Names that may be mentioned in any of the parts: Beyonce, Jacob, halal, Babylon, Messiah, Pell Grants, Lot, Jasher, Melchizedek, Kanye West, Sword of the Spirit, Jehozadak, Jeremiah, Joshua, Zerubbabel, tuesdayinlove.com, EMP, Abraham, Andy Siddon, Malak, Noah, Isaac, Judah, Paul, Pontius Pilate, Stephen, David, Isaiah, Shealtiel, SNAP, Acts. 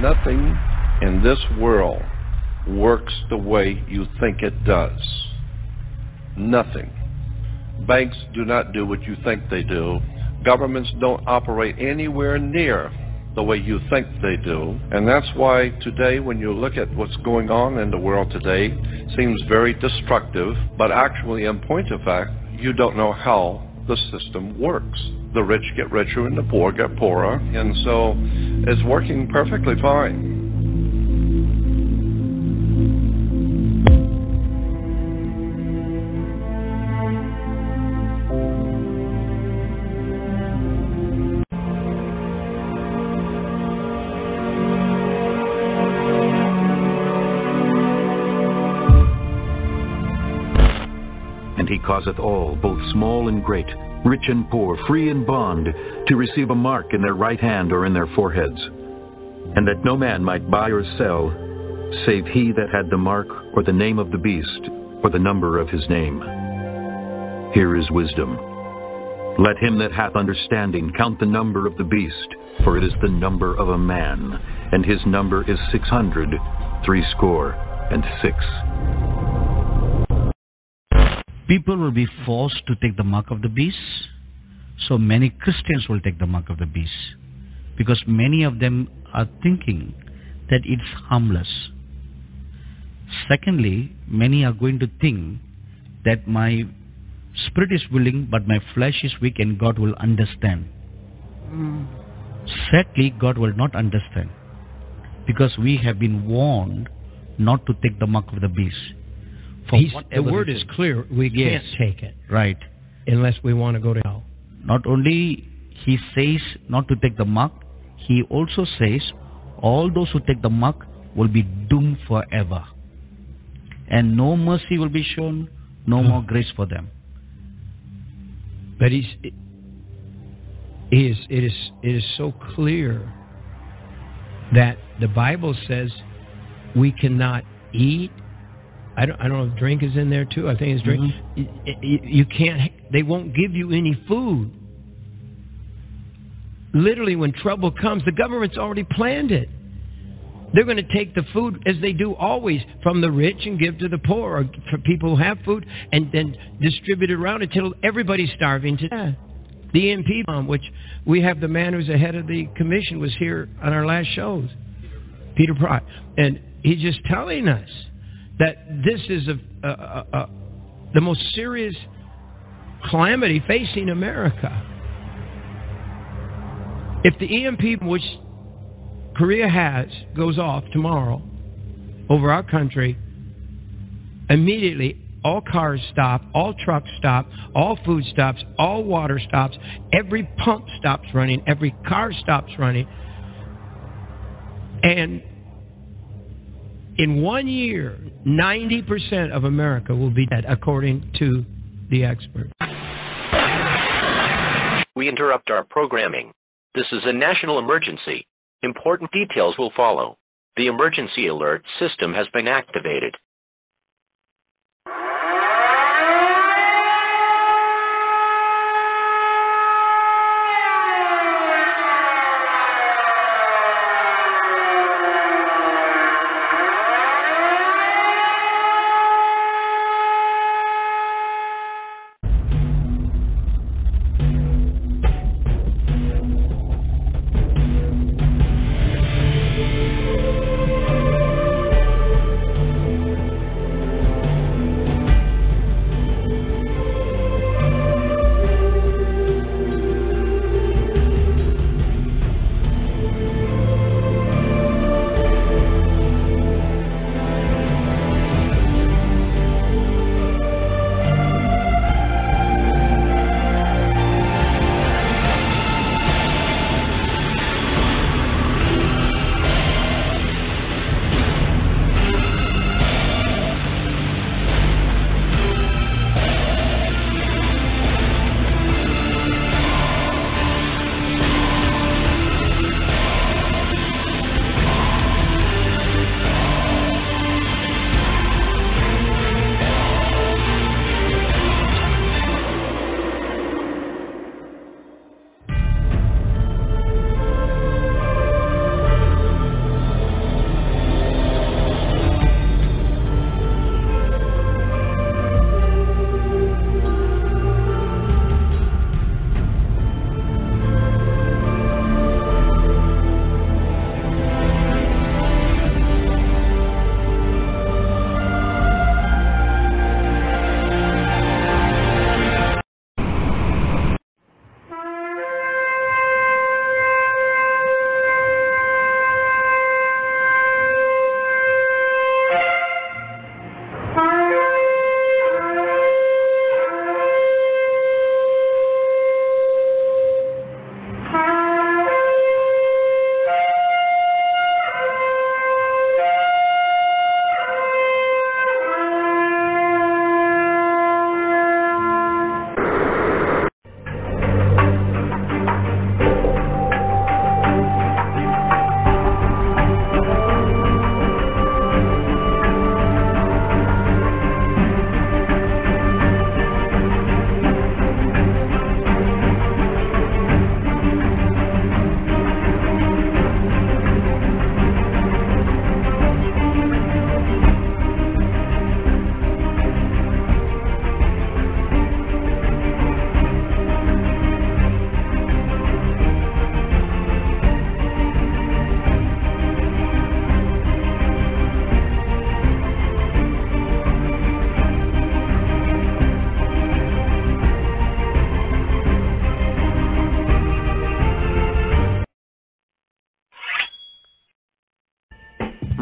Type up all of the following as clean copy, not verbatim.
Nothing in this world works the way you think it does. Nothing. Banks do not do what you think they do. Governments don't operate anywhere near the way you think they do. And that's why today, when you look at what's going on in the world today, seems very destructive, but actually, in point of fact, you don't know how the system works. The rich get richer and the poor get poorer, and so it's working perfectly fine. Causeth all, both small and great, rich and poor, free and bond, to receive a mark in their right hand or in their foreheads, and that no man might buy or sell, save he that had the mark or the name of the beast or the number of his name. Here is wisdom. Let him that hath understanding count the number of the beast, for it is the number of a man, and his number is 666. People will be forced to take the mark of the beast. So many Christians will take the mark of the beast, because many of them are thinking that it's harmless. Secondly, many are going to think that my spirit is willing but my flesh is weak and God will understand. Sadly, God will not understand, because we have been warned not to take the mark of the beast. The word is clear. We can't take it. Right. Unless we want to go to hell. Not only he says not to take the mark, he also says all those who take the mark will be doomed forever. And no mercy will be shown, no more grace for them. But it is so clear that the Bible says we cannot eat. I don't know if drink is in there too. I think it's drink. You can't. They won't give you any food. Literally, when trouble comes, the government's already planned it. They're going to take the food, as they do always, from the rich and give to the poor, or for people who have food, and then distribute it around until everybody's starving to death. The EMP bomb, which we have the man who's the head of the commission, was here on our last shows, Peter Pry, and he's just telling us that this is the most serious calamity facing America. If the EMP, which Korea has, goes off tomorrow over our country, immediately all cars stop, all trucks stop, all food stops, all water stops, every pump stops running, every car stops running. And in 1 year, 90% of America will be dead, according to the experts. We interrupt our programming. This is a national emergency. Important details will follow. The emergency alert system has been activated.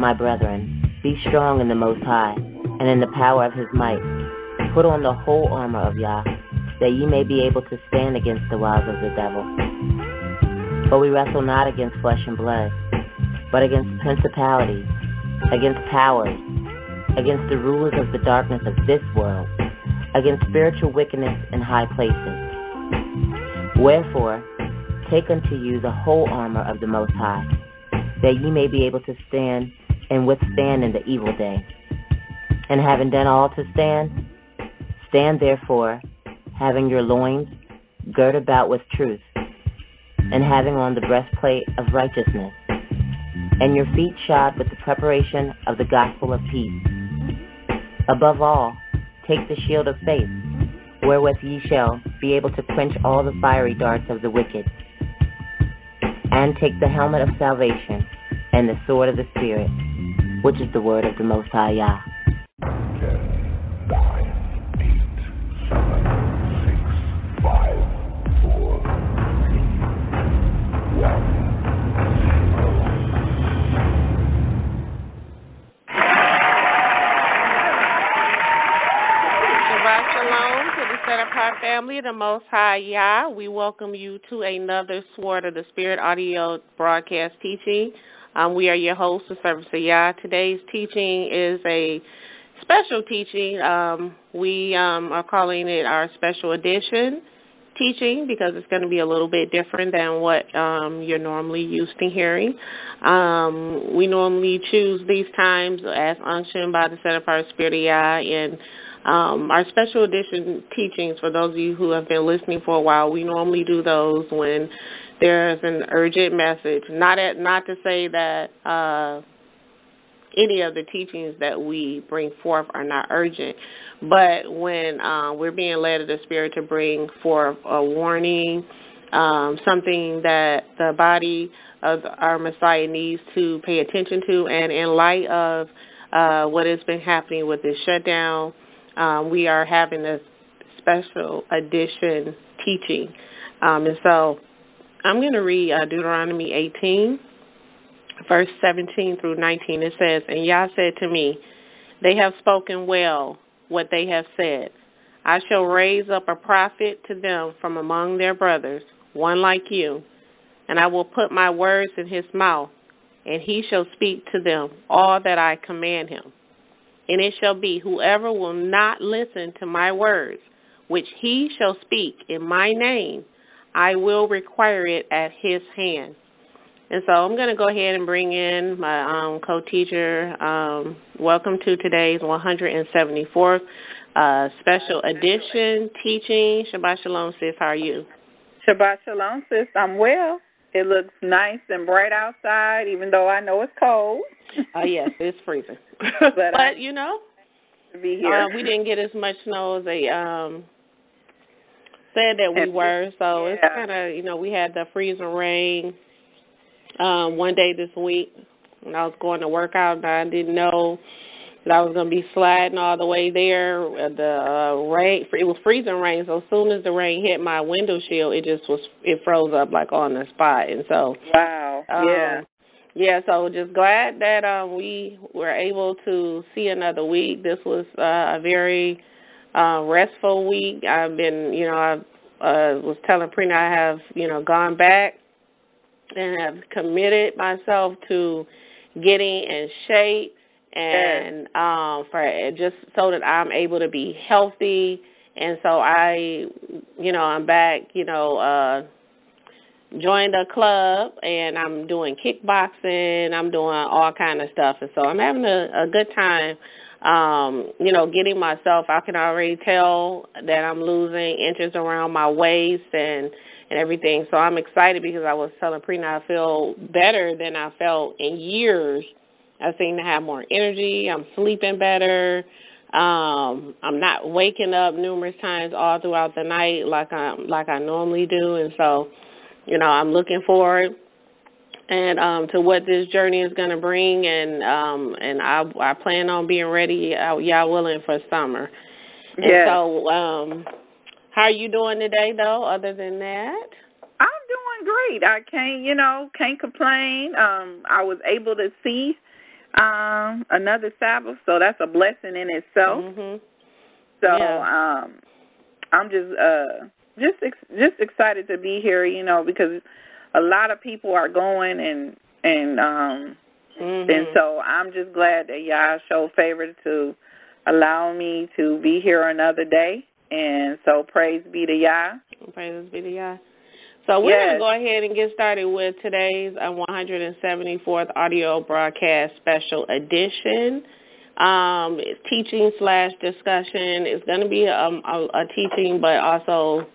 my brethren, be strong in the Most High, and in the power of his might. Put on the whole armor of Yah, that ye may be able to stand against the wiles of the devil. For we wrestle not against flesh and blood, but against principalities, against powers, against the rulers of the darkness of this world, against spiritual wickedness in high places. Wherefore, take unto you the whole armor of the Most High, that ye may be able to stand and withstand in the evil day. And having done all to stand, stand therefore, having your loins girt about with truth, and having on the breastplate of righteousness, and your feet shod with the preparation of the gospel of peace. Above all, take the shield of faith, wherewith ye shall be able to quench all the fiery darts of the wicked. And take the helmet of salvation, and the sword of the Spirit, which is the word of the Most High Yah. 10, 9, 8, 7, 6, 5, 4, 3, 1. Our family, the Most High Yah, we welcome you to another Sword of the Spirit audio broadcast teaching. We are your hosts, the servants of Yah. Today's teaching is a special teaching. We are calling it our special edition teaching because it's going to be a little bit different than what you're normally used to hearing. We normally choose these times as unction by the set apart Spirit of Yah, and our special edition teachings, for those of you who have been listening for a while, we normally do those when there's an urgent message. Not to say that any of the teachings that we bring forth are not urgent, but when we're being led of the Spirit to bring forth a warning, something that the body of our Messiah needs to pay attention to, and in light of what has been happening with this shutdown, we are having a special edition teaching. And so I'm going to read Deuteronomy 18, verse 17 through 19. It says, "And Yah said to me, they have spoken well what they have said. I shall raise up a prophet to them from among their brothers, one like you, and I will put my words in his mouth, and he shall speak to them all that I command him. And it shall be, whoever will not listen to my words, which he shall speak in my name, I will require it at his hand." And so I'm going to go ahead and bring in my co-teacher. Welcome to today's 174th special edition teaching. Shabbat Shalom, sis. How are you? Shabbat Shalom, sis. I'm well. It looks nice and bright outside, even though I know it's cold. Oh, yes, it's freezing. But you know, we didn't get as much snow as they said that we were. So it's kind of, you know, we had the freezing rain one day this week when I was going to work out, and I didn't know that I was going to be sliding all the way there. The rain, it was freezing rain, so as soon as the rain hit my window shield, it froze up like on the spot. And so, wow, yeah. Yeah, so just glad that we were able to see another week. This was a very restful week. I've been, you know, I was telling Prina I have, you know, gone back and have committed myself to getting in shape and for just so that I'm able to be healthy. And so I'm back, you know, joined a club, and I'm doing kickboxing. I'm doing all kind of stuff, and so I'm having a good time, you know, getting myself. I can already tell that I'm losing inches around my waist and everything, so I'm excited because I was telling Prina I feel better than I felt in years. I seem to have more energy. I'm sleeping better. I'm not waking up numerous times all throughout the night like I normally do, and so, you know, I'm looking forward and to what this journey is going to bring, and I plan on being ready, y'all willing, for summer. And so how are you doing today, though, other than that? I'm doing great. I can't complain. I was able to see Another Sabbath, so that's a blessing in itself. Mm-hmm. So yeah. I'm just excited to be here, you know, because a lot of people are going and so I'm just glad that Yah showed favor to allow me to be here another day. And so praise be to Yah. Praise be to Yah. So we're going to go ahead and get started with today's 174th audio broadcast special edition. It's teaching/discussion. It's going to be a teaching, but also,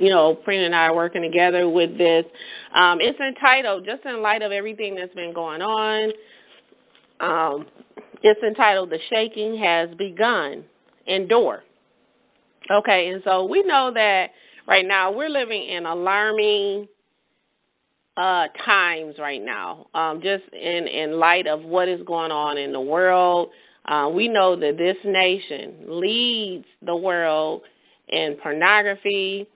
you know, Prina and I are working together with this. It's entitled, just in light of everything that's been going on, it's entitled The Shaking Has Begun. Endure. Okay, and so we know that right now, we're living in alarming times right now, just in light of what is going on in the world. We know that this nation leads the world in pornography.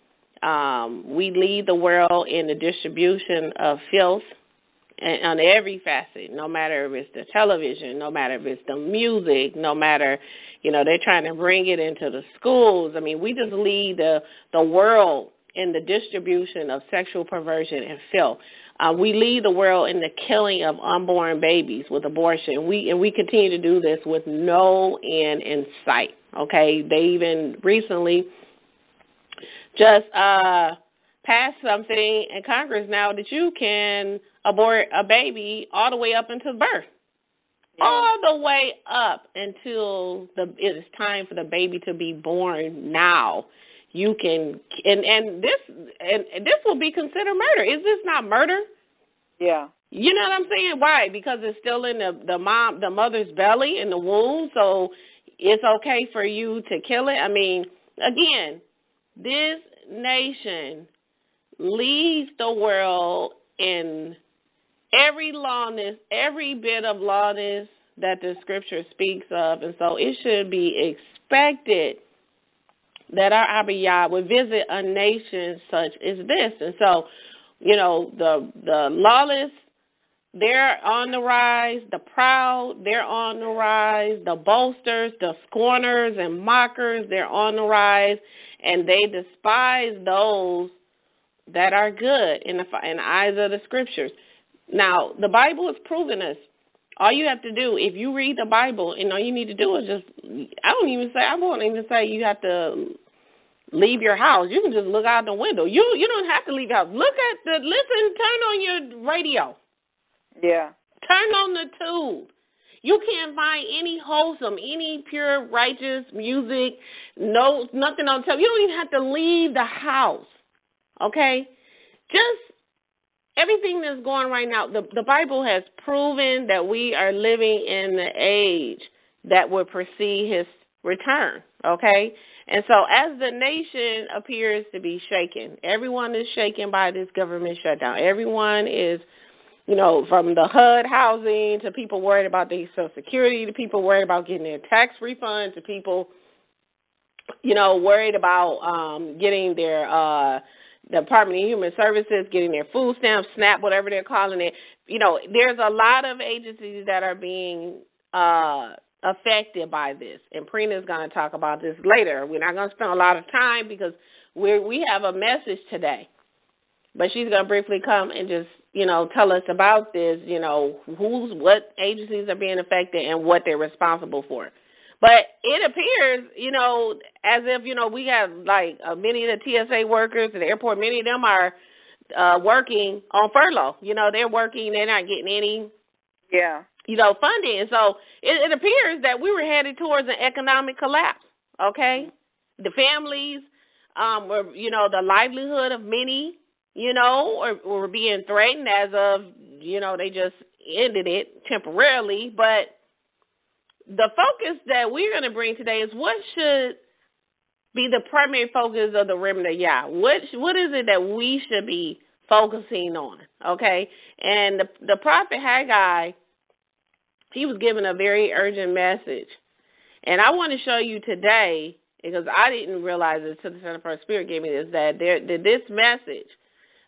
We lead the world in the distribution of filth and on every facet, no matter if it's the television, no matter if it's the music, no matter... You know, they're trying to bring it into the schools. I mean, we just lead the world in the distribution of sexual perversion and filth. We lead the world in the killing of unborn babies with abortion. We continue to do this with no end in sight, okay? They even recently just passed something in Congress now that you can abort a baby all the way up until birth. All the way up until it is time for the baby to be born. Now, you can and this will be considered murder. Is this not murder? Yeah. You know what I'm saying? Why? Because it's still in the mother's belly, in the womb. So it's okay for you to kill it. I mean, again, this nation leads the world in. Every lawlessness, every bit of lawlessness that the scripture speaks of, and so it should be expected that our Abba Yah would visit a nation such as this. And so, you know, the lawless, they're on the rise. The proud, they're on the rise. The boasters, the scorners and mockers, they're on the rise, and they despise those that are good in the eyes of the scriptures. Now, the Bible has proven us. All you have to do, if you read the Bible, and all you need to do is I won't even say you have to leave your house. You can just look out the window. You don't have to leave your house. Turn on your radio. Yeah. Turn on the tube. You can't find any wholesome, any pure, righteous music, nothing on television. You don't even have to leave the house, okay? Just... Everything that's going right now, the Bible has proven that we are living in the age that will precede his return, okay? And so as the nation appears to be shaken, everyone is shaken by this government shutdown. Everyone is, you know, from the HUD housing to people worried about their Social Security to people worried about getting their tax refund to people, you know, worried about getting their Department of Human Services, getting their food stamps, SNAP, whatever they're calling it. You know, there's a lot of agencies that are being affected by this, and Prina's going to talk about this later. We're not going to spend a lot of time because we have a message today, but she's going to briefly come and just, you know, tell us about this, you know, what agencies are being affected and what they're responsible for. But it appears, you know, as if, you know, we have, like, many of the TSA workers at the airport, many of them are working on furlough. You know, they're working, they're not getting any, you know, funding. And so it appears that we were headed towards an economic collapse, okay? The families, were, you know, the livelihood of many, you know, were being threatened as of, you know, they just ended it temporarily, but... The focus that we're going to bring today is what should be the primary focus of the remnant of Yah. What is it that we should be focusing on, okay? And the prophet Haggai, he was given a very urgent message. And I want to show you today, because I didn't realize it until the Center for Spirit gave me this, that this message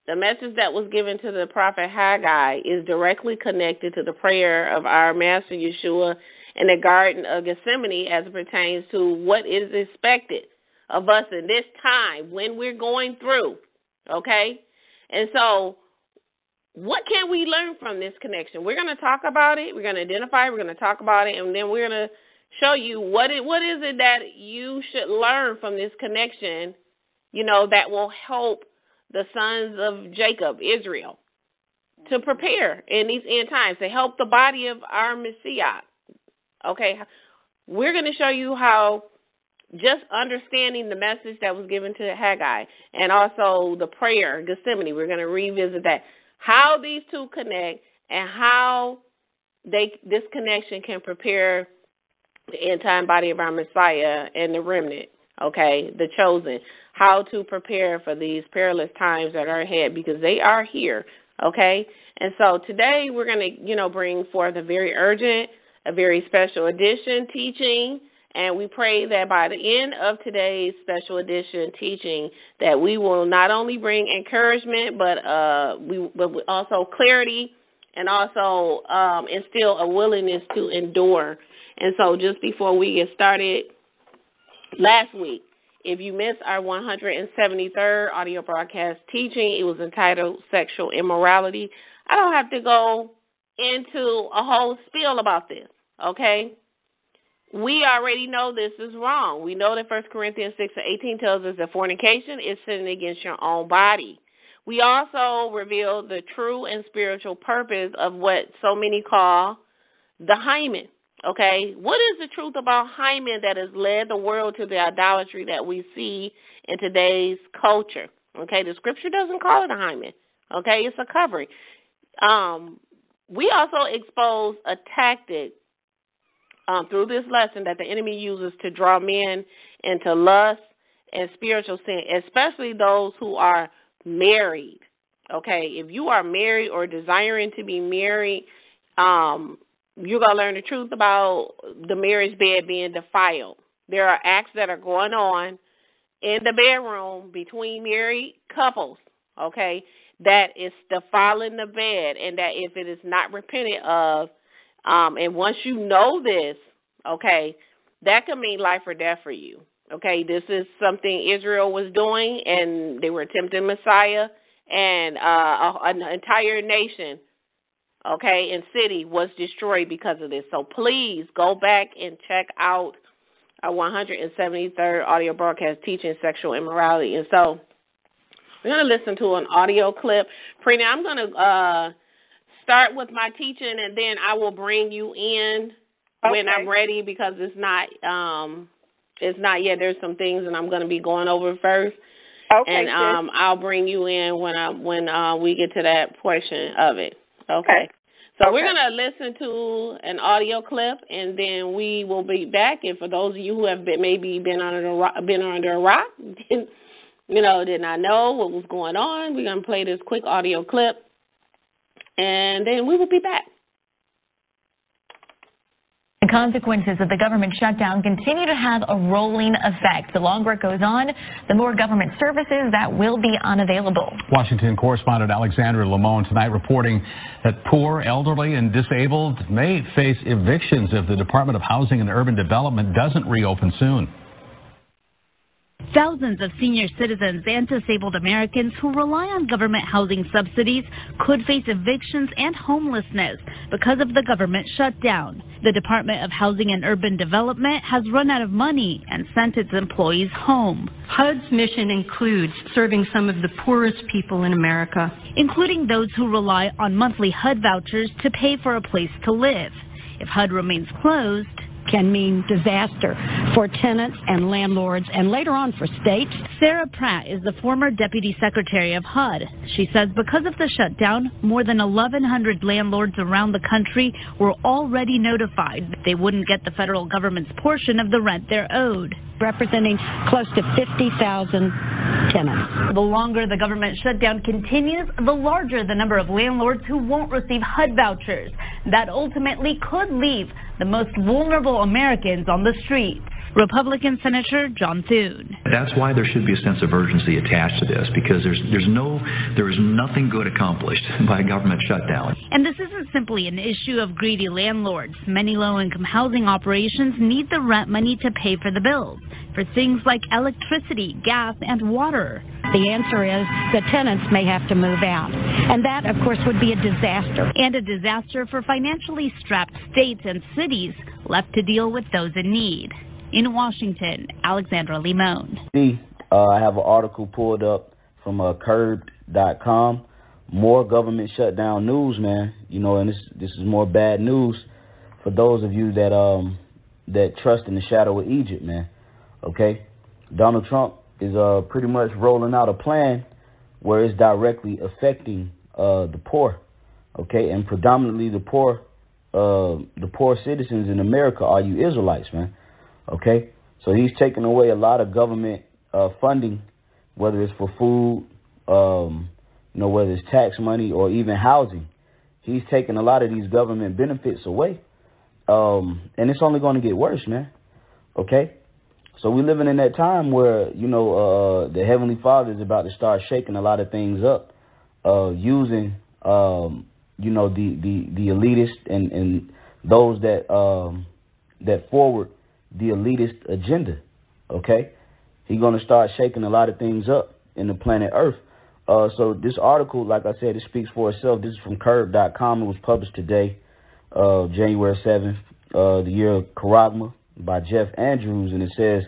The message that was given to the prophet Haggai is directly connected to the prayer of our Master Yeshua in the Garden of Gethsemane as it pertains to what is expected of us in this time when we're going through, okay? And so what can we learn from this connection? We're going to talk about it. We're going to identify it. We're going to talk about it, and then we're going to show you what is it that you should learn from this connection, you know, that will help the sons of Jacob, Israel, to prepare in these end times, to help the body of our Messiah. Okay, we're going to show you how just understanding the message that was given to Haggai and also the prayer, Gethsemane, we're going to revisit that, how these two connect and how this connection can prepare the end-time body of our Messiah and the remnant, okay, the chosen, how to prepare for these perilous times that are ahead because they are here, okay? And so today we're going to, bring forth a very urgent, a very special edition teaching, and we pray that by the end of today's special edition teaching that we will not only bring encouragement but also clarity and also instill a willingness to endure. And so just before we get started, last week, if you missed our 173rd audio broadcast teaching, it was entitled Sexual Immorality. I don't have to go into a whole spiel about this, okay? We already know this is wrong. We know that 1 Corinthians 6:18 tells us that fornication is sinning against your own body. We also reveal the true and spiritual purpose of what so many call the hymen, okay? What is the truth about hymen that has led the world to the idolatry that we see in today's culture, okay? The scripture doesn't call it a hymen, okay? It's a covering. We also expose a tactic through this lesson that the enemy uses to draw men into lust and spiritual sin, especially those who are married. Okay, if you are married or desiring to be married, you're going to learn the truth about the marriage bed being defiled. There are acts that are going on in the bedroom between married couples, okay, that is defiling the bed, and that if it is not repented of, and once you know this, okay, that could mean life or death for you, okay? This is something Israel was doing, and they were tempting Messiah, and an entire nation, okay, and city was destroyed because of this. So please go back and check out our 173rd audio broadcast teaching sexual immorality. And so we're going to listen to an audio clip. Prina, I'm going to start with my teaching, and then I will bring you in when I'm ready because it's not yet. There's some things, and I'm going to be going over first. Okay. And I'll bring you in when we get to that portion of it. Okay. So we're going to listen to an audio clip, and then we will be back. And for those of you who have been under a rock. Did not know what was going on. We're going to play this quick audio clip, and then we will be back. The consequences of the government shutdown continue to have a rolling effect. The longer it goes on, the more government services that will be unavailable. Washington correspondent Alexandra Lamone tonight reporting that poor, elderly, and disabled may face evictions if the Department of Housing and Urban Development doesn't reopen soon. Thousands of senior citizens and disabled Americans who rely on government housing subsidies could face evictions and homelessness because of the government shutdown. The Department of Housing and Urban Development has run out of money and sent its employees home. HUD's mission includes serving some of the poorest people in America, including those who rely on monthly HUD vouchers to pay for a place to live. If HUD remains closed, can mean disaster for tenants and landlords and later on for states. Sarah Pratt is the former Deputy Secretary of HUD. She says because of the shutdown, more than 1,100 landlords around the country were already notified that they wouldn't get the federal government's portion of the rent they're owed, representing close to 50,000 tenants. The longer the government shutdown continues, the larger the number of landlords who won't receive HUD vouchers. That ultimately could leave the most vulnerable Americans on the streets. Republican Senator John Thune. That's why there should be a sense of urgency attached to this, because there is nothing good accomplished by a government shutdown. And this isn't simply an issue of greedy landlords. Many low-income housing operations need the rent money to pay for the bills, for things like electricity, gas, and water. The answer is the tenants may have to move out. And that, of course, would be a disaster. And a disaster for financially strapped states and cities left to deal with those in need. In Washington, Alexandra Limone. I have an article pulled up from Curbed.com. More government shutdown news, man. You know, and this is more bad news for those of you that that trust in the shadow of Egypt, man. Okay, Donald Trump is pretty much rolling out a plan where it's directly affecting the poor. Okay, and predominantly the poor citizens in America are you Israelites, man. Okay, so he's taking away a lot of government funding, whether it's for food, you know, whether it's tax money or even housing. He's taking a lot of these government benefits away, and it's only going to get worse, man. Okay, so we're living in that time where, you know, the Heavenly Father is about to start shaking a lot of things up, using, you know, the elitist and those that that forward the elitist agenda, okay? He's going to start shaking a lot of things up in the planet Earth. So this article, like I said, it speaks for itself. This is from Curb.com. It was published today, January 7th, the year of Karagma, by Jeff Andrews, and it says,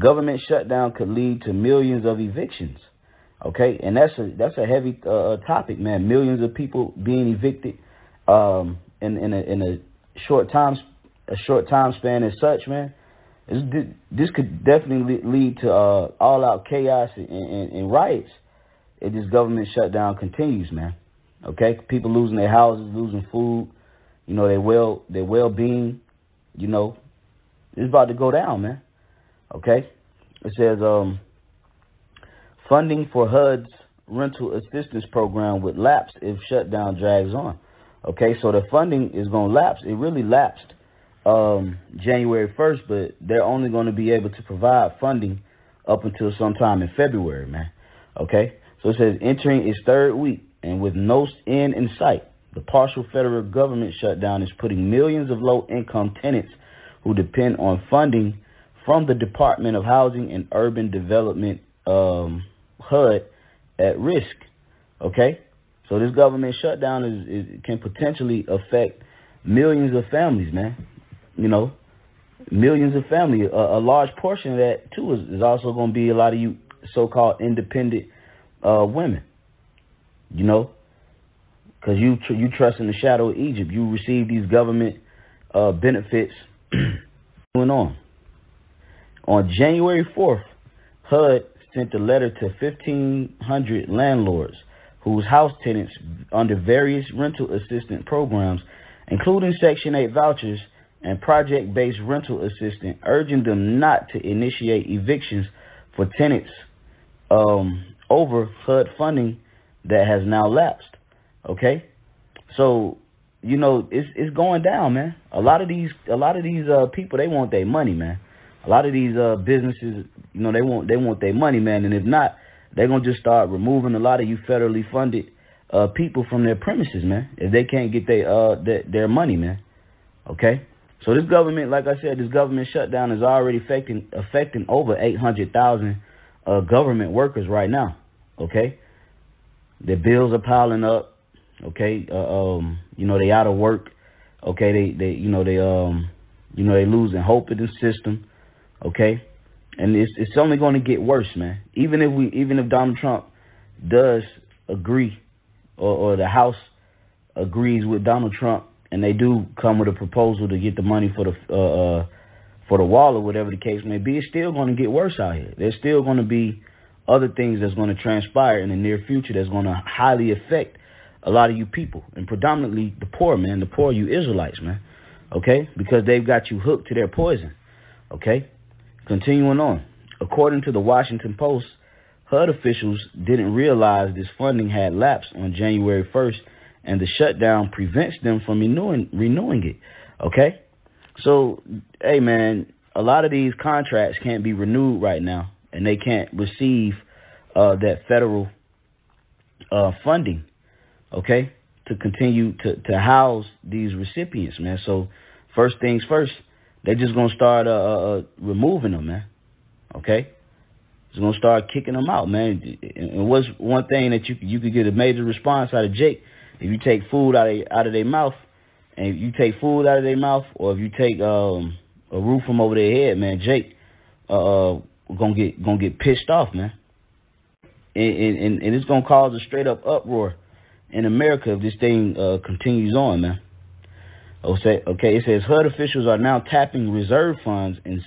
government shutdown could lead to millions of evictions, okay? And that's a heavy topic, man. Millions of people being evicted in a short time span. A short time span as such, man. This could definitely lead to all-out chaos and riots if this government shutdown continues, man. Okay, people losing their houses, losing food, you know, their well-being, you know, it's about to go down, man. Okay, it says funding for HUD's rental assistance program would lapse if shutdown drags on. Okay, so the funding is going to lapse. It really lapsed January 1st, but they're only going to be able to provide funding up until sometime in February, man. Okay, so it says entering its third week and with no end in sight, the partial federal government shutdown is putting millions of low-income tenants who depend on funding from the Department of Housing and Urban Development, HUD, at risk. Okay, so this government shutdown can potentially affect millions of families, man. You know, millions of families. A large portion of that, too, is also going to be a lot of you so-called independent women, you know, because you trust in the shadow of Egypt. You receive these government benefits. Going on. On January 4th, HUD sent a letter to 1,500 landlords whose house tenants under various rental assistance programs, including Section 8 vouchers, and project-based rental assistance, urging them not to initiate evictions for tenants over HUD funding that has now lapsed. Okay, so you know it's going down, man. A lot of these people, they want their money, man. A lot of these businesses, you know, they want their money, man. And if not, they're gonna just start removing a lot of you federally funded people from their premises, man. If they can't get their money, man. Okay. So this government, like I said, this government shutdown is already affecting over 800,000 government workers right now, okay? Their bills are piling up, okay? You know, they out of work, okay? They losing hope in the system, okay? And it's only going to get worse, man. Even if Donald Trump does agree, or the House agrees with Donald Trump, and they do come with a proposal to get the money for the wall or whatever the case may be, it's still going to get worse out here. There's still going to be other things that's going to transpire in the near future that's going to highly affect a lot of you people, and predominantly the poor, man, the poor you Israelites, man, okay, because they've got you hooked to their poison, okay? Continuing on, according to the Washington Post, HUD officials didn't realize this funding had lapsed on January 1st, and the shutdown prevents them from renewing it, okay? So, hey, man, a lot of these contracts can't be renewed right now, and they can't receive that federal funding, okay, to continue to house these recipients, man. So first things first, they just going to start removing them, man, okay? Just going to start kicking them out, man. And what's one thing that you could get a major response out of Jake? If you take food out of their mouth, and if you take food out of their mouth, or if you take a roof from over their head, man, Jake gonna get pissed off, man. And it's gonna cause a straight up uproar in America if this thing continues on, man. Okay, it says HUD officials are now tapping reserve funds and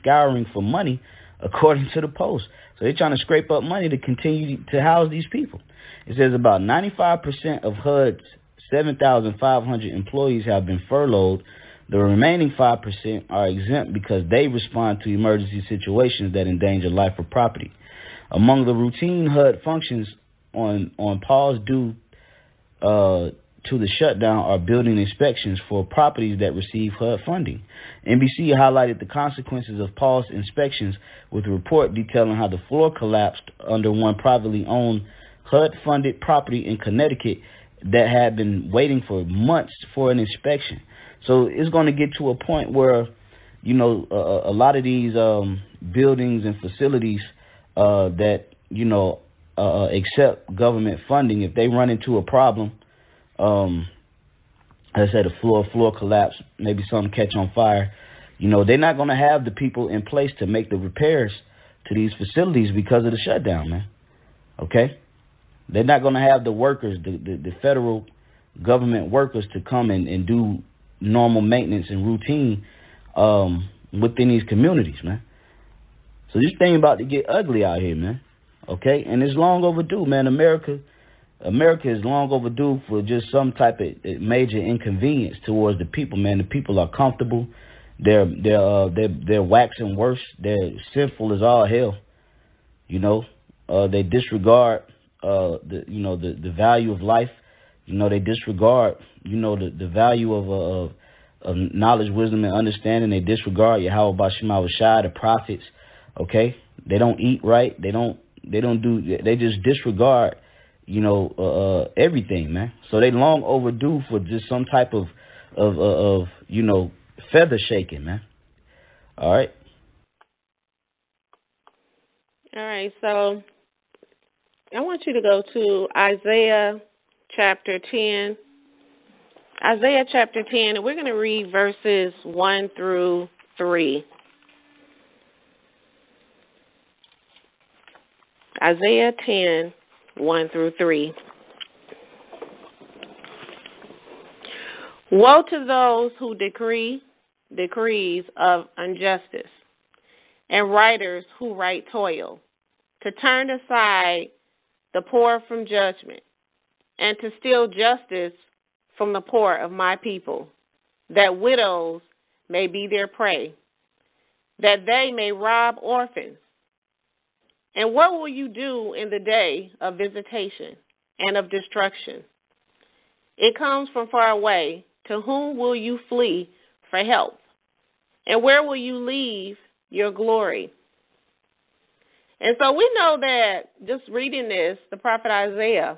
scouring for money, according to the Post. So they're trying to scrape up money to continue to house these people. It says about 95% of HUD's 7,500 employees have been furloughed. The remaining 5% are exempt because they respond to emergency situations that endanger life or property. Among the routine HUD functions on pause due to the shutdown are building inspections for properties that receive HUD funding. NBC highlighted the consequences of paused inspections with a report detailing how the floor collapsed under one privately owned HUD-funded property in Connecticut that had been waiting for months for an inspection. So it's going to get to a point where, you know, a lot of these buildings and facilities that, you know, accept government funding, if they run into a problem, as I said, a floor collapse, maybe something catch on fire, you know, they're not going to have the people in place to make the repairs to these facilities because of the shutdown, man. Okay? They're not going to have the workers, the federal government workers, to come and do normal maintenance and routine within these communities, man. So this thing about to get ugly out here, man. Okay? And it's long overdue, man. America is long overdue for just some type of major inconvenience towards the people, man. The people are comfortable. They're waxing worse. They're sinful as all hell. You know, they disregard the value of life. You know, they disregard, you know, the value of knowledge, wisdom, and understanding. They disregard Yahweh Bashima Washai, the prophets. Okay, they don't eat right. They just disregard, you know, everything, man. So they long overdue for just some type of you know, feather shaking, man. All right. All right. So I want you to go to Isaiah chapter 10. Isaiah chapter 10, and we're going to read verses 1 through 3. Isaiah 10. 1 through 3. Woe to those who decree decrees of injustice, and writers who write toil, to turn aside the poor from judgment, and to steal justice from the poor of my people, that widows may be their prey, that they may rob orphans. And what will you do in the day of visitation and of destruction? It comes from far away. To whom will you flee for help? And where will you leave your glory? And so we know that, just reading this, the prophet Isaiah,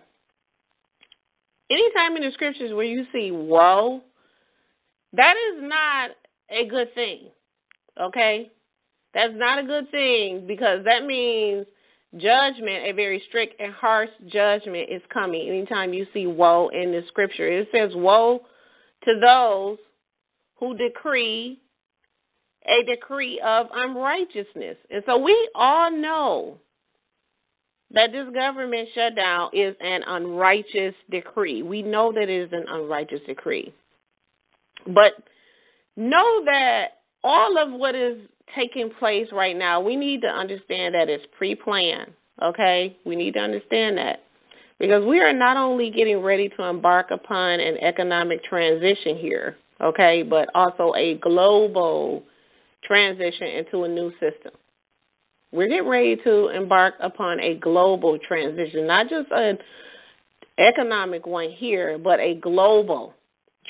anytime in the scriptures where you see woe, that is not a good thing, okay? That's not a good thing, because that means judgment, a very strict and harsh judgment, is coming. Anytime you see woe in the scripture, it says, woe to those who decree a decree of unrighteousness. And so we all know that this government shutdown is an unrighteous decree. We know that it is an unrighteous decree. But know that all of what is taking place right now, we need to understand that it's pre-planned, okay? We need to understand that, because we are not only getting ready to embark upon an economic transition here, okay, but also a global transition into a new system. We're getting ready to embark upon a global transition, not just an economic one here, but a global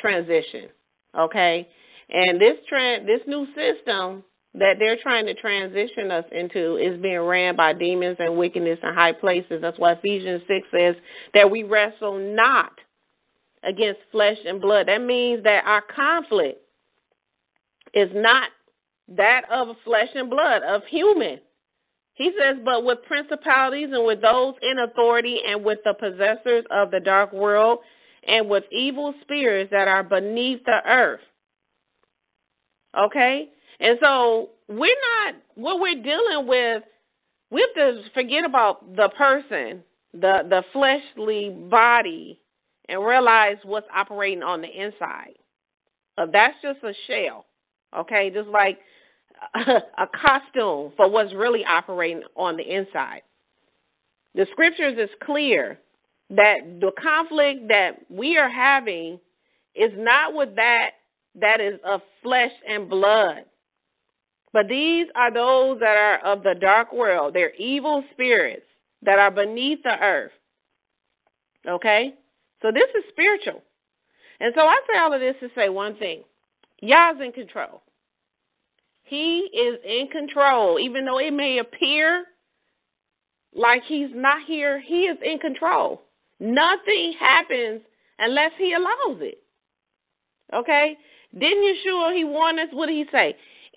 transition, okay? And this new system that they're trying to transition us into is being ran by demons and wickedness in high places. That's why Ephesians 6 says that we wrestle not against flesh and blood. That means that our conflict is not that of flesh and blood, of human. He says, but with principalities and with those in authority and with the possessors of the dark world and with evil spirits that are beneath the earth. Okay? And so what we're dealing with, we have to forget about the person, the fleshly body, and realize what's operating on the inside. That's just a shell, okay? Just like a costume for what's really operating on the inside. The scriptures is clear that the conflict that we are having is not with that is of flesh and blood. But these are those that are of the dark world. They're evil spirits that are beneath the earth. Okay? So this is spiritual. And so I say all of this to say one thing. Yah's in control. He is in control. Even though it may appear like he's not here, he is in control. Nothing happens unless he allows it. Okay? Didn't Yeshua, he warned us, what did he say?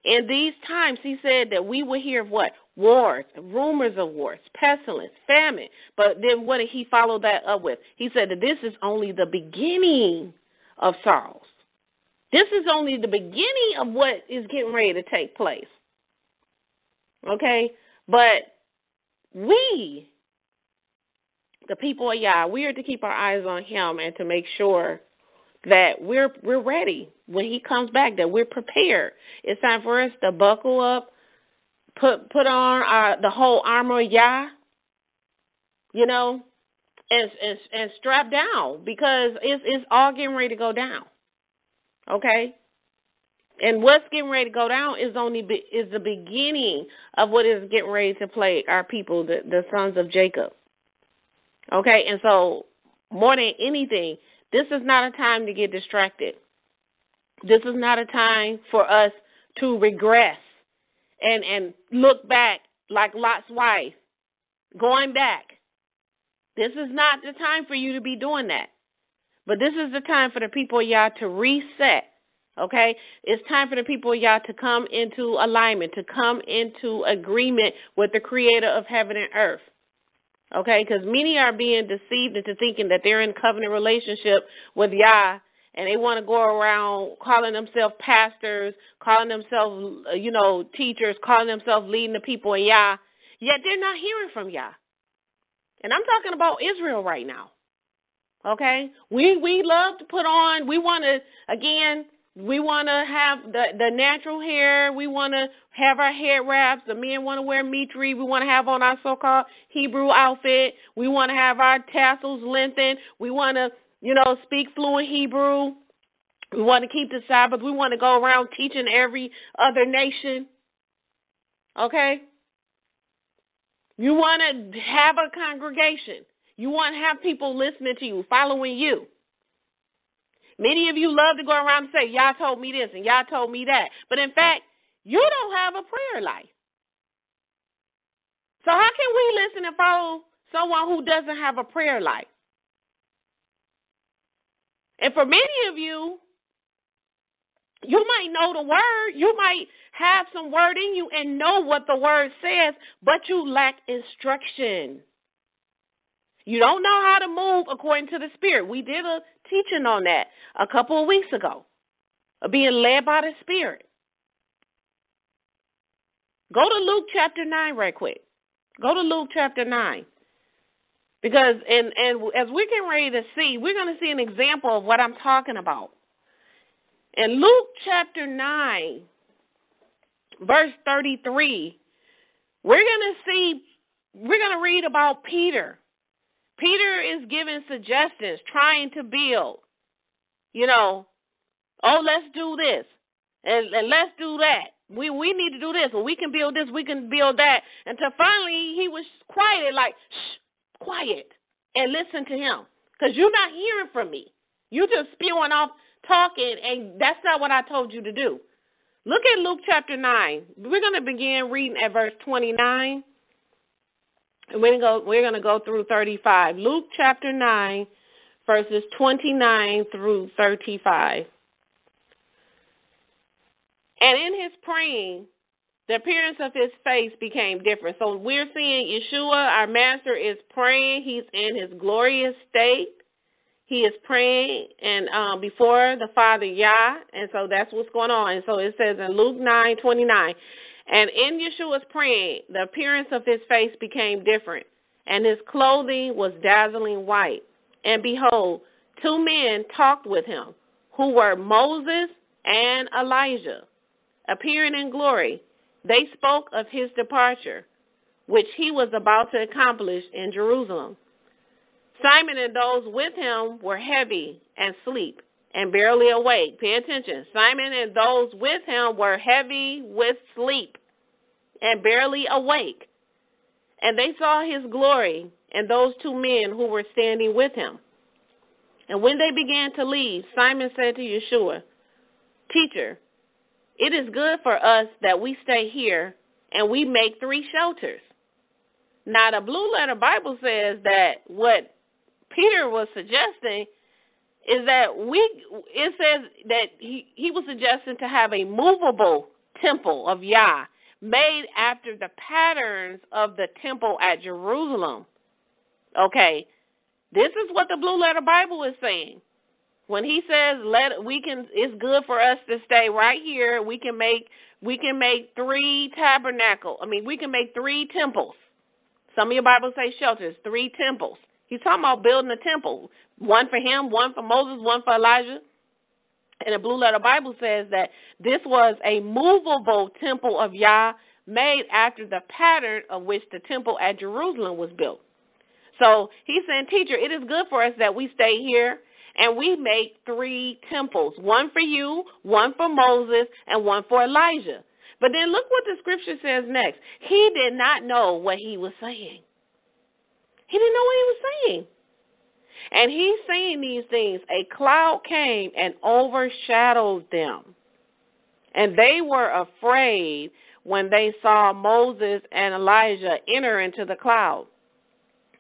In these times, he said that we would hear what? Wars, rumors of wars, pestilence, famine. But then what did he follow that up with? He said that this is only the beginning of sorrows. This is only the beginning of what is getting ready to take place. Okay? But we, the people of Yah, we are to keep our eyes on him and to make sure that we're ready when he comes back, that we're prepared. It's time for us to buckle up, put on the whole armor of Yah, you know, and strap down, because it's all getting ready to go down, okay? And what's getting ready to go down is the beginning of what is getting ready to plague our people, the sons of Jacob, okay? And so more than anything, this is not a time to get distracted. This is not a time for us to regress and look back like Lot's wife, going back. This is not the time for you to be doing that. But this is the time for the people of Yah to reset, okay? It's time for the people of Yah to come into alignment, to come into agreement with the creator of heaven and earth. Okay, because many are being deceived into thinking that they're in covenant relationship with Yah, and they want to go around calling themselves pastors, calling themselves, teachers, calling themselves leading the people of Yah, yet they're not hearing from Yah. And I'm talking about Israel right now. Okay, we love to put on, we want to have the natural hair. We want to have our head wraps. The men want to wear mitri. We want to have on our so-called Hebrew outfit. We want to have our tassels lengthened. We want to, speak fluent Hebrew. We want to keep the Sabbath. We want to go around teaching every other nation. Okay? You want to have a congregation. You want to have people listening to you, following you. Many of you love to go around and say, y'all told me this and y'all told me that. But in fact, you don't have a prayer life. So how can we listen and follow someone who doesn't have a prayer life? And for many of you, you might know the word. You might have some word in you and know what the word says, but you lack instruction. You don't know how to move according to the Spirit. We did a teaching on that a couple of weeks ago, of being led by the Spirit. Go to Luke chapter 9 right quick. Go to Luke chapter 9. Because, and as we're getting ready to see, we're going to see an example of what I'm talking about. In Luke chapter 9, verse 33, we're going to read about Peter. Peter is giving suggestions, trying to build, let's do this, and let's do that. We need to do this, and we can build this, we can build that. Until finally he was quiet, like, shh, quiet, and listen to him, because you're not hearing from me. You're just spewing off talking, and that's not what I told you to do. Look at Luke chapter 9. We're going to begin reading at verse 29. And we're going to go through 35. Luke chapter 9, verses 29 through 35. And in his praying, the appearance of his face became different. So we're seeing Yeshua, our master, is praying. He's in his glorious state. He is praying and before the Father, Yah, and so that's what's going on. And so it says in Luke 9:29, and in Yeshua's praying, the appearance of his face became different, and his clothing was dazzling white. And behold, two men talked with him, who were Moses and Elijah, appearing in glory. They spoke of his departure, which he was about to accomplish in Jerusalem. Simon and those with him were heavy and asleep and barely awake. Pay attention. Simon and those with him were heavy with sleep and barely awake. And they saw his glory and those two men who were standing with him. And when they began to leave, Simon said to Yeshua, "Teacher, it is good for us that we stay here and we make three shelters." Now, the Blue Letter Bible says that what Peter was suggesting is that it says that he was suggesting to have a movable temple of Yah made after the patterns of the temple at Jerusalem. Okay, this is what the Blue Letter Bible is saying. When he says it's good for us to stay right here, we can make three tabernacles. I mean, we can make three temples. Some of your Bibles say shelters, three temples. He's talking about building a temple, one for him, one for Moses, one for Elijah. And the Blue Letter Bible says that this was a movable temple of Yah made after the pattern of which the temple at Jerusalem was built. So he's saying, "Teacher, it is good for us that we stay here and we make three temples, one for you, one for Moses, and one for Elijah." But then look what the scripture says next. He did not know what he was saying. He didn't know what he was saying. And he's saying these things. A cloud came and overshadowed them. And they were afraid when they saw Moses and Elijah enter into the cloud.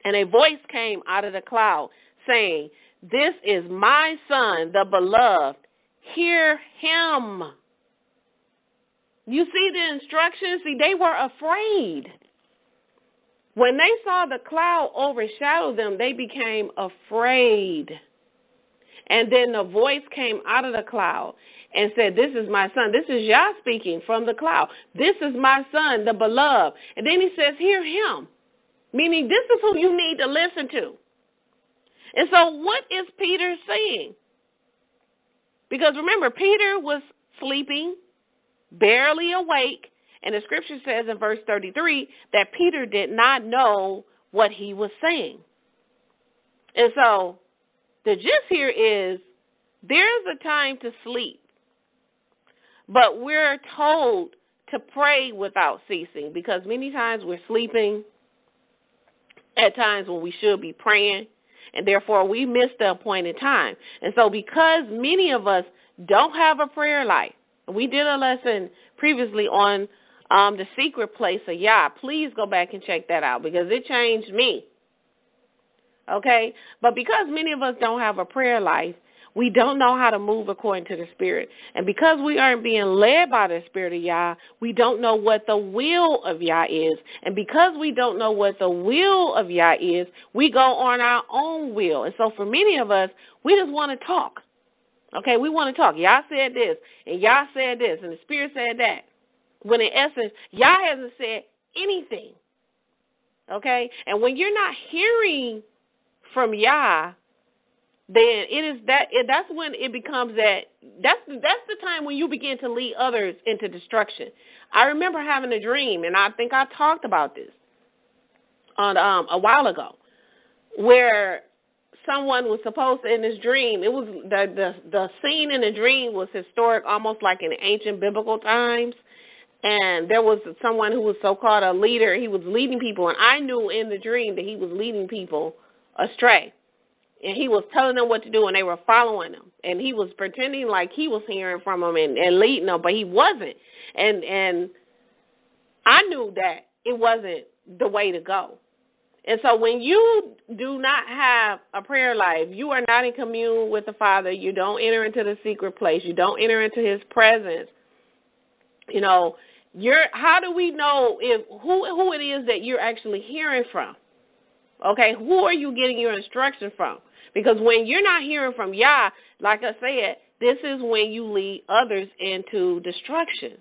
And a voice came out of the cloud saying, "This is my son, the beloved. Hear him." You see the instructions? See, they were afraid. When they saw the cloud overshadow them, they became afraid. And then the voice came out of the cloud and said, "This is my son." This is Yah speaking from the cloud. "This is my son, the beloved." And then he says, "Hear him." Meaning, this is who you need to listen to. And so what is Peter saying? Because remember, Peter was sleeping, barely awake, and the scripture says in verse 33 that Peter did not know what he was saying. And so the gist here is there's a time to sleep, but we're told to pray without ceasing because many times we're sleeping at times when we should be praying, and therefore we miss the appointed time. And so because many of us don't have a prayer life, we did a lesson previously on the secret place of Yah. Please go back and check that out because it changed me. Okay? But because many of us don't have a prayer life, we don't know how to move according to the Spirit. And because we aren't being led by the Spirit of Yah, we don't know what the will of Yah is. And because we don't know what the will of Yah is, we go on our own will. And so for many of us, we just want to talk. Okay, we want to talk. Y'all said this, and y'all said this, and the Spirit said that. When in essence, y'all hasn't said anything. Okay? And when you're not hearing from y'all, then it is that's when it becomes that. That's the time when you begin to lead others into destruction. I remember having a dream, and I think I talked about this on a while ago, where someone was supposed to, in his dream, it was the scene in the dream was historic, almost like in ancient biblical times, and there was someone who was so-called a leader. He was leading people, and I knew in the dream that he was leading people astray. and he was telling them what to do, and they were following him. And he was pretending like he was hearing from them and leading them, but he wasn't. And I knew that it wasn't the way to go. And so when you do not have a prayer life, you are not in commune with the Father. You don't enter into the secret place. You don't enter into his presence. You know, how do we know who it is that you're actually hearing from? Okay, who are you getting your instruction from? Because when you're not hearing from Yah, like I said, this is when you lead others into destruction.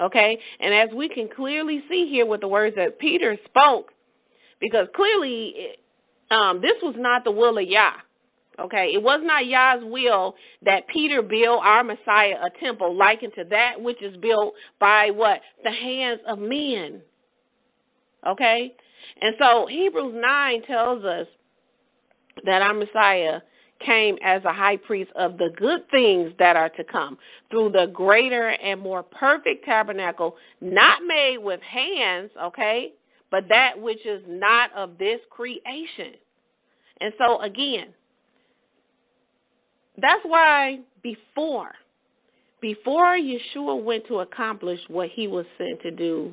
Okay, and as we can clearly see here with the words that Peter spoke, because clearly this was not the will of Yah. Okay, it was not Yah's will that Peter build our Messiah a temple likened to that which is built by what? The hands of men. Okay, and so Hebrews 9 tells us that our Messiah came as a high priest of the good things that are to come through the greater and more perfect tabernacle, not made with hands, okay, but that which is not of this creation. And so, again, that's why before Yeshua went to accomplish what he was sent to do,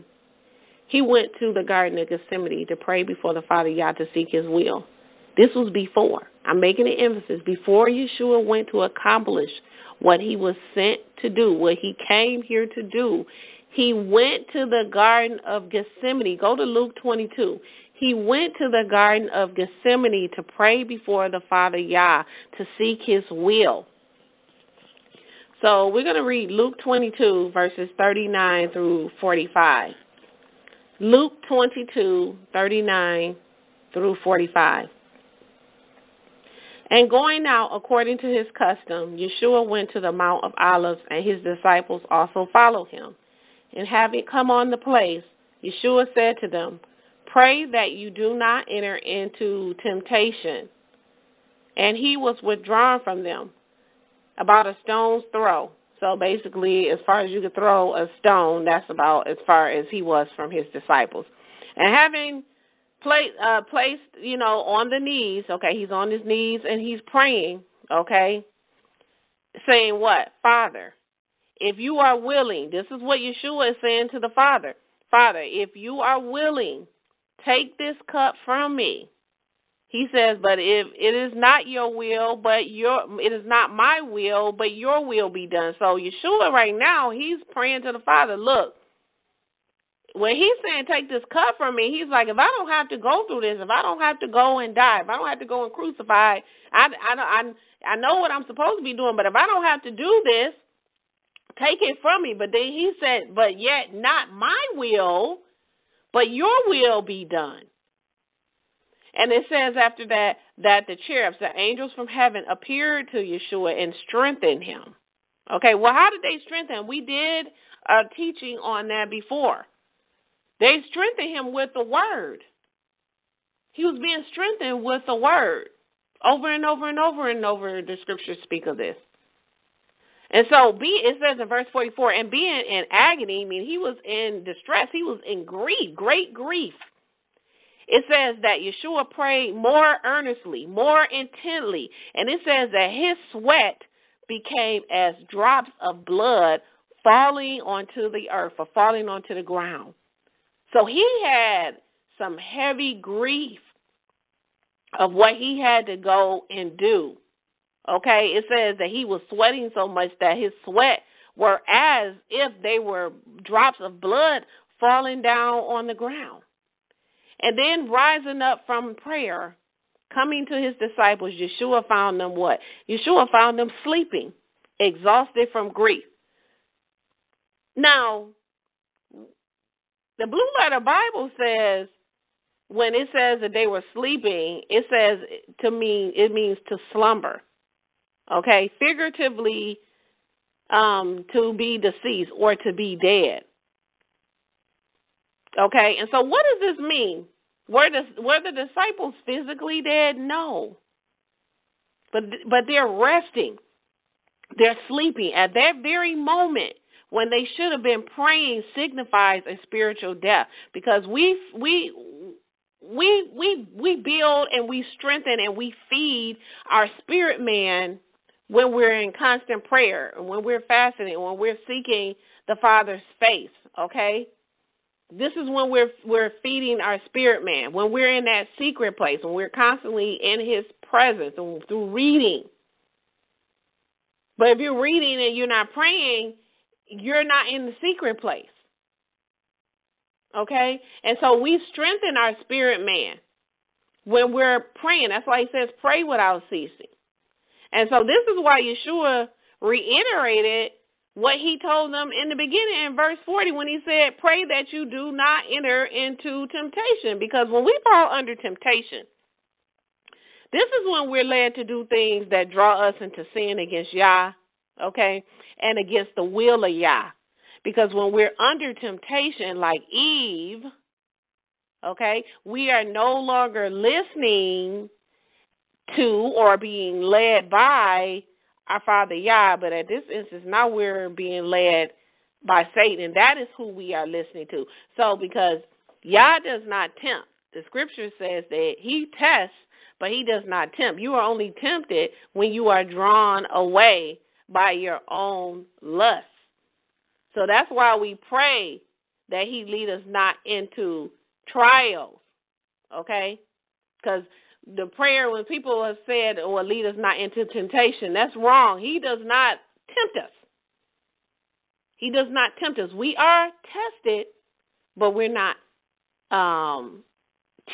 he went to the Garden of Gethsemane to pray before the Father Yah to seek his will. This was before. I'm making an emphasis. Before Yeshua went to accomplish what he was sent to do, what he came here to do, he went to the Garden of Gethsemane. Go to Luke 22. He went to the Garden of Gethsemane to pray before the Father Yah to seek his will. So we're going to read Luke 22, verses 39 through 45. Luke 22, 39 through 45. And going out according to his custom, Yeshua went to the Mount of Olives, and his disciples also followed him. And having come on the place, Yeshua said to them, "Pray that you do not enter into temptation." And he was withdrawn from them about a stone's throw. So basically, as far as you could throw a stone, that's about as far as he was from his disciples. And having placed, you know, on the knees, okay, he's on his knees and he's praying, okay, saying what? "Father, if you are willing," this is what Yeshua is saying to the Father, "Father, if you are willing, take this cup from me." He says, "But if it is not your will, but it is not my will, but your will be done." So Yeshua right now, he's praying to the Father, look, when he's saying take this cup from me, he's like, if I don't have to go through this, if I don't have to go and die, if I don't have to go and crucify, I know what I'm supposed to be doing, but if I don't have to do this, take it from me. But then he said, "But yet not my will, but your will be done." And it says after that, that the cherubs, the angels from heaven, appeared to Yeshua and strengthened him. Okay, well, how did they strengthen him? We did a teaching on that before. They strengthened him with the word. He was being strengthened with the word. Over and over and over and over, the scriptures speak of this. And so it says in verse 44, and being in agony, I mean, he was in distress. He was in grief, great grief. It says that Yeshua prayed more earnestly, more intently. And it says that his sweat became as drops of blood falling onto the earth or falling onto the ground. So he had some heavy grief of what he had to go and do. Okay, it says that he was sweating so much that his sweat were as if they were drops of blood falling down on the ground. And then rising up from prayer, coming to his disciples, Yeshua found them what? Yeshua found them sleeping, exhausted from grief. Now, the Blue Letter Bible says, when it says that they were sleeping, it says it means to slumber. Okay, figuratively, to be deceased or to be dead. Okay, and so what does this mean? Were the disciples physically dead? No. But they're resting. They're sleeping. At that very moment, when they should have been praying, signifies a spiritual death, because we we build and we strengthen and we feed our spirit man when we're in constant prayer and when we're fasting and when we're seeking the Father's face, okay? This is when we're feeding our spirit man, when we're in that secret place, when we're constantly in his presence and through reading. But if you're reading and you're not praying, you're not in the secret place. Okay? And so we strengthen our spirit man when we're praying. That's why he says pray without ceasing. And so this is why Yeshua reiterated what he told them in the beginning in verse 40 when he said, pray that you do not enter into temptation. Because when we fall under temptation, this is when we're led to do things that draw us into sin against Yah, okay, and against the will of Yah. Because when we're under temptation like Eve, okay, we are no longer listening to or being led by our Father Yah, but at this instance, now we're being led by Satan. That is who we are listening to. So because Yah does not tempt, the scripture says that he tests, but he does not tempt. You are only tempted when you are drawn away by your own lust. So that's why we pray that he lead us not into trials, okay? Because the prayer when people have said, or lead us not into temptation, that's wrong. He does not tempt us. He does not tempt us. We are tested, but we're not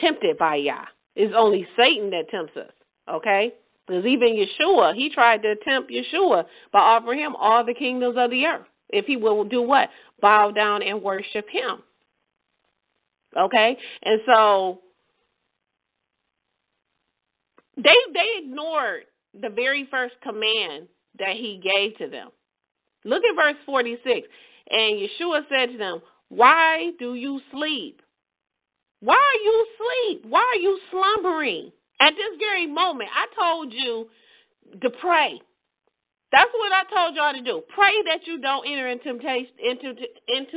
tempted by Yah. It's only Satan that tempts us, okay? Because even Yeshua, he tried to tempt Yeshua by offering him all the kingdoms of the earth. If he will do what? Bow down and worship him, okay? And so they ignored the very first command that he gave to them. Look at verse 46. And Yeshua said to them, why do you sleep? Why are you asleep? Why are you slumbering? At this very moment, I told you to pray. That's what I told y'all to do. Pray that you don't enter into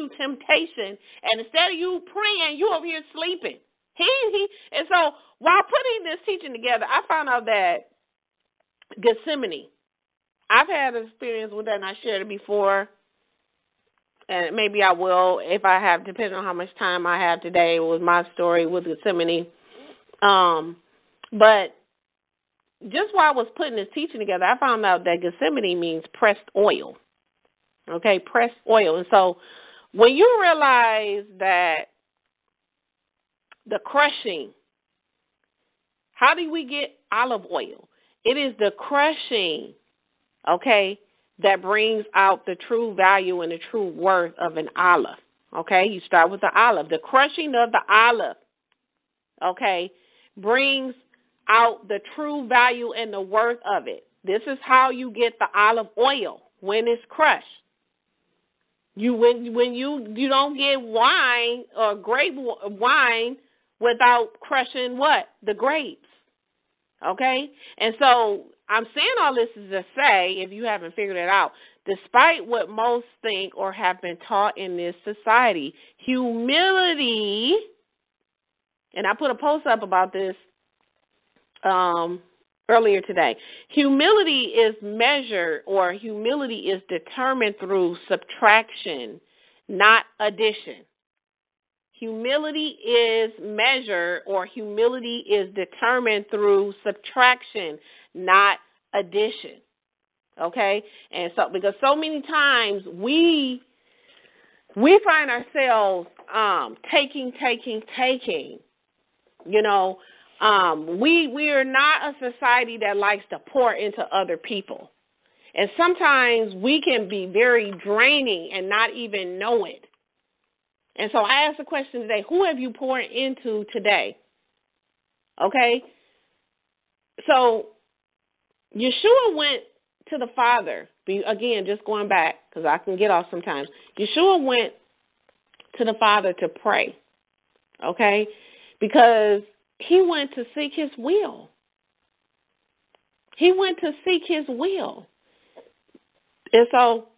temptation. And instead of you praying, you over here sleeping. And so while putting this teaching together, I found out that Gethsemane, I've had an experience with that, and I shared it before. And maybe I will if I have, depending on how much time I have today with my story with Gethsemane. But just while I was putting this teaching together, I found out that Gethsemane means pressed oil. Okay, pressed oil. And so when you realize that the crushing, how do we get olive oil? It is the crushing, okay, that brings out the true value and the true worth of an olive, okay? You start with the olive. The crushing of the olive, okay, brings out the true value and the worth of it. This is how you get the olive oil when it's crushed. When you don't get wine or grape wine without crushing what? The grapes, okay? And so I'm saying all this is to say, if you haven't figured it out, despite what most think or have been taught in this society, humility, and I put a post up about this earlier today, humility is measured or humility is determined through subtraction, not addition. Humility is measured or humility is determined through subtraction, not addition, okay? And so, because so many times we find ourselves taking, you know, we are not a society that likes to pour into other people. And sometimes we can be very draining and not even know it. And so I asked the question today, who have you poured into today? Okay? So Yeshua went to the Father. Again, just going back, because I can get off sometimes. Yeshua went to the Father to pray, okay? Because he went to seek his will. He went to seek his will. And so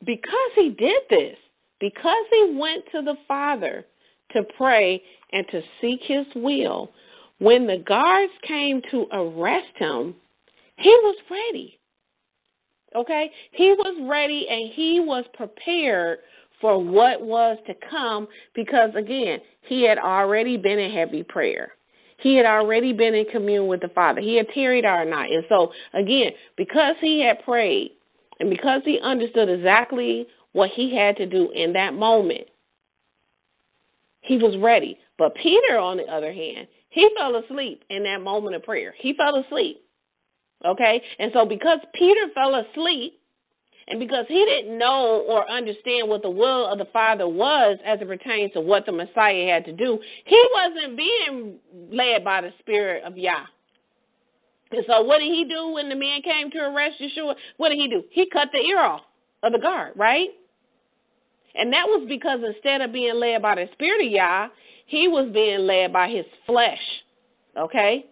because he did this, because he went to the Father to pray, and to seek his will. When the guards came to arrest him, he was ready. Okay? He was ready and he was prepared for what was to come because, again, he had already been in heavy prayer. He had already been in commune with the Father. He had tarried all night. And so, again, because he had prayed and because he understood exactly what he had to do in that moment, he was ready. But Peter, on the other hand, he fell asleep in that moment of prayer. He fell asleep. Okay? And so because Peter fell asleep and because he didn't know or understand what the will of the Father was as it pertains to what the Messiah had to do, he wasn't being led by the Spirit of Yah. And so what did he do when the man came to arrest Yeshua? What did he do? He cut the ear off of the guard, right? And that was because instead of being led by the Spirit of Yah, he was being led by his flesh, okay?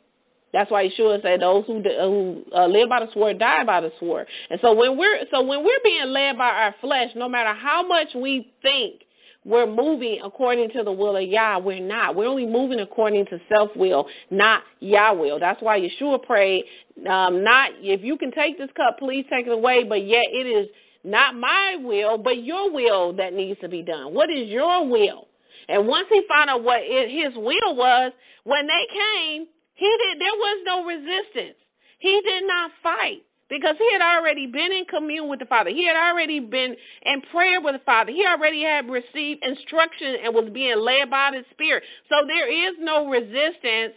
That's why Yeshua said, "Those who live by the sword die by the sword." And so when we're being led by our flesh, no matter how much we think we're moving according to the will of Yah, we're not. We're only moving according to self will, not Yah will. That's why Yeshua prayed, "Not if you can take this cup, please take it away. But yet it is not my will, but your will that needs to be done. What is your will?" And once he found out what his will was, when they came, there was no resistance. He did not fight because he had already been in commune with the Father. He had already been in prayer with the Father. He already had received instruction and was being led by the Spirit. So there is no resistance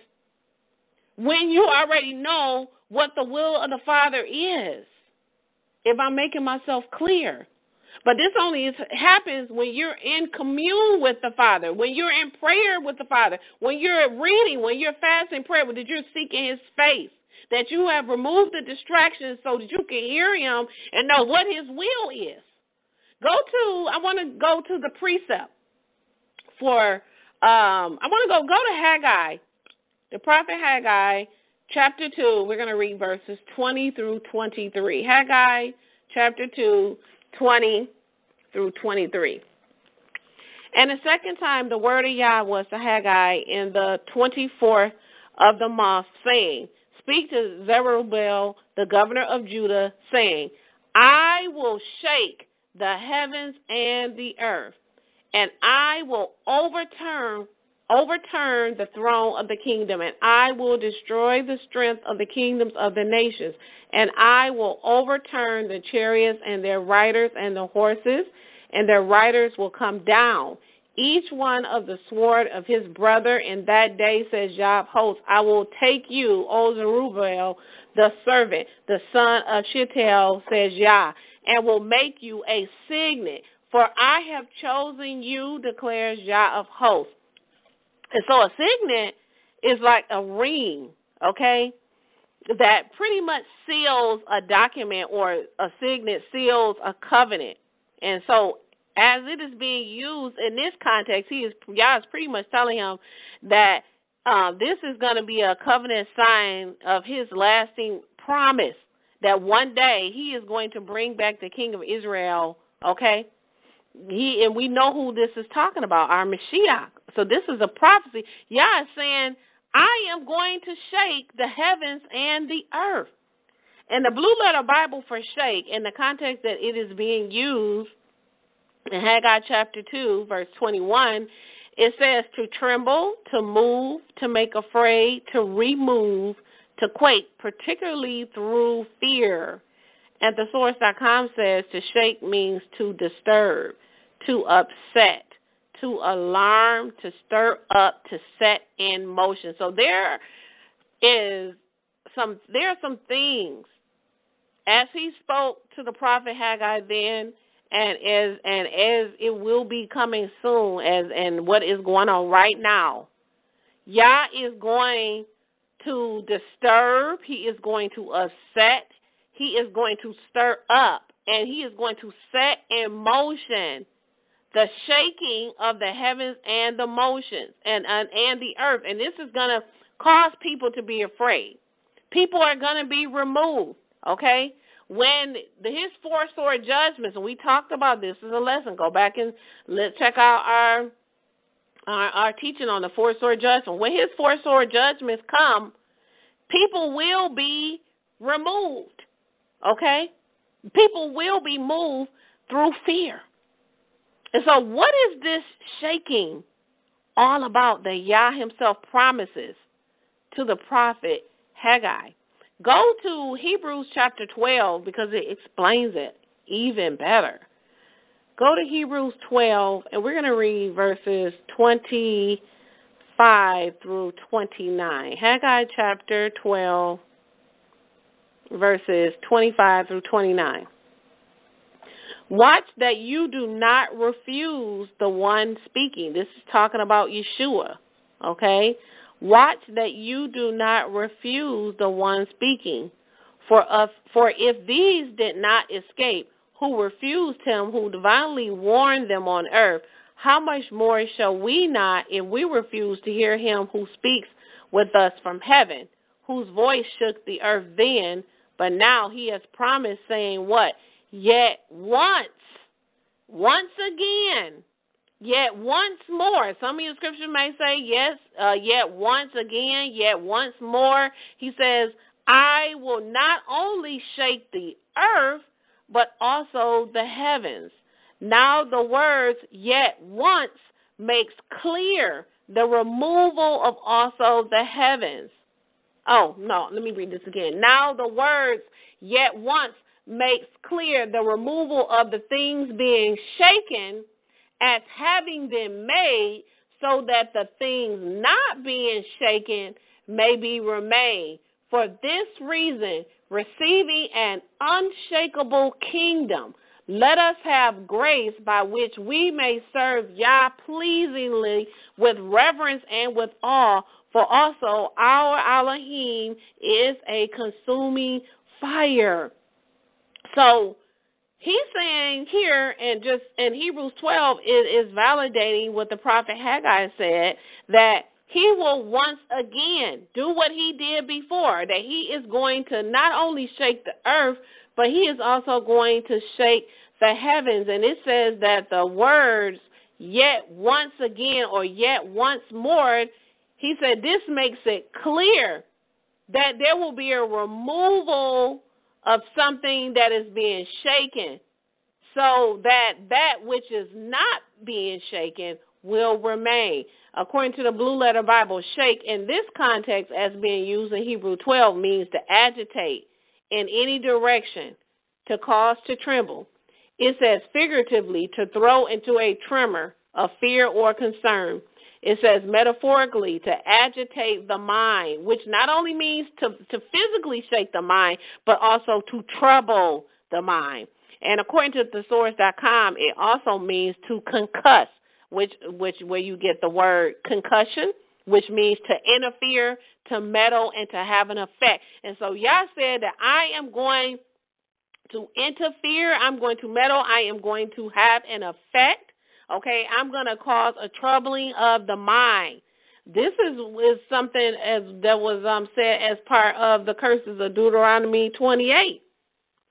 when you already know what the will of the Father is, if I'm making myself clear. But this only happens when you're in commune with the Father, when you're in prayer with the Father, when you're reading, when you're fasting prayer, that you're seeking his face, that you have removed the distractions so that you can hear him and know what his will is. I want to go to the precept for, I want to go to Haggai, the prophet Haggai, chapter 2. We're going to read verses 20 through 23. Haggai, chapter 2. 20 through 23. And the second time the word of Yah was to Haggai in the 24th of the month, saying, "Speak to Zerubbabel, the governor of Judah, saying, I will shake the heavens and the earth, and I will overturn the throne of the kingdom, and I will destroy the strength of the kingdoms of the nations, and I will overturn the chariots and their riders and the horses, and their riders will come down, each one of the sword of his brother. In that day, says Yah of hosts, I will take you, O Zerubbabel, the servant, the son of Shealtiel, says Yah, and will make you a signet, for I have chosen you, declares Yah of hosts." And so a signet is like a ring, okay, that pretty much seals a document, or a signet seals a covenant. And so as it is being used in this context, Yah is pretty much telling him that this is going to be a covenant sign of his lasting promise that one day he is going to bring back the king of Israel, okay? And we know who this is talking about, our Mashiach. So this is a prophecy. Yah is saying, I am going to shake the heavens and the earth. And the blue letter Bible for shake, in the context that it is being used in Haggai chapter 2, verse 21, it says to tremble, to move, to make afraid, to remove, to quake, particularly through fear. At thesource.com says to shake means to disturb, to upset, to alarm, to stir up, to set in motion. So there are some things as he spoke to the prophet Haggai then, and as it will be coming soon, and what is going on right now. Yah is going to disturb. He is going to upset. He is going to stir up, and he is going to set in motion the shaking of the heavens and the motions and the earth. And this is going to cause people to be afraid. People are going to be removed, okay? When his four sword judgments, and we talked about this as a lesson. Go back and let's check out our our teaching on the four-sword judgment. When his four-sword judgments come, people will be removed, okay? People will be moved through fear. And so what is this shaking all about that Yah himself promises to the prophet Haggai? Go to Hebrews chapter 12 because it explains it even better. Go to Hebrews 12, and we're going to read verses 25 through 29. Haggai chapter 12, verses 25 through 29. Watch that you do not refuse the one speaking. This is talking about Yeshua, okay? Watch that you do not refuse the one speaking. For if these did not escape, who refused him, who divinely warned them on earth, how much more shall we not, if we refuse to hear him who speaks with us from heaven, whose voice shook the earth then, but now he has promised, saying what? Yet once again, yet once more. Some of your scripture may say, yes, yet once again, yet once more. He says, I will not only shake the earth, but also the heavens. Now the words yet once makes clear the removal of also the heavens. Oh, no, let me read this again. Now the words yet once makes clear the removal of the things being shaken as having been made, so that the things not being shaken may be remained. For this reason, receiving an unshakable kingdom, let us have grace by which we may serve Yah pleasingly with reverence and with awe, for also our Elohim is a consuming fire. So he's saying here, and just in Hebrews 12, it is validating what the prophet Haggai said, that he will once again do what he did before, that he is going to not only shake the earth, but he is also going to shake the heavens. And it says that the words, yet once again or yet once more, he said this makes it clear that there will be a removal of something that is being shaken, so that that which is not being shaken will remain. According to the Blue Letter Bible, shake in this context as being used in Hebrew 12 means to agitate in any direction, to cause to tremble. It says figuratively to throw into a tremor of fear or concern. It says metaphorically to agitate the mind, which not only means to physically shake the mind, but also to trouble the mind. And according to thesaurus.com, it also means to concuss, which where you get the word concussion, which means to interfere, to meddle, and to have an effect. And so Yah said that I am going to interfere, I'm going to meddle, I am going to have an effect, okay? I'm going to cause a troubling of the mind. This is something that was said as part of the curses of Deuteronomy 28.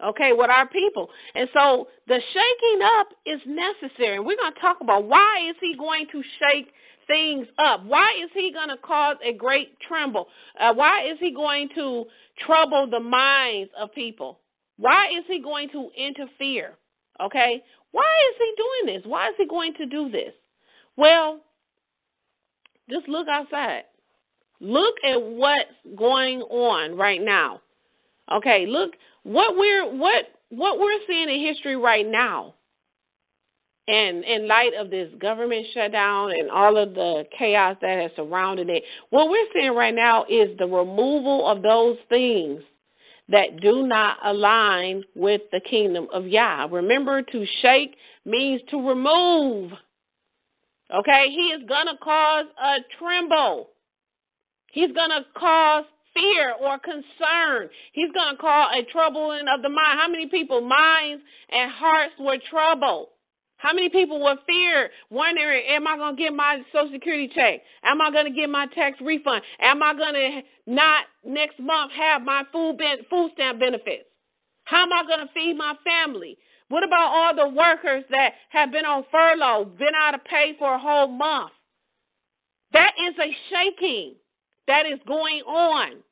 Okay, with our people. And so the shaking up is necessary. And we're going to talk about why is he going to shake things up? Why is he going to cause a great tremble? Why is he going to trouble the minds of people? Why is he going to interfere? Okay, why is he doing this? Why is he going to do this? Well, just look outside. Look at what's going on right now. Okay, look what we're seeing in history right now, and in light of this government shutdown and all of the chaos that has surrounded it, what we're seeing right now is the removal of those things that do not align with the kingdom of Yah. Remember, to shake means to remove. Okay, he is going to cause a tremble. He's going to cause fear or concern. He's going to call a troubling of the mind. How many people's minds and hearts were troubled? How many people were feared, wondering, am I going to get my Social Security check? Am I going to get my tax refund? Am I going to not next month have my food stamp benefits? How am I going to feed my family? What about all the workers that have been on furlough, been out of pay for a whole month? That is a shaking that is going on.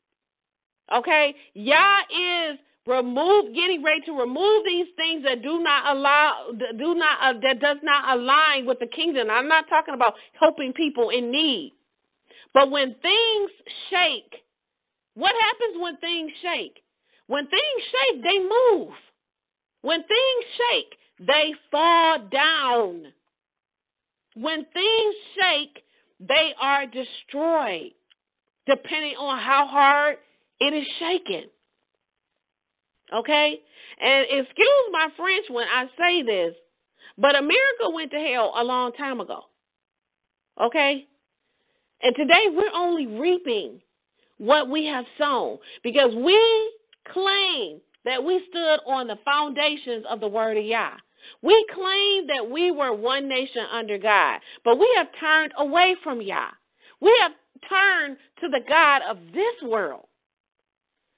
Okay? Yah is getting ready to remove these things that does not align with the kingdom. I'm not talking about helping people in need. But when things shake, what happens when things shake? When things shake, they move. When things shake, they fall down. When things shake, they are destroyed, depending on how hard it is shaken. Okay? And excuse my French when I say this, but America went to hell a long time ago. Okay? And today we're only reaping what we have sown because we claim that we stood on the foundations of the Word of Yah. We claim that we were one nation under God, but we have turned away from Yah. We have turned to the God of this world.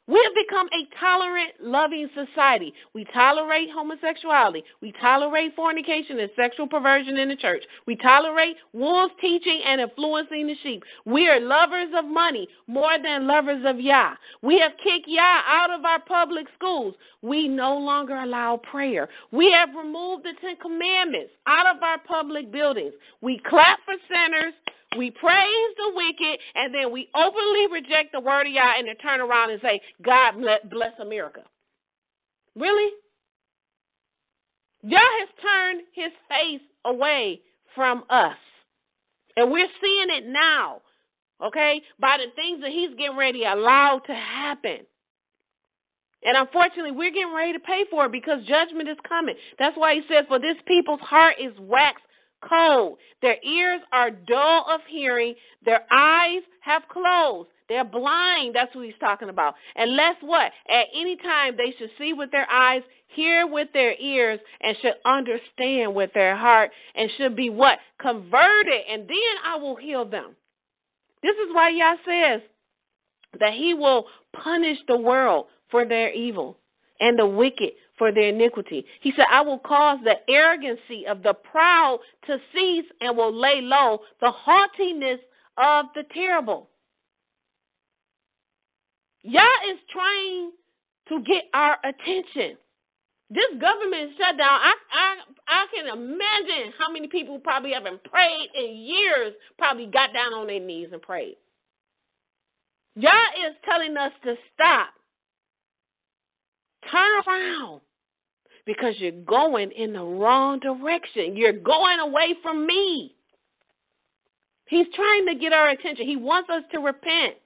We have become a tolerant, loving society. We tolerate homosexuality. We tolerate fornication and sexual perversion in the church. We tolerate wolves teaching and influencing the sheep. We are lovers of money more than lovers of Yah. We have kicked Yah out of our public schools. We no longer allow prayer. We have removed the Ten Commandments out of our public buildings. We clap for sinners. We praise the wicked, and then we openly reject the Word of Yah and then turn around and say, God bless America. Really? Yah has turned his face away from us. And we're seeing it now, okay, by the things that he's getting ready to allow to happen. And unfortunately, we're getting ready to pay for it because judgment is coming. That's why he says, for this people's heart is waxed cold. Their ears are dull of hearing. Their eyes have closed. They're blind. That's what he's talking about. Unless what? At any time they should see with their eyes, hear with their ears, and should understand with their heart, and should be what? Converted, and then I will heal them. This is why Yah says that he will punish the world for their evil and the wicked for their iniquity. He said, I will cause the arrogancy of the proud to cease and will lay low the haughtiness of the terrible. Yah is trying to get our attention. This government shutdown, I can imagine how many people probably haven't prayed in years, probably got down on their knees and prayed. Yah is telling us to stop. Turn around because you're going in the wrong direction. You're going away from me. He's trying to get our attention. He wants us to repent.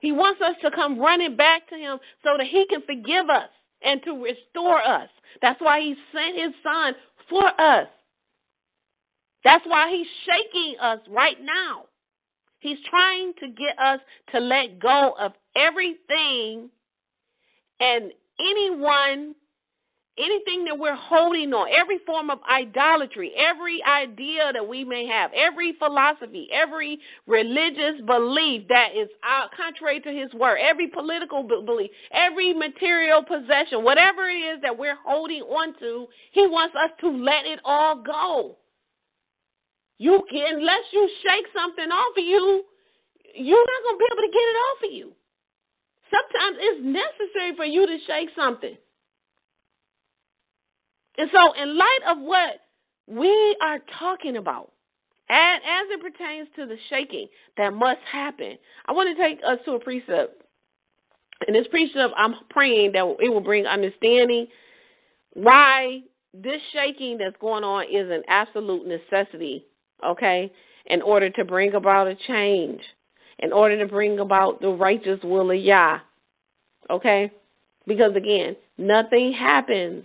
He wants us to come running back to him so that he can forgive us and to restore us. That's why he sent his son for us. That's why he's shaking us right now. He's trying to get us to let go of everything and anything that we're holding on, every form of idolatry, every idea that we may have, every philosophy, every religious belief that is contrary to his word, every political belief, every material possession, whatever it is that we're holding on to, he wants us to let it all go. You can, unless you shake something off of you, you're not going to be able to get it off of you. Sometimes it's necessary for you to shake something. And so in light of what we are talking about, and as it pertains to the shaking that must happen, I want to take us to a precept. And this precept, I'm praying that it will bring understanding why this shaking that's going on is an absolute necessity, okay, in order to bring about a change. In order to bring about the righteous will of Yah, okay? Because, again, nothing happens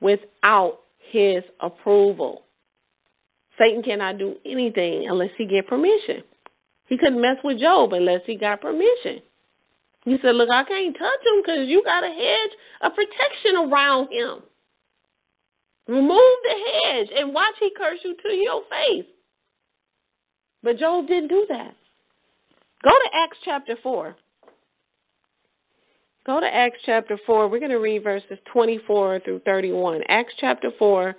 without his approval. Satan cannot do anything unless he get permission. He couldn't mess with Job unless he got permission. He said, look, I can't touch him because you got a hedge of protection around him. Remove the hedge and watch he curse you to your face. But Job didn't do that. Go to Acts chapter 4. Go to Acts chapter 4. We're going to read verses 24 through 31. Acts chapter 4,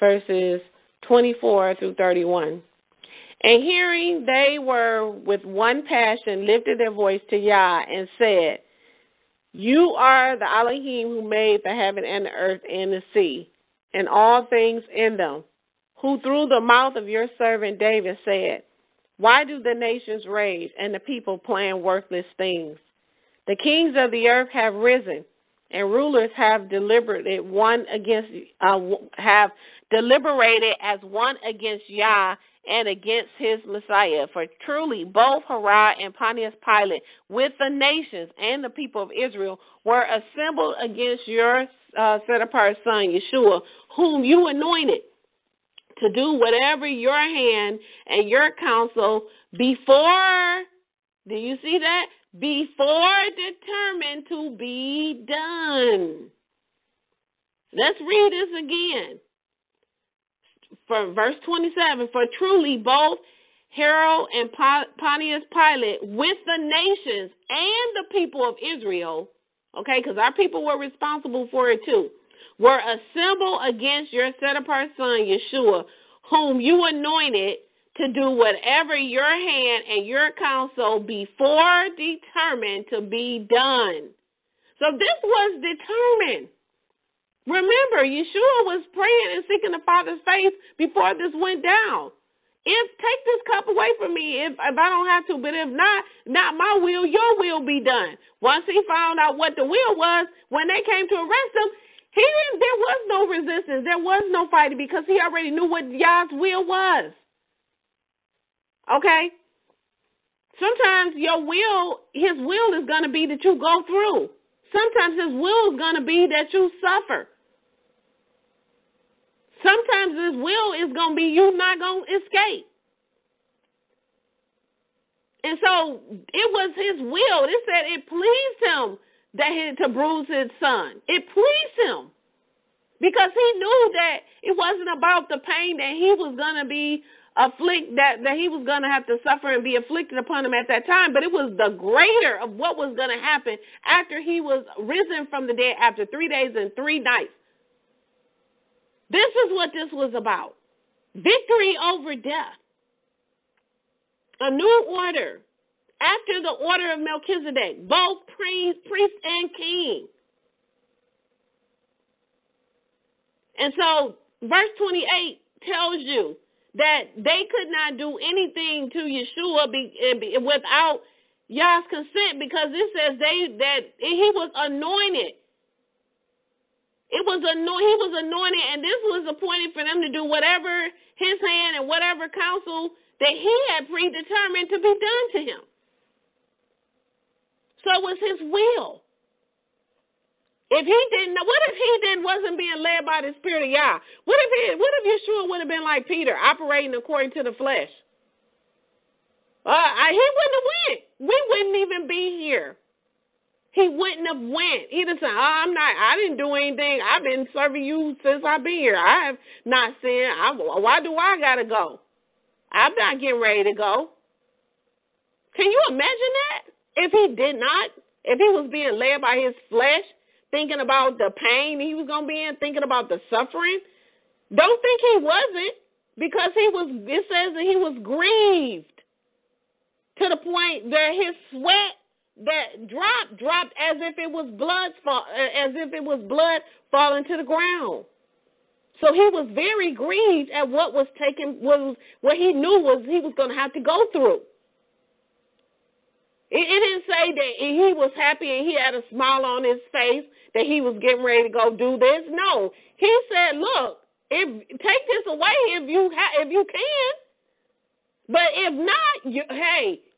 verses 24 through 31. And hearing, they were with one passion lifted their voice to Yah and said, You are the Elohim who made the heaven and the earth and the sea, and all things in them, who through the mouth of your servant David said, Why do the nations rage and the people plan worthless things? The kings of the earth have risen, and rulers have deliberated as one against Yah and against his Messiah. For truly both Herod and Pontius Pilate with the nations and the people of Israel were assembled against your set-apart son, Yeshua, whom you anointed to do whatever your hand and your counsel before, do you see that? Before determined to be done. Let's read this again. From verse 27, for truly both Herod and Pontius Pilate with the nations and the people of Israel, okay, because our people were responsible for it too, were assembled against your set-apart son, Yeshua, whom you anointed to do whatever your hand and your counsel before determined to be done. So this was determined. Remember, Yeshua was praying and seeking the Father's face before this went down. Take this cup away from me if I don't have to, but if not, not my will, your will be done. Once he found out what the will was, when they came to arrest him, there was no resistance. There was no fighting because he already knew what Yah's will was. Okay? Sometimes your will, his will is going to be that you go through. Sometimes his will is going to be that you suffer. Sometimes his will is going to be you're not going to escape. And so it was his will. It said it pleased him to bruise his son. It pleased him because he knew that it wasn't about the pain that he was going to be afflicted, that he was going to have to suffer and be afflicted upon him at that time, but it was the greater of what was going to happen after he was risen from the dead after 3 days and 3 nights. This is what this was about. Victory over death. A new order. After the order of Melchizedek, both priest and king. And so verse 28 tells you that they could not do anything to Yeshua without Yah's consent, because it says he was anointed. He was anointed, and this was appointed for them to do whatever his hand and whatever counsel that he had predetermined to be done to him. So it was his will. Wasn't being led by the Spirit of Yah? What if Yeshua would have been like Peter, operating according to the flesh? He wouldn't have went. We wouldn't even be here. He wouldn't have went. He'd have said, I didn't do anything. I've been serving you since I've been here. I have not sinned. Why do I got to go? I'm not getting ready to go. Can you imagine that? If he did not, if he was being led by his flesh, thinking about the pain he was going to be in, thinking about the suffering. Don't think he wasn't, because it says that he was grieved to the point that his sweat that dropped as if it was blood falling to the ground. So he was very grieved at what he knew was he was going to have to go through. It didn't say that he was happy and he had a smile on his face that he was getting ready to go do this. No, he said, "Look, take this away if you can, but if not,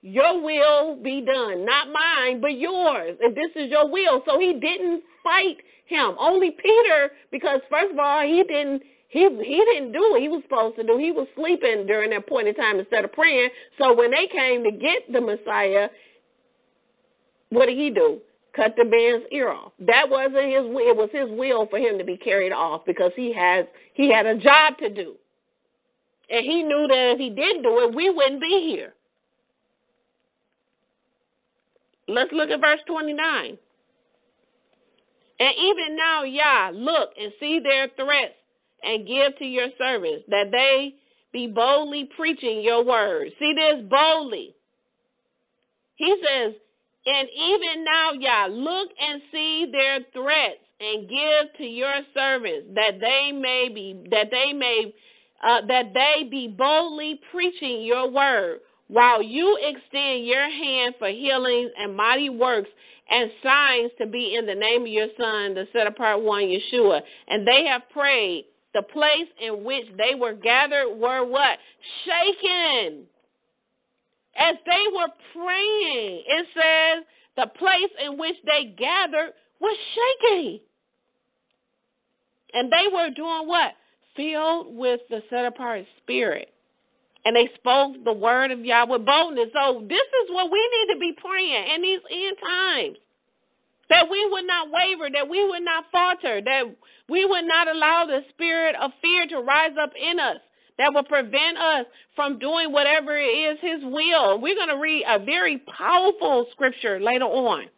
your will be done, not mine, but yours. If this is your will." So he didn't fight him. Only Peter, because first of all, he didn't do what he was supposed to do. He was sleeping during that point in time instead of praying. So when they came to get the Messiah, what did he do? Cut the man's ear off. That wasn't his will. It was his will for him to be carried off because he had a job to do. And he knew that if he didn't do it, we wouldn't be here. Let's look at verse 29. And even now, Yah, look and see their threats and give to your servants that they be boldly preaching your word. See this, boldly. He says, and even now, Yah, look and see their threats and give to your servants that they be boldly preaching your word, while you extend your hand for healings and mighty works and signs to be in the name of your son, the set apart one, Yeshua. And they have prayed. The place in which they were gathered were what? Shaken. As they were praying, it says the place in which they gathered was shaking. And they were doing what? Filled with the set-apart spirit. And they spoke the word of Yah with boldness. So this is what we need to be praying in these end times. That we would not waver, that we would not falter, that we would not allow the spirit of fear to rise up in us, that will prevent us from doing whatever it is his will. We're going to read a very powerful scripture later on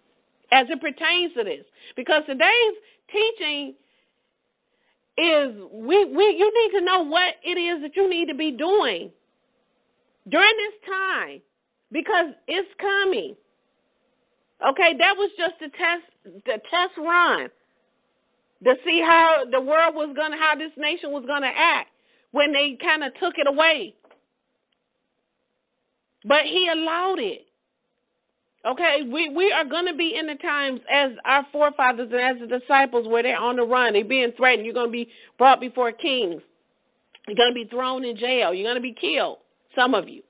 as it pertains to this. Because today's teaching is, you need to know what it is that you need to be doing during this time, because it's coming. Okay, that was just the test run to see how the world was going to, how this nation was going to act when they kind of took it away. But he allowed it. Okay, we are going to be in the times as our forefathers and as the disciples where they're on the run. They're being threatened. You're going to be brought before kings. You're going to be thrown in jail. You're going to be killed, some of you.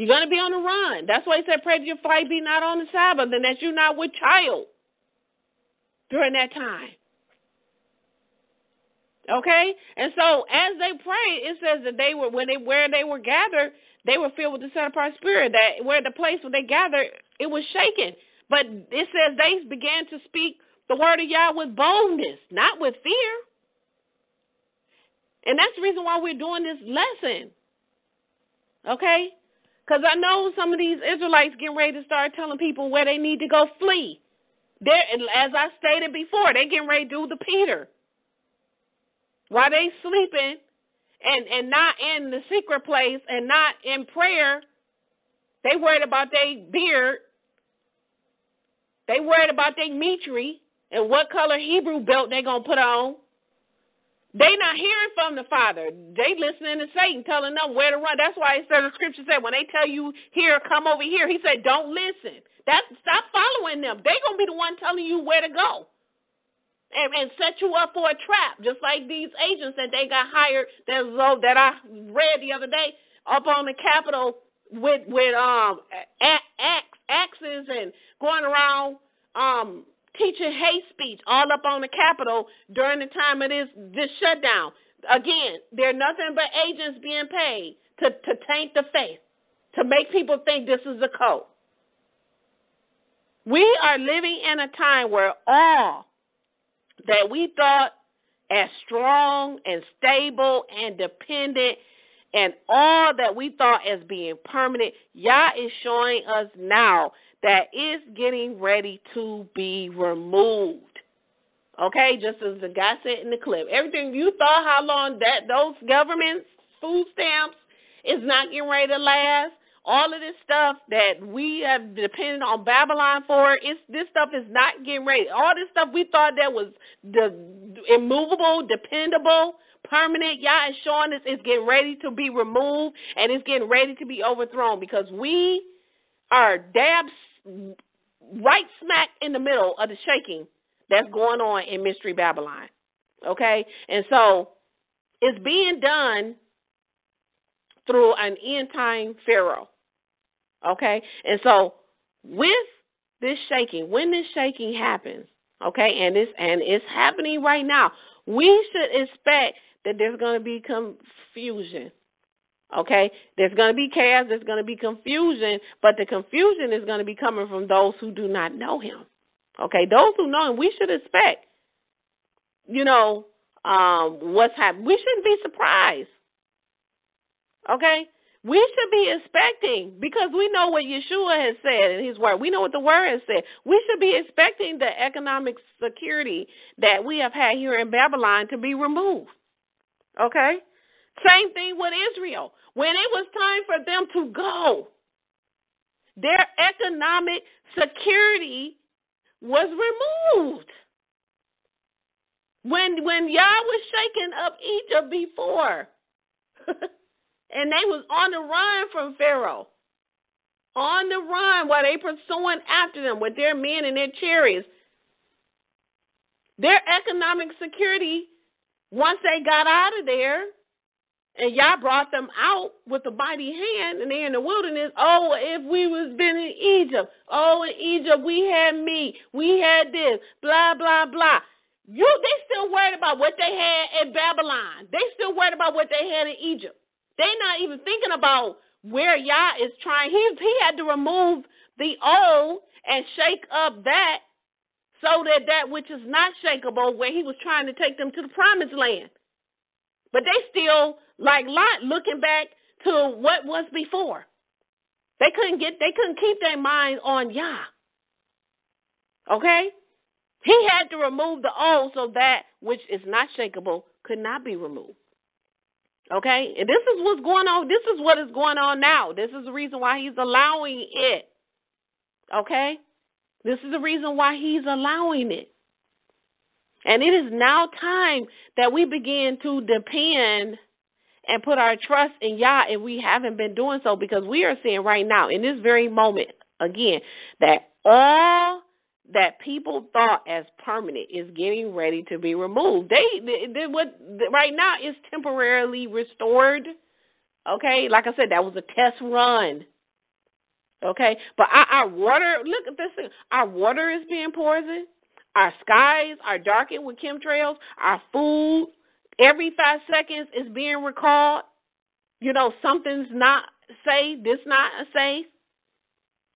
You're going to be on the run. That's why he said, pray that your flight be not on the Sabbath and that you're not with child during that time. Okay? And so as they prayed, it says that they were, where they were gathered, they were filled with the set-apart spirit, that where the place where they gathered, it was shaken. But it says they began to speak the word of Yah with boldness, not with fear. And that's the reason why we're doing this lesson. Okay? Because I know some of these Israelites getting ready to start telling people where they need to go flee. They're, as I stated before, they're getting ready to do the Peter. While they sleeping and not in the secret place and not in prayer, they worried about their beard. They worried about their mitre and what color Hebrew belt they're going to put on. They not hearing from the Father. They listening to Satan telling them where to run. That's why it said, the scripture said, when they tell you here, come over here, he said, don't listen. Stop following them. They're going to be the one telling you where to go and set you up for a trap, just like these agents that they got hired that I read the other day up on the Capitol with axes and going around teaching hate speech all up on the Capitol during the time of this shutdown. Again, they're nothing but agents being paid to taint the faith, to make people think this is a cult. We are living in a time where all that we thought as strong and stable and dependent and all that we thought as being permanent, Yah is showing us now that is getting ready to be removed. Okay, just as the guy said in the clip, everything you thought how long that those governments, food stamps, is not getting ready to last. All of this stuff that we have depended on Babylon for, this stuff is not getting ready. All this stuff we thought that was the immovable, dependable, permanent, Yah is showing us it's getting ready to be removed and it's getting ready to be overthrown because we are dabs right smack in the middle of the shaking that's going on in Mystery Babylon, okay? And so it's being done through an end-time Pharaoh, okay? And so with this shaking, when this shaking happens, okay, and it's happening right now, we should expect that there's going to be confusion, okay? There's going to be chaos, there's going to be confusion, but the confusion is going to be coming from those who do not know him, okay? Those who know him, we should expect, what's happening. We shouldn't be surprised. Okay? We should be expecting, because we know what Yeshua has said in his word. We know what the word has said. We should be expecting the economic security that we have had here in Babylon to be removed. Okay? Same thing with Israel. When it was time for them to go, their economic security was removed. When Yah was shaking up Egypt before, and they was on the run from Pharaoh, on the run while they pursuing after them with their men and their chariots, their economic security, once they got out of there, and Yah brought them out with a mighty hand, and they're in the wilderness. Oh, if we was been in Egypt. Oh, in Egypt, we had meat. We had this, blah, blah, blah. They still worried about what they had in Babylon. They still worried about what they had in Egypt. They're not even thinking about where Yah is trying. He had to remove the old and shake up that so that that which is not shakeable, where he was trying to take them to the promised land. But they still, like Lot, looking back to what was before. They couldn't keep their mind on Yah. Okay? He had to remove the old so that which is not shakeable could not be removed. Okay? And this is what's going on. This is what is going on now. This is the reason why he's allowing it. Okay? This is the reason why he's allowing it. And it is now time that we begin to depend and put our trust in Yah, and we haven't been doing so because we are seeing right now in this very moment, again, that all that people thought as permanent is getting ready to be removed. Right now is temporarily restored, okay? Like I said, that was a test run, okay? But our water, look at this thing. Our water is being poisoned. Our skies are darkened with chemtrails. Our food, every 5 seconds, is being recalled. You know, something's not safe. This not safe.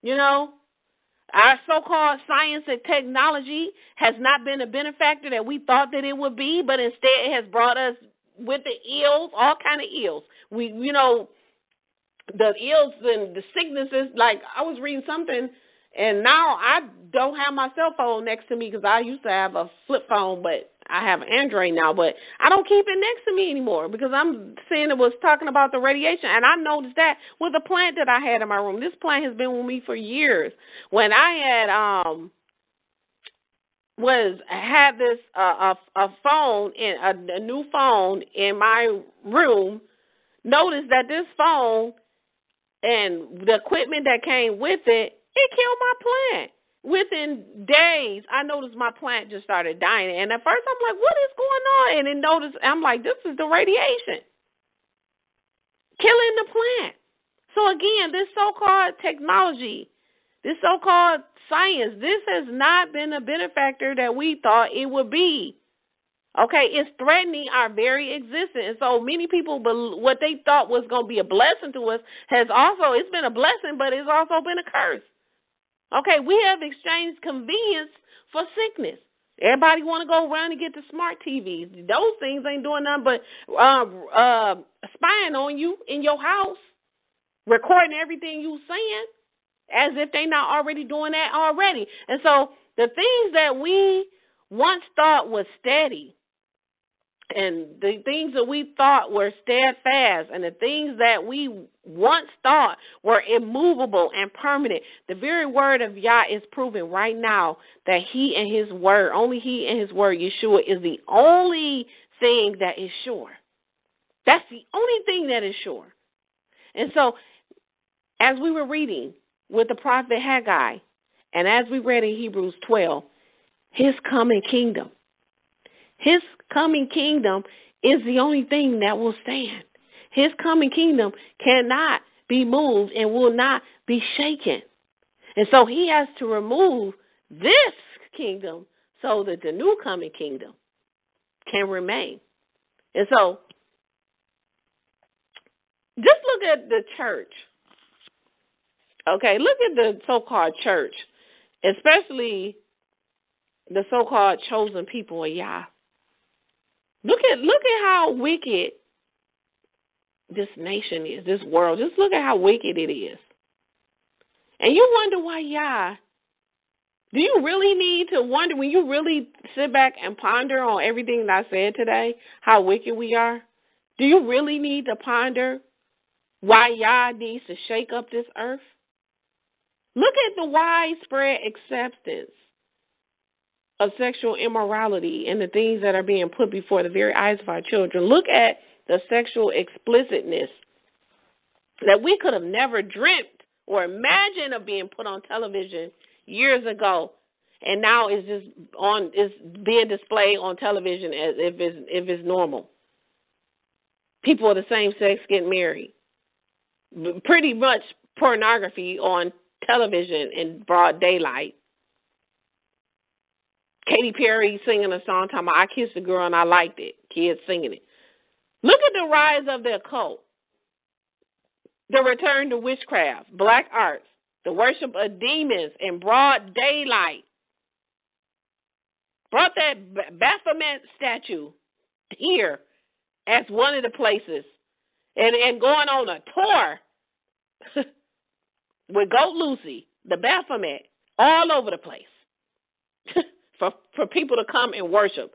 You know, our so-called science and technology has not been a benefactor that we thought that it would be, but instead it has brought us with the ills, all kind of ills. The ills and the sicknesses. Like I was reading something. And now I don't have my cell phone next to me because I used to have a flip phone, but I have an Android now. But I don't keep it next to me anymore because I'm seeing it was talking about the radiation. And I noticed that with a plant that I had in my room. This plant has been with me for years. When I had this a phone, and a new phone in my room, noticed that this phone and the equipment that came with it, it killed my plant. Within days, I noticed my plant just started dying. And at first, I'm like, what is going on? And then I'm like, this is the radiation killing the plant. So again, this so-called technology, this so-called science, this has not been a benefactor that we thought it would be. Okay, it's threatening our very existence. And so many people, what they thought was going to be a blessing to us it's been a blessing, but it's also been a curse. Okay, we have exchanged convenience for sickness. Everybody want to go around and get the smart TVs. Those things ain't doing nothing but spying on you in your house, recording everything you saying, as if they not already doing that already. And so the things that we once thought was steady, and the things that we thought were steadfast, and the things that we once thought were immovable and permanent, the very word of Yah is proving right now that he and his word, only he and his word, Yeshua, is the only thing that is sure. That's the only thing that is sure. And so, as we were reading with the prophet Haggai, and as we read in Hebrews 12, his coming kingdom is the only thing that will stand. His coming kingdom cannot be moved and will not be shaken. And so he has to remove this kingdom so that the new coming kingdom can remain. And so just look at the church. Okay, look at the so-called church, especially the so-called chosen people of Yah. Look at how wicked this nation is, this world. Just look at how wicked it is. And you wonder why Yah, do you really need to wonder when you really sit back and ponder on everything that I said today, how wicked we are? Do you really need to ponder why Yah needs to shake up this earth? Look at the widespread acceptance of sexual immorality and the things that are being put before the very eyes of our children. Look at the sexual explicitness that we could have never dreamt or imagined of being put on television years ago, and now it's just on, it's being displayed on television as if it's normal. People of the same sex get married. Pretty much pornography on television in broad daylight. Katy Perry singing a song talking about, I kissed a girl and I liked it. Kids singing it. Look at the rise of the occult, the return to witchcraft, black arts, the worship of demons in broad daylight. Brought that Baphomet statue here as one of the places and going on a tour with Goat Lucy, the Baphomet, all over the place for people to come and worship.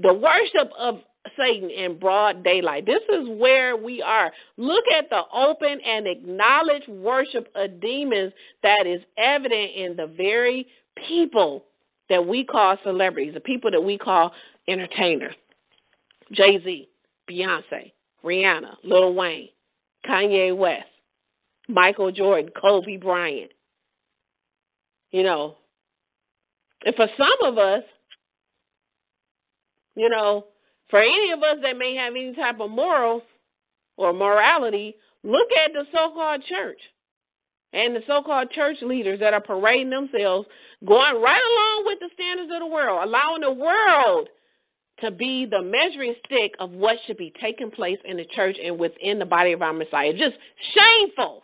The worship of Satan in broad daylight. This is where we are. Look at the open and acknowledged worship of demons that is evident in the very people that we call celebrities, the people that we call entertainers. Jay-Z, Beyonce, Rihanna, Lil Wayne, Kanye West, Michael Jordan, Kobe Bryant. You know, and for some of us, you know, for any of us that may have any type of morals or morality, look at the so-called church and the so-called church leaders that are parading themselves, going right along with the standards of the world, allowing the world to be the measuring stick of what should be taking place in the church and within the body of our Messiah. Just shameful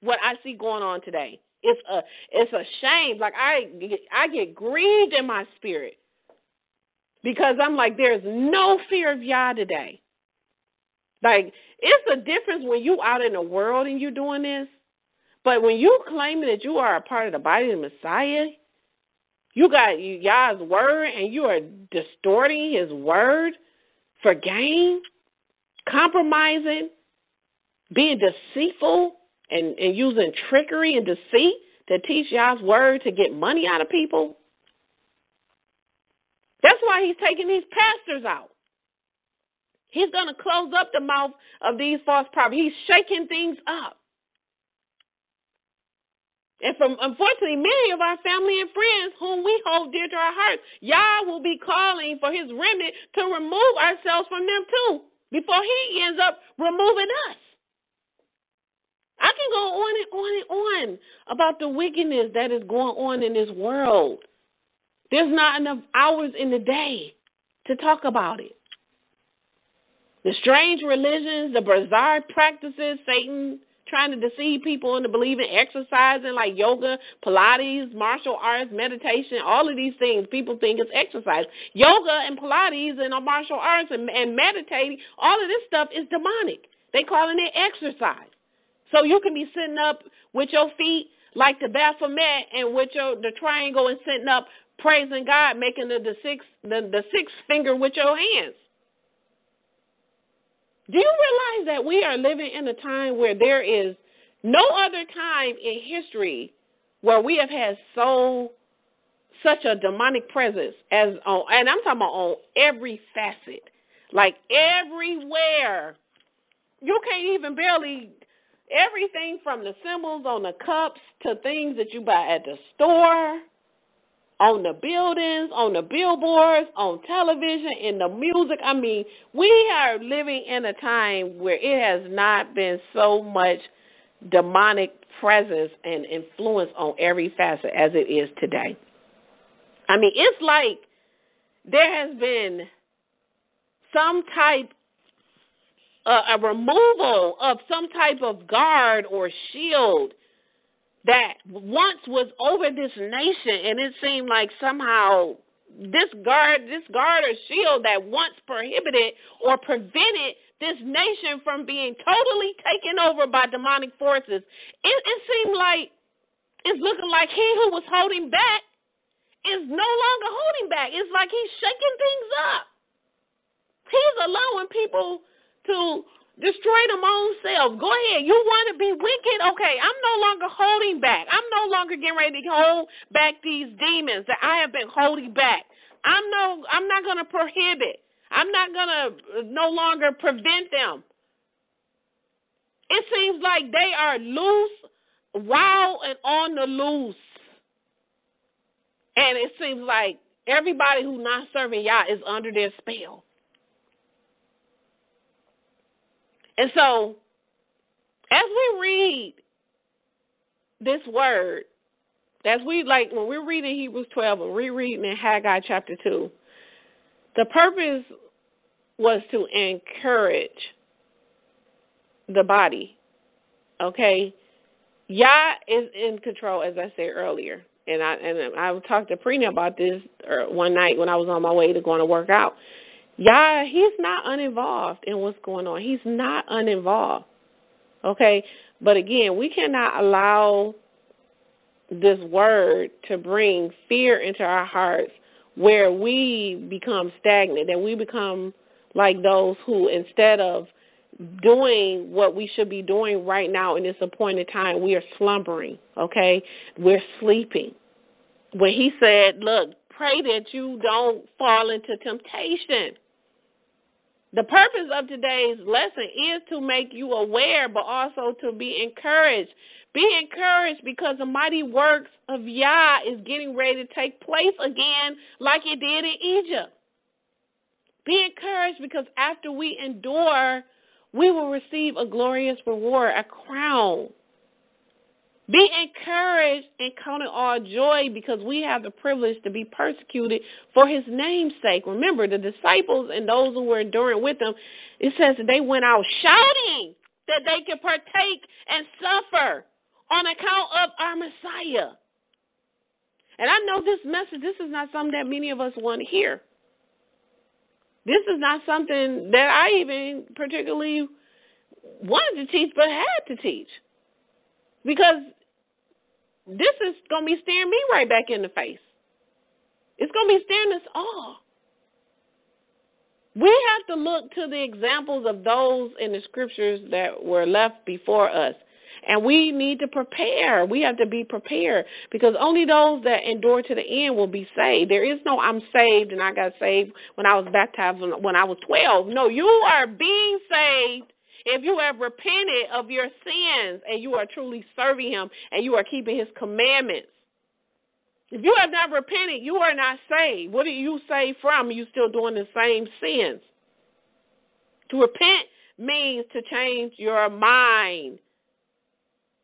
what I see going on today. It's a shame. Like I get grieved in my spirit. Because I'm like, there's no fear of Yah today. Like, it's a difference when you out in the world and you're doing this. But when you claiming that you are a part of the body of the Messiah, you got Yah's word and you are distorting his word for gain, compromising, being deceitful and using trickery and deceit to teach Yah's word to get money out of people. That's why he's taking these pastors out. He's going to close up the mouth of these false prophets. He's shaking things up. And from, unfortunately, many of our family and friends whom we hold dear to our hearts, Yah will be calling for his remnant to remove ourselves from them too before he ends up removing us. I can go on and on and on about the wickedness that is going on in this world. There's not enough hours in the day to talk about it. The strange religions, the bizarre practices, Satan trying to deceive people into believing, exercising like yoga, Pilates, martial arts, meditation, all of these things people think is exercise. Yoga and Pilates and martial arts and meditating, all of this stuff is demonic. They calling it exercise. So you can be sitting up with your feet like the Baphomet and with the triangle and sitting up praising God, making the sixth finger with your hands. Do you realize that we are living in a time where there is no other time in history where we have had such a demonic presence as on, and I'm talking about on every facet, like everywhere. You can't even barely. Everything from the symbols on the cups to things that you buy at the store, on the buildings, on the billboards, on television, in the music. I mean, we are living in a time where it has not been so much demonic presence and influence on every facet as it is today. I mean, it's like there has been some type a removal of some type of guard or shield that once was over this nation, and it seemed like somehow this guard or shield that once prohibited or prevented this nation from being totally taken over by demonic forces. It seemed like it's looking like he who was holding back is no longer holding back. It's like he's shaking things up. He's allowing people to destroy them own self. Go ahead. You want to be wicked? Okay, I'm no longer holding back. I'm no longer getting ready to hold back these demons that I have been holding back. I'm not going to prohibit. I'm not going to no longer prevent them. It seems like they are loose, wild, and on the loose. And it seems like everybody who's not serving Yah is under their spell. And so, as we read this word, as we like when we're reading Hebrews 12 and rereading in Haggai chapter 2, the purpose was to encourage the body. Okay, Yah is in control, as I said earlier, and I talked to Prina about this one night when I was on my way to going to work out. Yah, he's not uninvolved in what's going on. He's not uninvolved. Okay? But again, we cannot allow this word to bring fear into our hearts where we become stagnant, that we become like those who, instead of doing what we should be doing right now in this appointed time, we are slumbering. Okay? We're sleeping. When he said, look, pray that you don't fall into temptation. The purpose of today's lesson is to make you aware, but also to be encouraged. Be encouraged because the mighty works of Yah is getting ready to take place again like it did in Egypt. Be encouraged because after we endure, we will receive a glorious reward, a crown. Be encouraged and count it all joy because we have the privilege to be persecuted for his name's sake. Remember, the disciples and those who were enduring with him, it says that they went out shouting that they could partake and suffer on account of our Messiah. And I know this message, this is not something that many of us want to hear. This is not something that I even particularly wanted to teach but had to teach. Because this is going to be staring me right back in the face. It's going to be staring us all. We have to look to the examples of those in the scriptures that were left before us. And we need to prepare. We have to be prepared because only those that endure to the end will be saved. There is no I'm saved and I got saved when I was baptized when I was 12. No, you are being saved. If you have repented of your sins and you are truly serving him and you are keeping his commandments, if you have not repented, you are not saved. What are you saved from? You're still doing the same sins. To repent means to change your mind.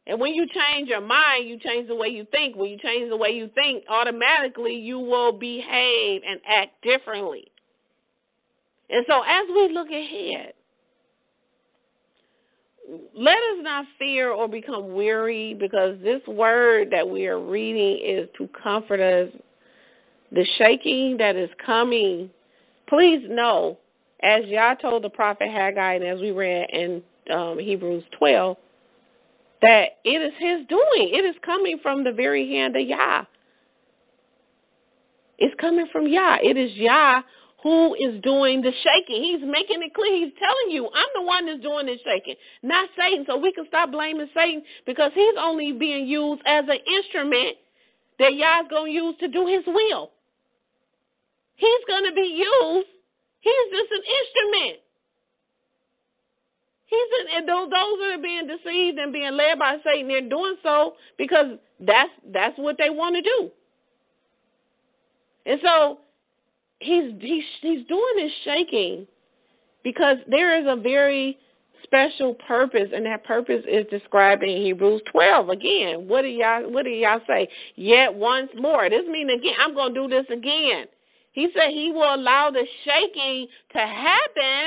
And when you change your mind, you change the way you think. When you change the way you think, automatically you will behave and act differently. And so as we look ahead, let us not fear or become weary because this word that we are reading is to comfort us. The shaking that is coming, please know, as Yah told the prophet Haggai and as we read in Hebrews 12, that it is his doing. It is coming from the very hand of Yah. It's coming from Yah. It is Yah who is doing the shaking. He's making it clear. He's telling you, I'm the one that's doing the shaking, not Satan. So we can stop blaming Satan because he's only being used as an instrument that Yah's going to use to do his will. He's going to be used. He's just an instrument. And those that are being deceived and being led by Satan, they're doing so because that's what they want to do. And so, He's doing this shaking because there is a very special purpose, and that purpose is described in Hebrews 12. Again, what did y'all say? Yet once more. This means again, I'm going to do this again. He said he will allow the shaking to happen.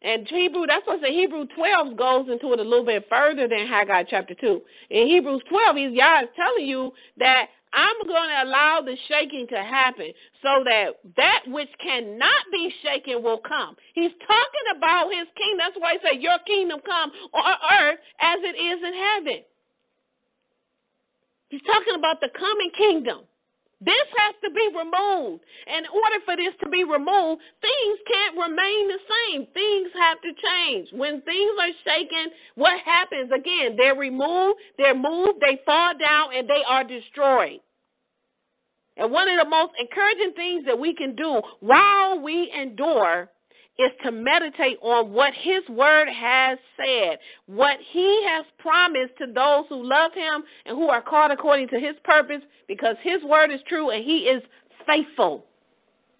And that's what I said, Hebrews 12 goes into it a little bit further than Haggai chapter 2. In Hebrews 12, Yah is telling you that I'm going to allow the shaking to happen so that which cannot be shaken will come. He's talking about his kingdom. That's why he said, your kingdom come on earth as it is in heaven. He's talking about the coming kingdom. This has to be removed. In order for this to be removed, things can't remain the same. Things have to change. When things are shaken, what happens? Again, they're removed, they're moved, they fall down, and they are destroyed. And one of the most encouraging things that we can do while we endure is to meditate on what his word has said, what he has promised to those who love him and who are called according to his purpose, because his word is true and he is faithful.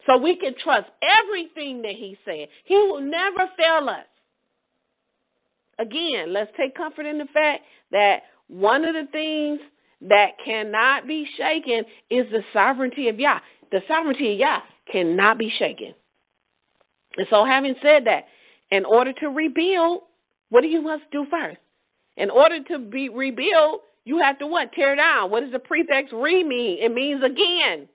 So we can trust everything that he said. He will never fail us. Again, let's take comfort in the fact that one of the things that cannot be shaken is the sovereignty of Yah. The sovereignty of Yah cannot be shaken. And so having said that, in order to rebuild, what do you must do first? In order to be rebuild, you have to what? Tear down. What does the prefix re mean? It means again.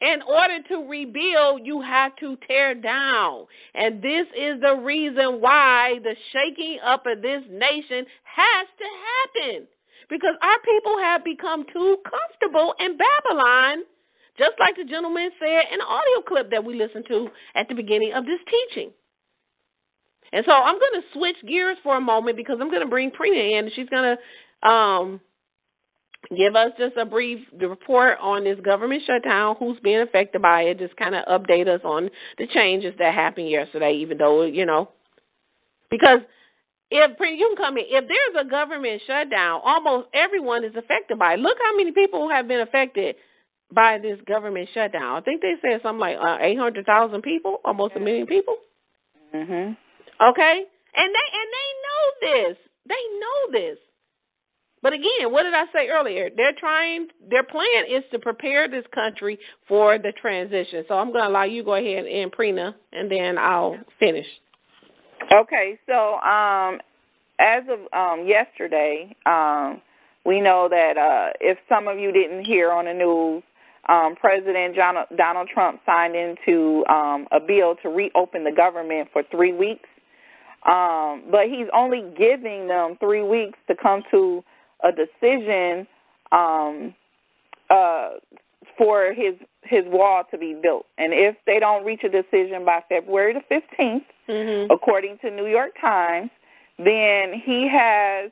In order to rebuild, you have to tear down. And this is the reason why the shaking up of this nation has to happen. Because our people have become too comfortable in Babylon, just like the gentleman said in the audio clip that we listened to at the beginning of this teaching. And so I'm going to switch gears for a moment because I'm going to bring Prina in. She's going to give us just a brief report on this government shutdown, who's being affected by it, just kind of update us on the changes that happened yesterday, even though, you know, because if Prina, you can come in. If there's a government shutdown, almost everyone is affected by it. Look how many people have been affected by this government shutdown. I think they said something like 800,000 people, almost a million people. Mm-hmm. Okay? And they know this. They know this. But again, what did I say earlier? Their plan is to prepare this country for the transition. So I'm going to allow you to go ahead and Prina, and then I'll finish. Okay. So as of yesterday, we know that if some of you didn't hear on the news, President Donald Trump signed into a bill to reopen the government for 3 weeks, but he's only giving them 3 weeks to come to a decision for his wall to be built. And if they don't reach a decision by February the 15th, mm-hmm. according to New York Times, then he has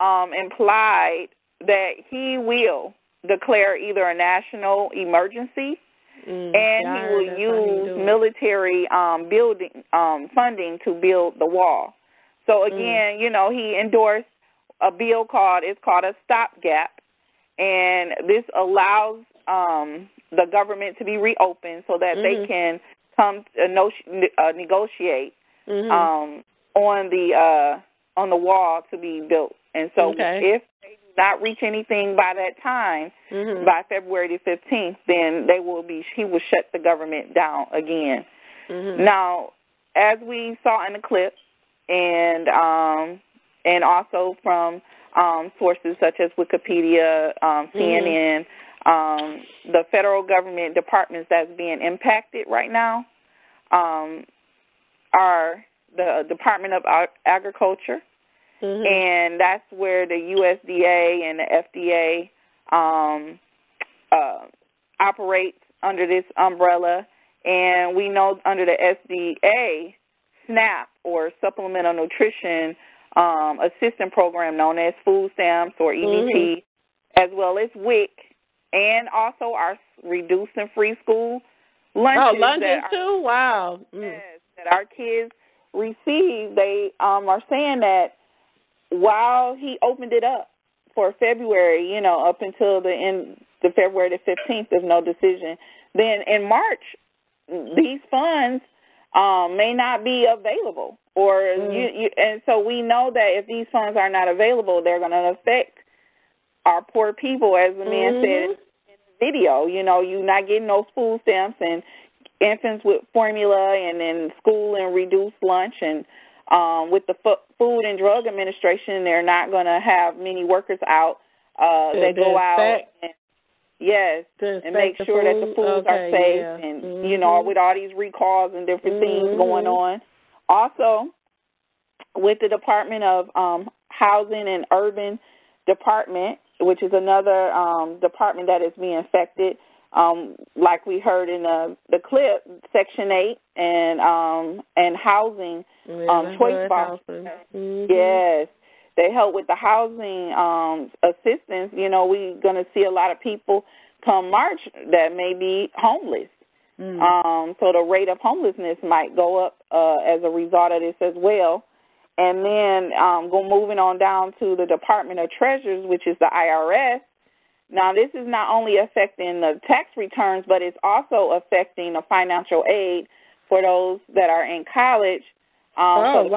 implied that he will declare either a national emergency and he will use military building funding to build the wall. So again, you know, he endorsed a bill called a stopgap, and this allows the government to be reopened so that they can come negotiate on the wall to be built. And so if they do not reach anything by that time, by February the 15th, then he will shut the government down again. Now, as we saw in the clip, and also from sources such as Wikipedia, CNN, the federal government departments that's being impacted right now are the Department of Agriculture, and that's where the USDA and the FDA operates under this umbrella. And we know under the SDA, SNAP, or Supplemental Nutrition Assistance Program, known as food stamps or EBT, as well as WIC, and also our reducing free school lunches. Oh, lunches too? Wow. Yes, that our kids receive. They are saying that while he opened it up for February, you know, up until the end of February the 15th, there's no decision. Then in March, these funds may not be available. Or and so we know that if these funds are not available, they're going to affect our poor people, as the man said in the video. You know, you're not getting those food stamps and infants with formula, and then school and reduced lunch, and with the Food and Drug Administration, they're not going to have many workers out. They go out and, and make sure that the foods are safe, and, you know, with all these recalls and different things going on. Also, with the Department of Housing and Urban Department, which is another department that is being affected, like we heard in the clip, Section 8 and housing, choice boxes. Mm-hmm. Yes, they help with the housing assistance. You know, we're going to see a lot of people come March that may be homeless. Mm. So the rate of homelessness might go up as a result of this as well. And then go moving on down to the Department of Treasures, which is the IRS. Now, this is not only affecting the tax returns, but it's also affecting the financial aid for those that are in college. For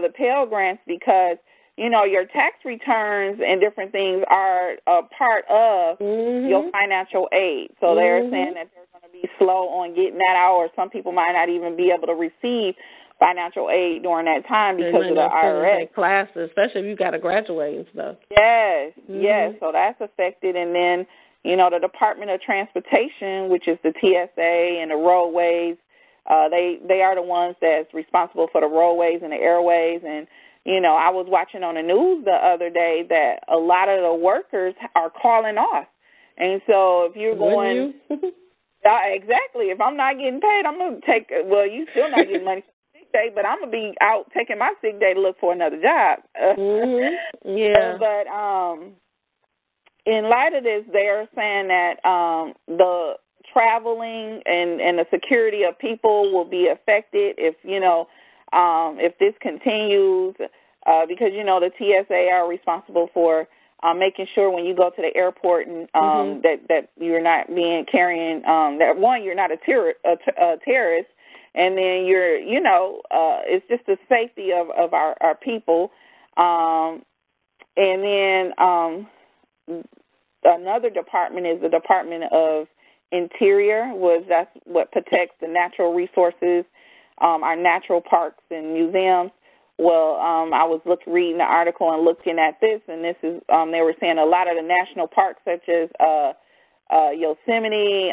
the Pell Grants, because, you know, your tax returns and different things are a part of mm-hmm. your financial aid. So mm-hmm. they're saying that they're going to be slow on getting that out, or some people might not even be able to receive financial aid during that time because of the IRS. Classes, especially if you got to graduate and stuff. Yes, mm-hmm. yes. So that's affected. And then, you know, the Department of Transportation, which is the TSA and the roadways, they are the ones that's responsible for the roadways and the airways. And, you know, I was watching on the news the other day that a lot of the workers are calling off. And so if you're going... You? Exactly. If I'm not getting paid, I'm going to take... Well, you still not getting money. Day, but I'm gonna be out taking my sick day to look for another job. Mm-hmm. Yeah. But in light of this, they're saying that the traveling and the security of people will be affected if if this continues, because you know the TSA are responsible for making sure when you go to the airport and mm-hmm. that you're not carrying that one, you're not a terrorist. And then you're, it's just the safety of our people. And then another department is the Department of Interior, that's what protects the natural resources, our natural parks and museums. Well, I was reading the article and looking at this, and this is they were saying a lot of the national parks, such as Yosemite,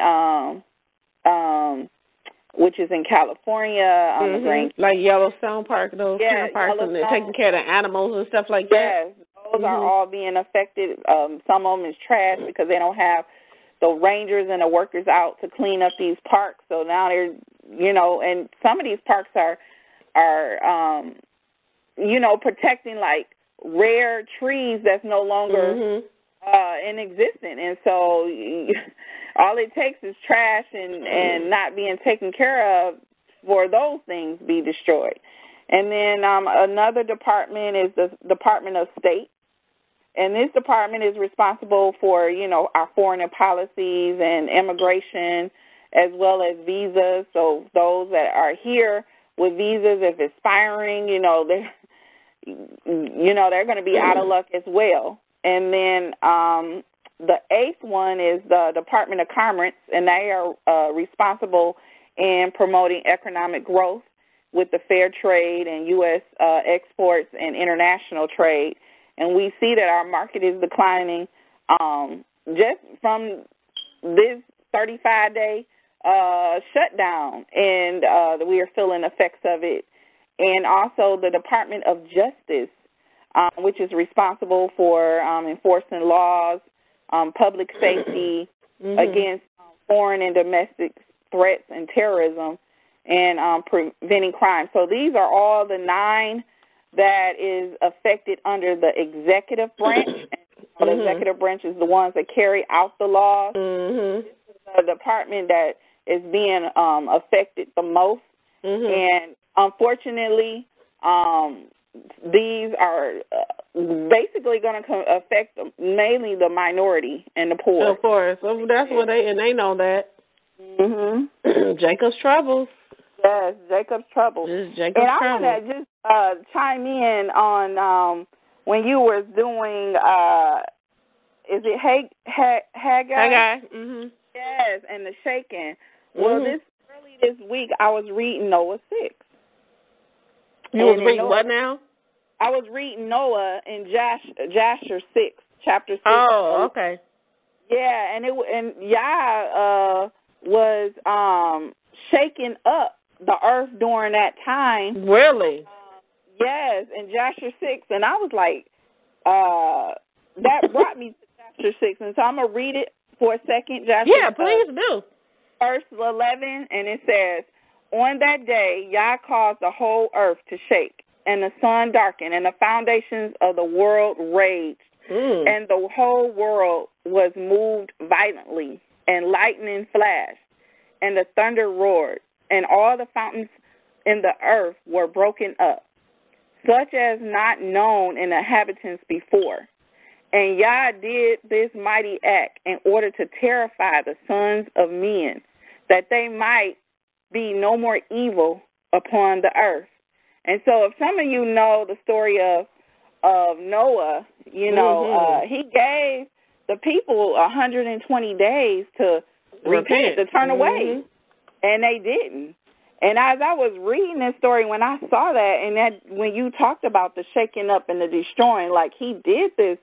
which is in California, mm-hmm. the Grand Canyon. Like Yellowstone Park, those kind of parks, and taking care of the animals and stuff like that. Yes, those mm-hmm. are all being affected. Some of them is trash because they don't have the rangers and the workers out to clean up these parks. So now they're, and some of these parks are protecting like rare trees that's no longer mm-hmm. In existence, and so all it takes is trash and not being taken care of for those things be destroyed. And then another department is the Department of State, and this department is responsible for our foreign policies and immigration as well as visas. So those that are here with visas, if expiring, they're going to be out of luck as well. And then the eighth one is the Department of Commerce, and they are responsible in promoting economic growth with the fair trade and U.S. Exports and international trade. And we see that our market is declining just from this 35-day shutdown, and we are feeling effects of it. And also the Department of Justice, which is responsible for enforcing laws, public safety mm-hmm. against foreign and domestic threats and terrorism, and preventing crime. So these are all the 9 that is affected under the executive branch. And mm-hmm. the executive branch is the ones that carry out the laws. Mm-hmm. This is the department that is being affected the most. Mm-hmm. And unfortunately, these are basically going to affect mainly the minority and the poor. Of course. Well, that's what they know that. Mm-hmm. Jacob's troubles. Yes, Jacob's troubles. I want to just chime in on when you were doing, is it Haggai? Haggai. Mm-hmm. Yes, and the shaking. Mm-hmm. Well, early this week I was reading Noah 6. You was reading what now? I was reading Noah in Jasher 6, chapter 6. Oh, okay. Yeah, and Yah was shaking up the earth during that time. Really? Yes, in Jasher 6, and I was like, that brought me to Jasher 6, and so I'm gonna read it for a second, Joshua? Yeah, please do. Verse 11, and it says, on that day, Yah caused the whole earth to shake, and the sun darkened, and the foundations of the world raged, and the whole world was moved violently, and lightning flashed, and the thunder roared, and all the fountains in the earth were broken up, such as not known in the inhabitants before. And Yah did this mighty act in order to terrify the sons of men, that they might be no more evil upon the earth. And so if some of you know the story of Noah, you know, he gave the people 120 days to repent, to turn away, and they didn't. And as I was reading this story, when I saw that, and that when you talked about the shaking up and the destroying, like he did this,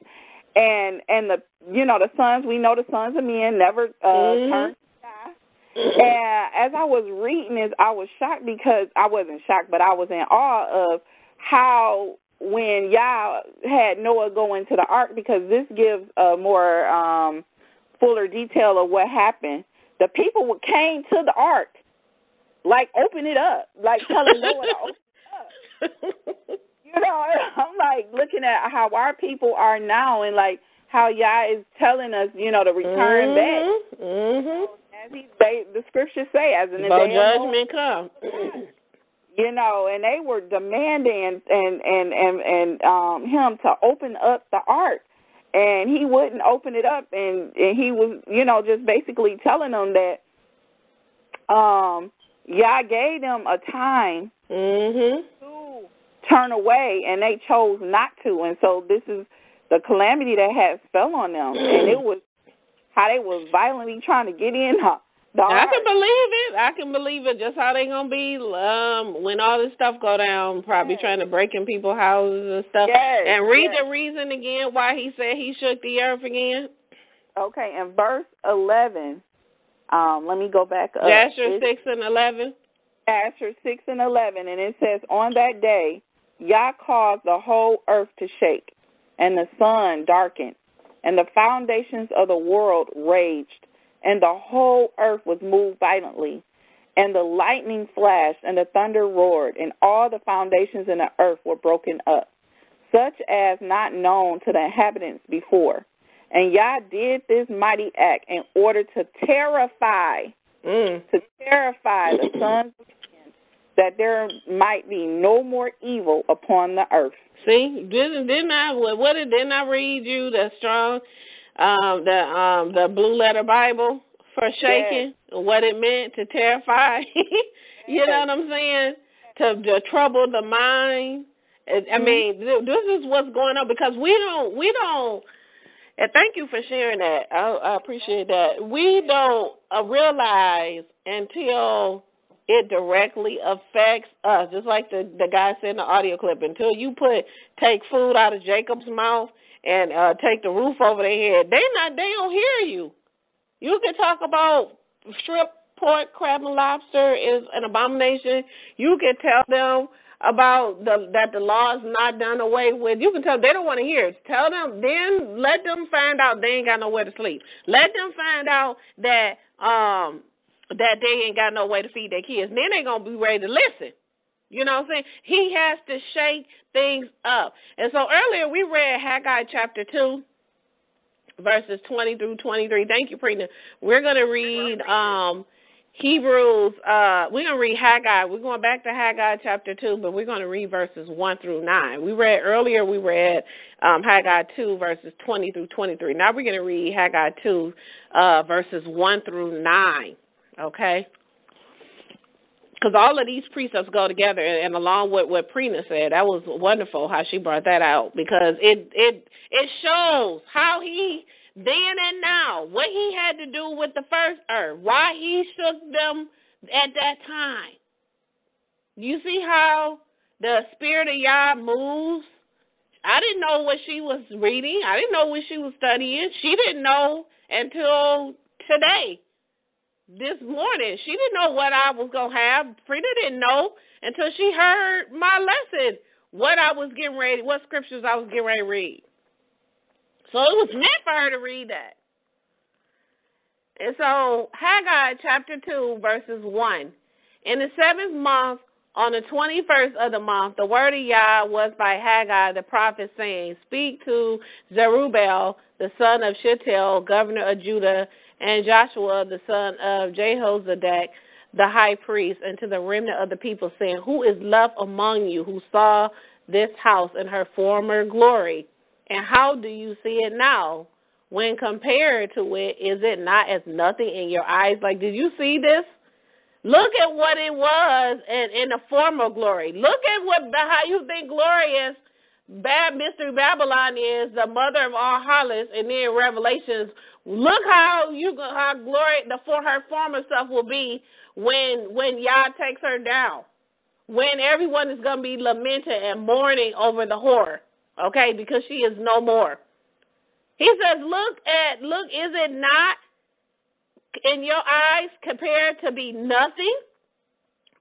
and the, you know, the sons, we know the sons of men never turned to God. And as I was reading this, I was shocked, because I wasn't shocked, but I was in awe of how when Yah had Noah go into the ark, because this gives a more fuller detail of what happened. The people came to the ark. Like, open it up. Like, telling Noah to open it up. You know, I'm, like, looking at how our people are now and, like, how Yah is telling us, you know, to return back. So, as the scriptures say, as in the day judgment come. You know, and they were demanding and him to open up the ark. And he wouldn't open it up. And he was, you know, just basically telling them that, Yah gave them a time to turn away, and they chose not to. And so this is the calamity that had fell on them. And it was how they was violently trying to get in. I can believe it. Just how they going to be when all this stuff go down, probably trying to break in people's houses and stuff. Yes, and read the reason again why he said he shook the earth again. Okay, and verse 11. Let me go back up. Jasher 6 and 11. Jasher 6 and 11, and it says, on that day, Yah caused the whole earth to shake, and the sun darkened, and the foundations of the world raged, and the whole earth was moved violently, and the lightning flashed, and the thunder roared, and all the foundations in the earth were broken up, such as not known to the inhabitants before. And Yah did this mighty act in order to terrify the sons of men, that there might be no more evil upon the earth. See, didn't I read you the strong, the blue letter Bible for shaking, what it meant to terrify? You know what I'm saying? To trouble the mind. I mean, this is what's going on, because we don't. And thank you for sharing that. I appreciate that. We don't realize until it directly affects us, just like the guy said in the audio clip. Until you take food out of Jacob's mouth and take the roof over their head, they don't hear you. You can talk about shrimp, pork, crab, and lobster is an abomination. You can tell them about that the law is not done away with. You can tell they don't want to hear it. Tell them, then let them find out they ain't got nowhere to sleep. Let them find out that that they ain't got no way to feed their kids. Then they gonna be ready to listen. You know what I'm saying? He has to shake things up. And so earlier we read Haggai chapter 2, verses 20 through 23. Thank you, Prina. We're gonna read Hebrews, we're going to read Haggai. We're going back to Haggai chapter 2, but we're going to read verses 1 through 9. We read Haggai 2, verses 20 through 23. Now we're going to read Haggai 2, verses 1 through 9, okay? Because all of these precepts go together, and along with what Prina said, that was wonderful how she brought that out, because it shows how he... then and now, what he had to do with the first earth, why he shook them at that time. You see how the Spirit of Yah moves? I didn't know what she was reading. I didn't know what she was studying. She didn't know until today, this morning. She didn't know what I was going to have. Frida didn't know until she heard my lesson, what scriptures I was getting ready to read. So it was meant for her to read that. And so Haggai chapter 2, verses 1. In the seventh month, on the 21st of the month, the word of Yah was by Haggai the prophet, saying, "Speak to Zerubbabel, the son of Shealtiel, governor of Judah, and Joshua, the son of Jehozadak, the high priest, and to the remnant of the people, saying, who is left among you who saw this house in her former glory? And how do you see it now? When compared to it, is it not as nothing in your eyes?" Like, did you see this? Look at what it was in the former glory. Look at how you think glory is. Bad Mystery Babylon is the mother of all harlots, and then Revelations. Look how glory for her former self will be when Yah takes her down. When everyone is going to be lamenting and mourning over the horror, okay? Because she is no more. He says, look, is it not in your eyes compared to be nothing?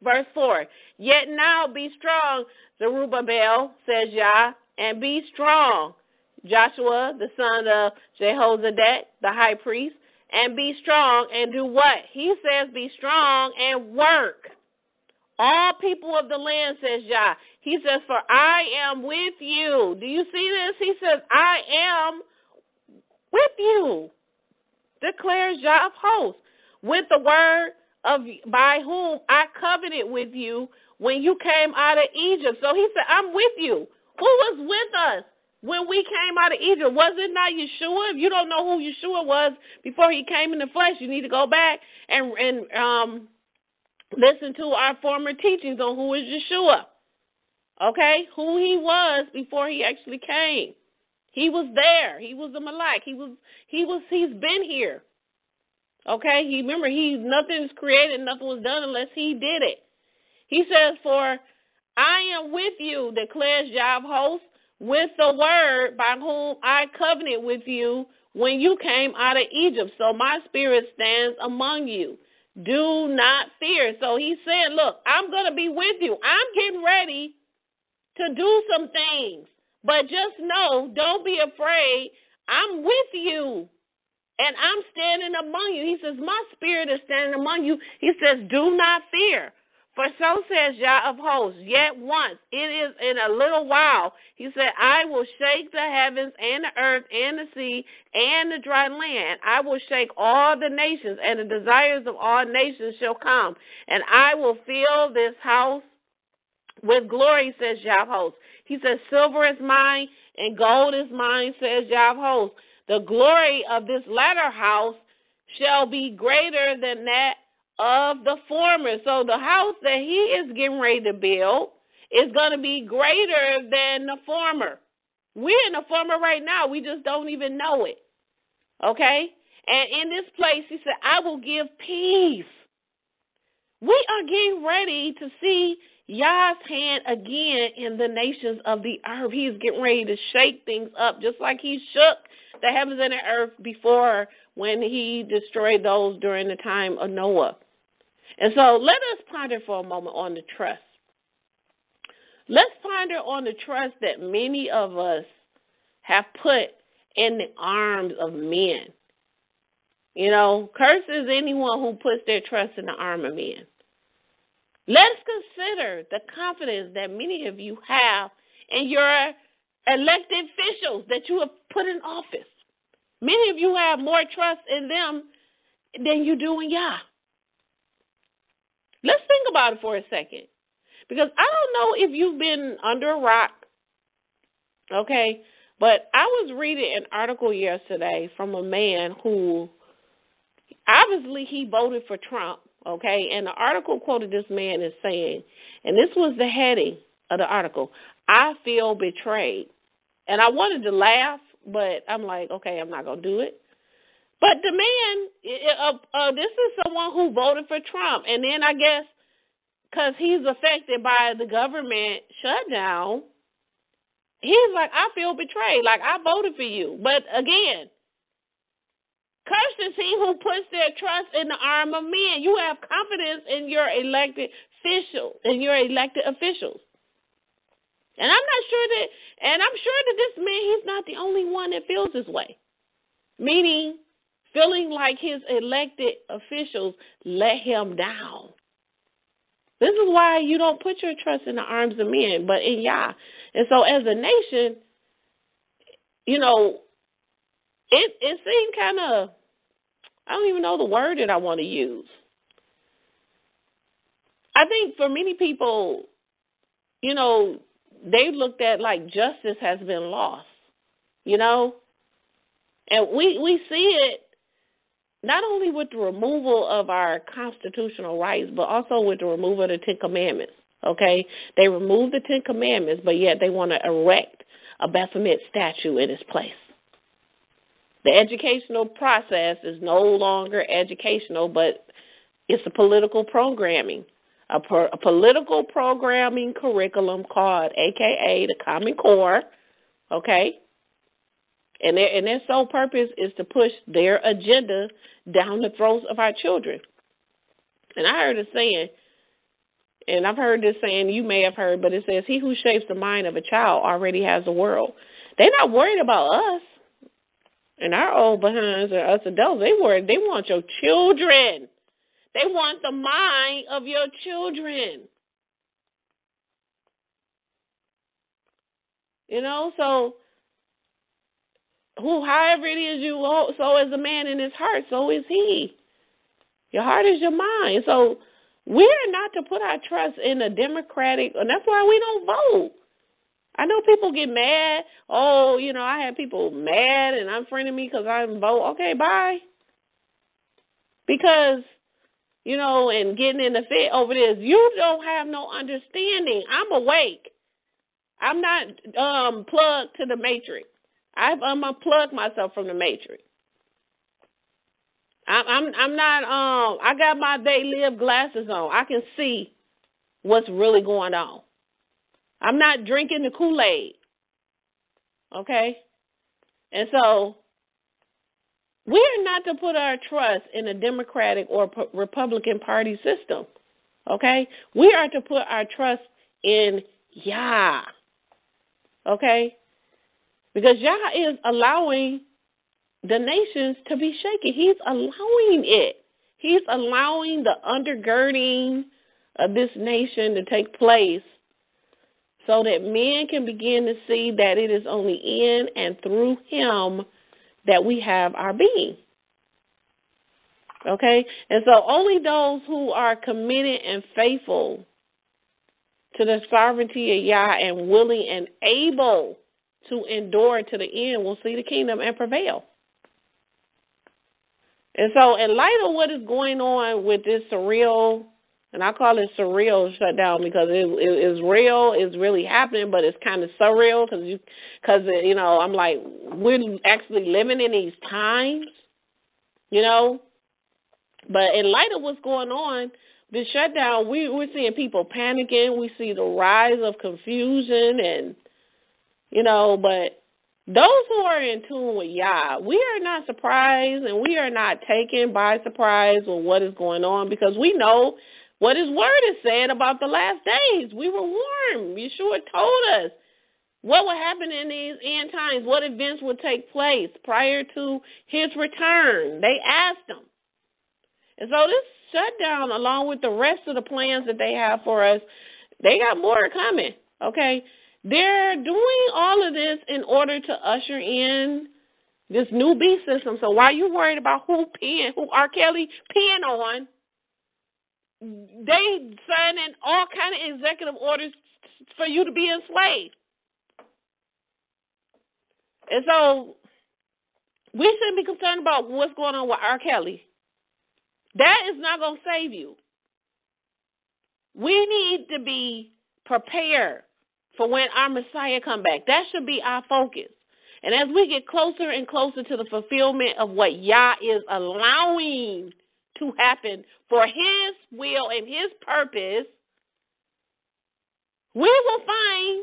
Verse 4, "Yet now be strong, Zerubbabel," says Yah, "and be strong, Joshua, the son of Jehozadak, the high priest, and be strong and do what?" He says, "Be strong and work. All people of the land," says Yah. He says, "For I am with you." Do you see this? He says, "I am with you," declares Yah of hosts, "with the word of by whom I covenanted with you when you came out of Egypt." So he said, "I'm with you." Who was with us when we came out of Egypt? Was it not Yeshua? If you don't know who Yeshua was before he came in the flesh, you need to go back and listen to our former teachings on who is Yeshua, okay? Who he was before he actually came. He was there. He was the Malak. He's been here. Okay? Nothing's created, nothing was done unless he did it. He says, "For I am with you," declares Yah of hosts, "with the word by whom I covenanted with you when you came out of Egypt. So my spirit stands among you. Do not fear." So he said, look, I'm going to be with you. I'm getting ready to do some things. But just know, don't be afraid. I'm with you, and I'm standing among you. He says, my spirit is standing among you. He says, do not fear. For so says Yah of hosts, yet once, it is in a little while, he said, I will shake the heavens and the earth and the sea and the dry land. I will shake all the nations, and the desires of all nations shall come. And I will fill this house with glory, says Yah of hosts. He says, silver is mine and gold is mine, says Yah of hosts. The glory of this latter house shall be greater than that of the former. So the house that he is getting ready to build is going to be greater than the former. We're in the former right now. We just don't even know it. Okay? And in this place, he said, I will give peace. We are getting ready to see Yah's hand again in the nations of the earth. He is getting ready to shake things up just like he shook the heavens and the earth before when he destroyed those during the time of Noah. And so let us ponder for a moment on the trust. Let's ponder on the trust that many of us have put in the arms of men. You know, curses anyone who puts their trust in the arm of men. Let's consider the confidence that many of you have in your elected officials that you have put in office. Many of you have more trust in them than you do in Yah. Let's think about it for a second, because I don't know if you've been under a rock, okay, but I was reading an article yesterday from a man who, obviously he voted for Trump. Okay, and the article quoted this man as saying, and this was the heading of the article, "I feel betrayed." And I wanted to laugh, but I'm like, okay, I'm not going to do it. But the man, this is someone who voted for Trump. And then I guess because he's affected by the government shutdown, he's like, I feel betrayed. Like, I voted for you. But again, cursed is he who puts their trust in the arm of men. You have confidence in your elected officials, And I'm sure that this man, he's not the only one that feels this way. Meaning, feeling like his elected officials let him down. This is why you don't put your trust in the arms of men, but in Yah. And so as a nation, you know, it seemed kind of, I don't even know the word that I want to use. I think for many people, you know, they looked at like justice has been lost, you know. And we see it not only with the removal of our constitutional rights, but also with the removal of the Ten Commandments, okay? They removed the Ten Commandments, but yet they want to erect a Baphomet statue in its place. The educational process is no longer educational, but it's a political programming, a political programming curriculum called, a.k.a. the Common Core, okay? And their sole purpose is to push their agenda down the throats of our children. And I heard a saying, and I've heard this saying you may have heard, but it says, he who shapes the mind of a child already has the world. They're not worried about us and our old behinds or us adults. They want your children. They want the mind of your children. You know, so... however it is you hold, so is a man in his heart, so is he. Your heart is your mind. So we are not to put our trust in a Democratic, and that's why we don't vote. I know people get mad. Oh, you know, I had people mad and unfriending me because I didn't vote. Okay, bye. Because, you know, and getting in the fit over this, you don't have no understanding. I'm awake. I'm not plugged to the matrix. I've unplugged myself from the matrix. I'm not I got my day live glasses on. I can see what's really going on. I'm not drinking the Kool-Aid. Okay? And so we are not to put our trust in a Democratic or Republican party system. Okay? We are to put our trust in Yah. Okay? Because Yah is allowing the nations to be shaken. He's allowing it. He's allowing the undergirding of this nation to take place so that men can begin to see that it is only in and through him that we have our being. Okay? And so only those who are committed and faithful to the sovereignty of Yah and willing and able to endure to the end will see the kingdom and prevail. And so in light of what is going on with this surreal, and I call it surreal shutdown because it is real, it's really happening, but it's kind of surreal because I'm like, we're actually living in these times, you know. But in light of what's going on, this shutdown, we're seeing people panicking. We see the rise of confusion and, you know, but those who are in tune with Yah, we are not surprised and we are not taken by surprise with what is going on because we know what his word has said about the last days. We were warned. Yeshua told us what would happen in these end times, what events would take place prior to his return. They asked him. And so this shutdown, along with the rest of the plans that they have for us, they got more coming, okay? They're doing all of this in order to usher in this new beast system. So why are you worried about who R. Kelly pin on? They signing all kind of executive orders for you to be enslaved. And so we shouldn't be concerned about what's going on with R. Kelly. That is not going to save you. We need to be prepared for when our Messiah come back. That should be our focus. And as we get closer and closer to the fulfillment of what Yah is allowing to happen for his will and his purpose, we will find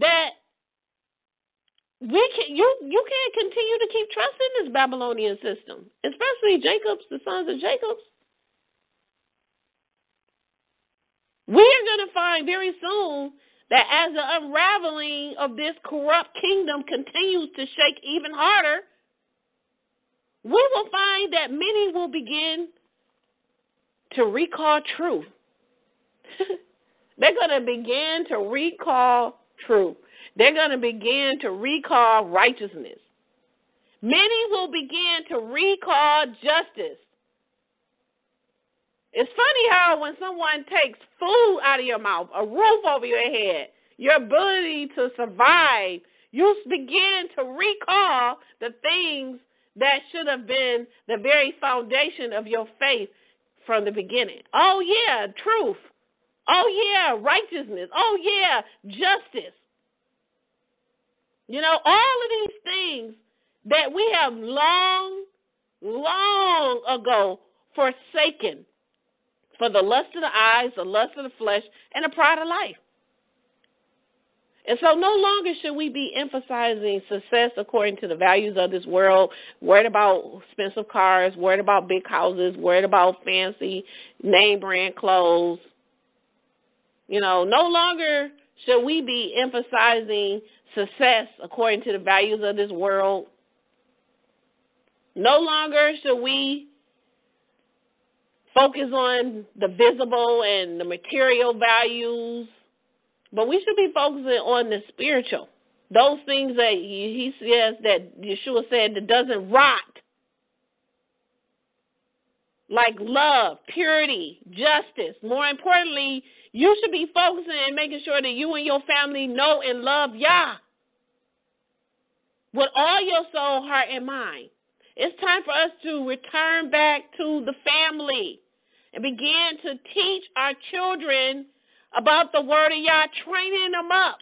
that you can't continue to keep trusting this Babylonian system, especially the sons of Jacob. We are going to find very soon that as the unraveling of this corrupt kingdom continues to shake even harder, we will find that many will begin to recall truth. They're going to begin to recall truth. They're going to begin to recall righteousness. Many will begin to recall justice. It's funny how when someone takes food out of your mouth, a roof over your head, your ability to survive, you begin to recall the things that should have been the very foundation of your faith from the beginning. Oh, yeah, truth. Oh, yeah, righteousness. Oh, yeah, justice. You know, all of these things that we have long, long ago forsaken for the lust of the eyes, the lust of the flesh, and the pride of life. And so no longer should we be emphasizing success according to the values of this world, worried about expensive cars, worried about big houses, worried about fancy name brand clothes. You know, no longer should we be emphasizing success according to the values of this world. No longer should we focus on the visible and the material values, but we should be focusing on the spiritual, those things that he says that Yeshua said that doesn't rot, like love, purity, justice. More importantly, you should be focusing and making sure that you and your family know and love Yah with all your soul, heart, and mind. It's time for us to return back to the family and begin to teach our children about the word of Yah, training them up.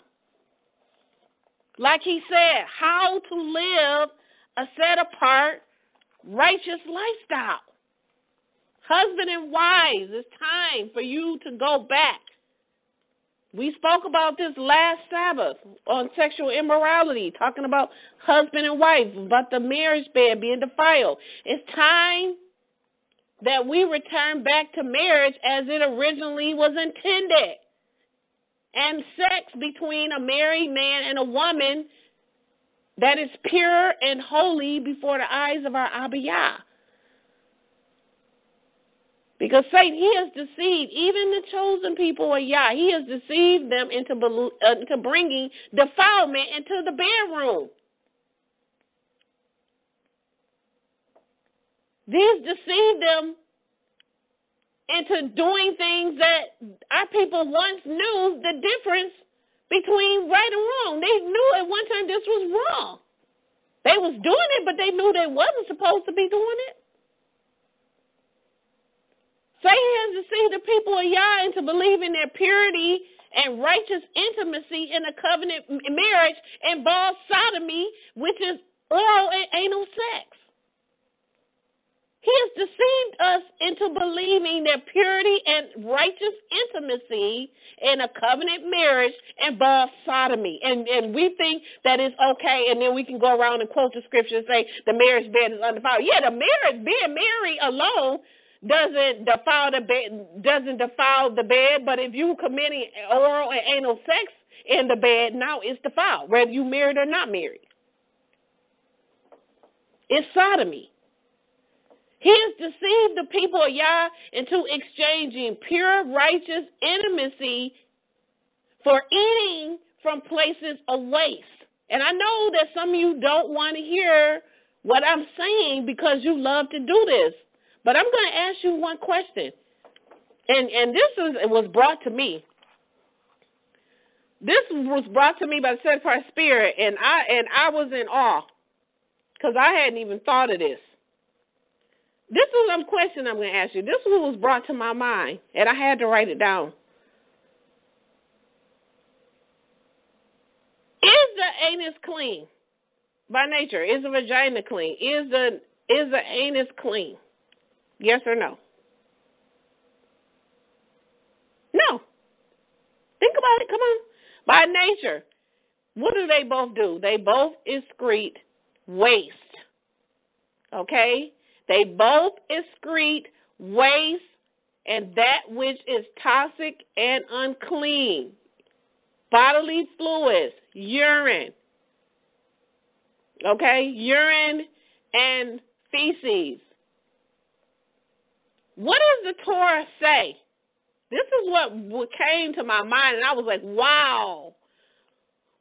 Like he said, how to live a set-apart, righteous lifestyle. Husband and wives, it's time for you to go back. We spoke about this last Sabbath on sexual immorality, talking about husband and wife, about the marriage bed being defiled. It's time that we return back to marriage as it originally was intended. And sex between a married man and a woman that is pure and holy before the eyes of our Abba Yah. Because Satan, he has deceived even the chosen people of Yah. He has deceived them into bringing defilement into the bedroom. These deceive them into doing things that our people once knew the difference between right and wrong. They knew at one time this was wrong. They was doing it, but they knew they wasn't supposed to be doing it. Satan has deceived the people of Yah into believing their purity and righteous intimacy in a covenant marriage involves sodomy, which is oral and anal sex. He has deceived us into believing that purity and righteous intimacy in a covenant marriage involves sodomy. And we think that it's okay, and then we can go around and quote the scripture and say the marriage bed is undefiled. Yeah, the marriage, being married alone doesn't defile the bed, but if you committing oral and anal sex in the bed, now it's defiled, whether you married or not married. It's sodomy. He has deceived the people of Yah into exchanging pure, righteous intimacy for eating from places of waste. And I know that some of you don't want to hear what I'm saying because you love to do this. But I'm going to ask you one question. This was brought to me by the Set Apart Spirit, and I was in awe because I hadn't even thought of this. This is a question I'm going to ask you. This was brought to my mind, and I had to write it down. Is the anus clean by nature? Is the vagina clean? Is the anus clean? Yes or no? No. Think about it. Come on. By nature, what do they both do? They both excrete waste. Okay? They both excrete waste and that which is toxic and unclean, bodily fluids, urine. Okay, urine and feces. What does the Torah say? This is what came to my mind, and I was like, wow.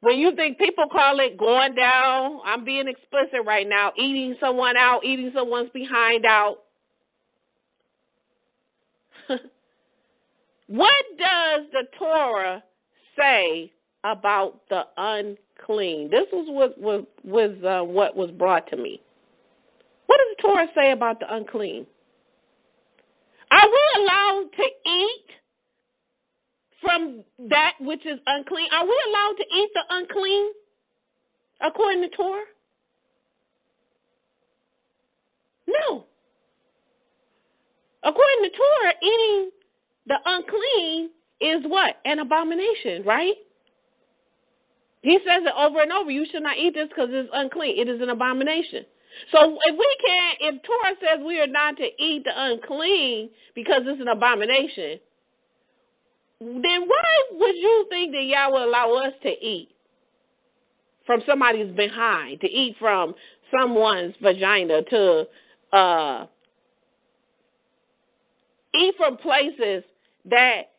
When you think people call it going down, I'm being explicit right now, eating someone out, eating someone's behind out. What does the Torah say about the unclean? This was what was brought to me. What does the Torah say about the unclean? Are we allowed to eat from that which is unclean? Are we allowed to eat the unclean according to Torah? No. According to Torah, eating the unclean is what? An abomination, right? He says it over and over. You should not eat this because it's unclean. It is an abomination. So if Torah says we are not to eat the unclean because it's an abomination, then why would you think that Yah would allow us to eat from somebody's behind, to eat from someone's vagina, to eat from places that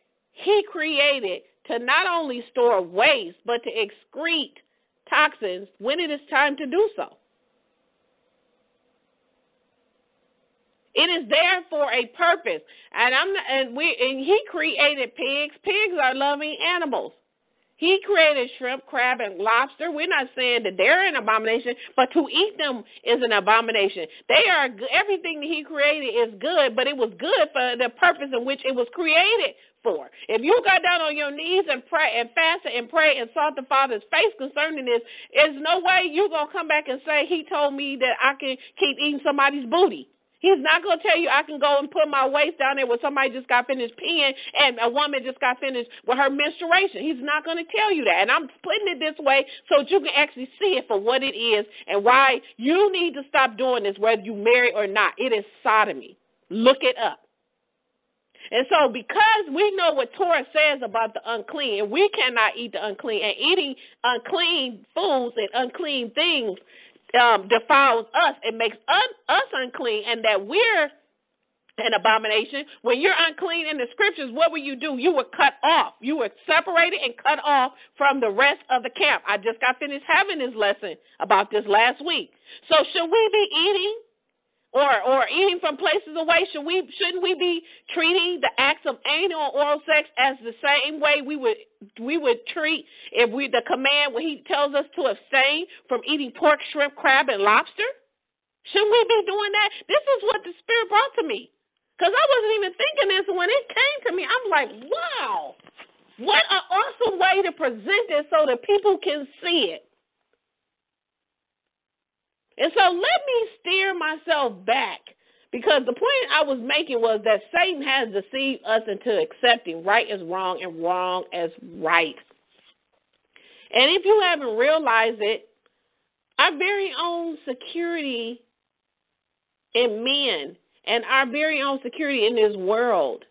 he created to not only store waste, but to excrete toxins when it is time to do so? It is there for a purpose, and he created pigs. Pigs are loving animals. He created shrimp, crab, and lobster. We're not saying that they're an abomination, but to eat them is an abomination. They are everything that he created is good, but it was good for the purpose in which it was created for. If you got down on your knees and pray and fast and pray and sought the Father's face concerning this, there's no way you're gonna come back and say he told me that I can keep eating somebody's booty. He's not going to tell you I can go and put my waist down there where somebody just got finished peeing and a woman just got finished with her menstruation. He's not going to tell you that. And I'm putting it this way so that you can actually see it for what it is and why you need to stop doing this, whether you marry or not. It is sodomy. Look it up. And so because we know what Torah says about the unclean, and we cannot eat the unclean, and eating unclean foods and unclean things defiles us. It makes us unclean, and that we're an abomination. When you're unclean in the scriptures, what will you do? You were cut off. You were separated and cut off from the rest of the camp. I just got finished having this lesson about this last week. So should we be eating or eating from places away? Shouldn't we be treating the acts of anal and oral sex as the same way we would treat the command when he tells us to abstain from eating pork, shrimp, crab, and lobster? Shouldn't we be doing that? This is what the Spirit brought to me, because I wasn't even thinking this. When it came to me, I'm like, wow, what an awesome way to present this so that people can see it. And so let me steer myself back, because the point I was making was that Satan has deceived us into accepting right as wrong and wrong as right. And if you haven't realized it, our very own security in men and our very own security in this world,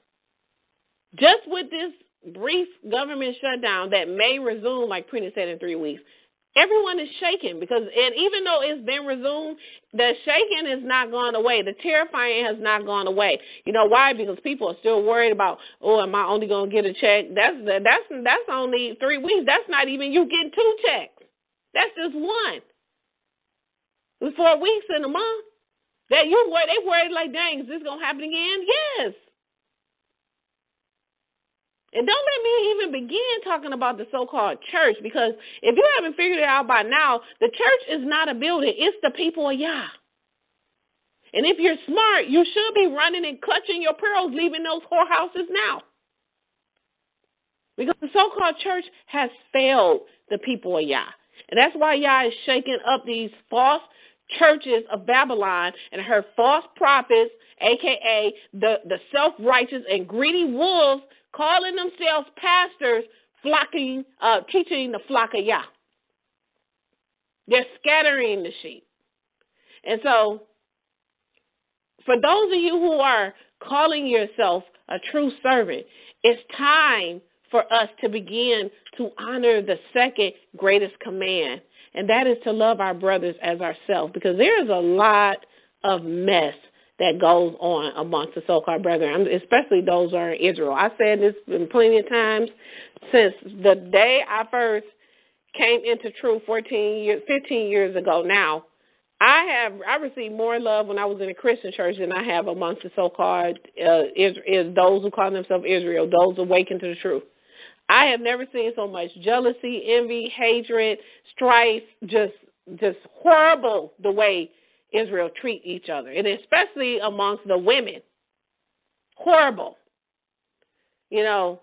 just with this brief government shutdown that may resume, like Prina said, in 3 weeks, everyone is shaken, because, and even though it's been resumed, the shaking has not gone away. The terrifying has not gone away. You know why? Because people are still worried about, oh, am I only going to get a check? That's only 3 weeks. That's not even you getting two checks. That's just one. It's 4 weeks in a month. They worried like, dang, is this going to happen again? Yes. And don't let me even begin talking about the so-called church, because if you haven't figured it out by now, the church is not a building. It's the people of Yah. And if you're smart, you should be running and clutching your pearls, leaving those whorehouses now, because the so-called church has failed the people of Yah. And that's why Yah is shaking up these false churches of Babylon and her false prophets, a.k.a. the self-righteous and greedy wolves, calling themselves pastors, teaching the flock of Yah. They're scattering the sheep. And so, for those of you who are calling yourself a true servant, it's time for us to begin to honor the second greatest command, and that is to love our brothers as ourselves, because there is a lot of mess that goes on amongst the so-called brethren, especially those who are in Israel. I said this plenty of times since the day I first came into truth 15 years ago now. I received more love when I was in a Christian church than I have amongst the so-called those who call themselves Israel, those awakened to the truth. I have never seen so much jealousy, envy, hatred, strife, just horrible the way Israel treat each other, and especially amongst the women. Horrible. You know,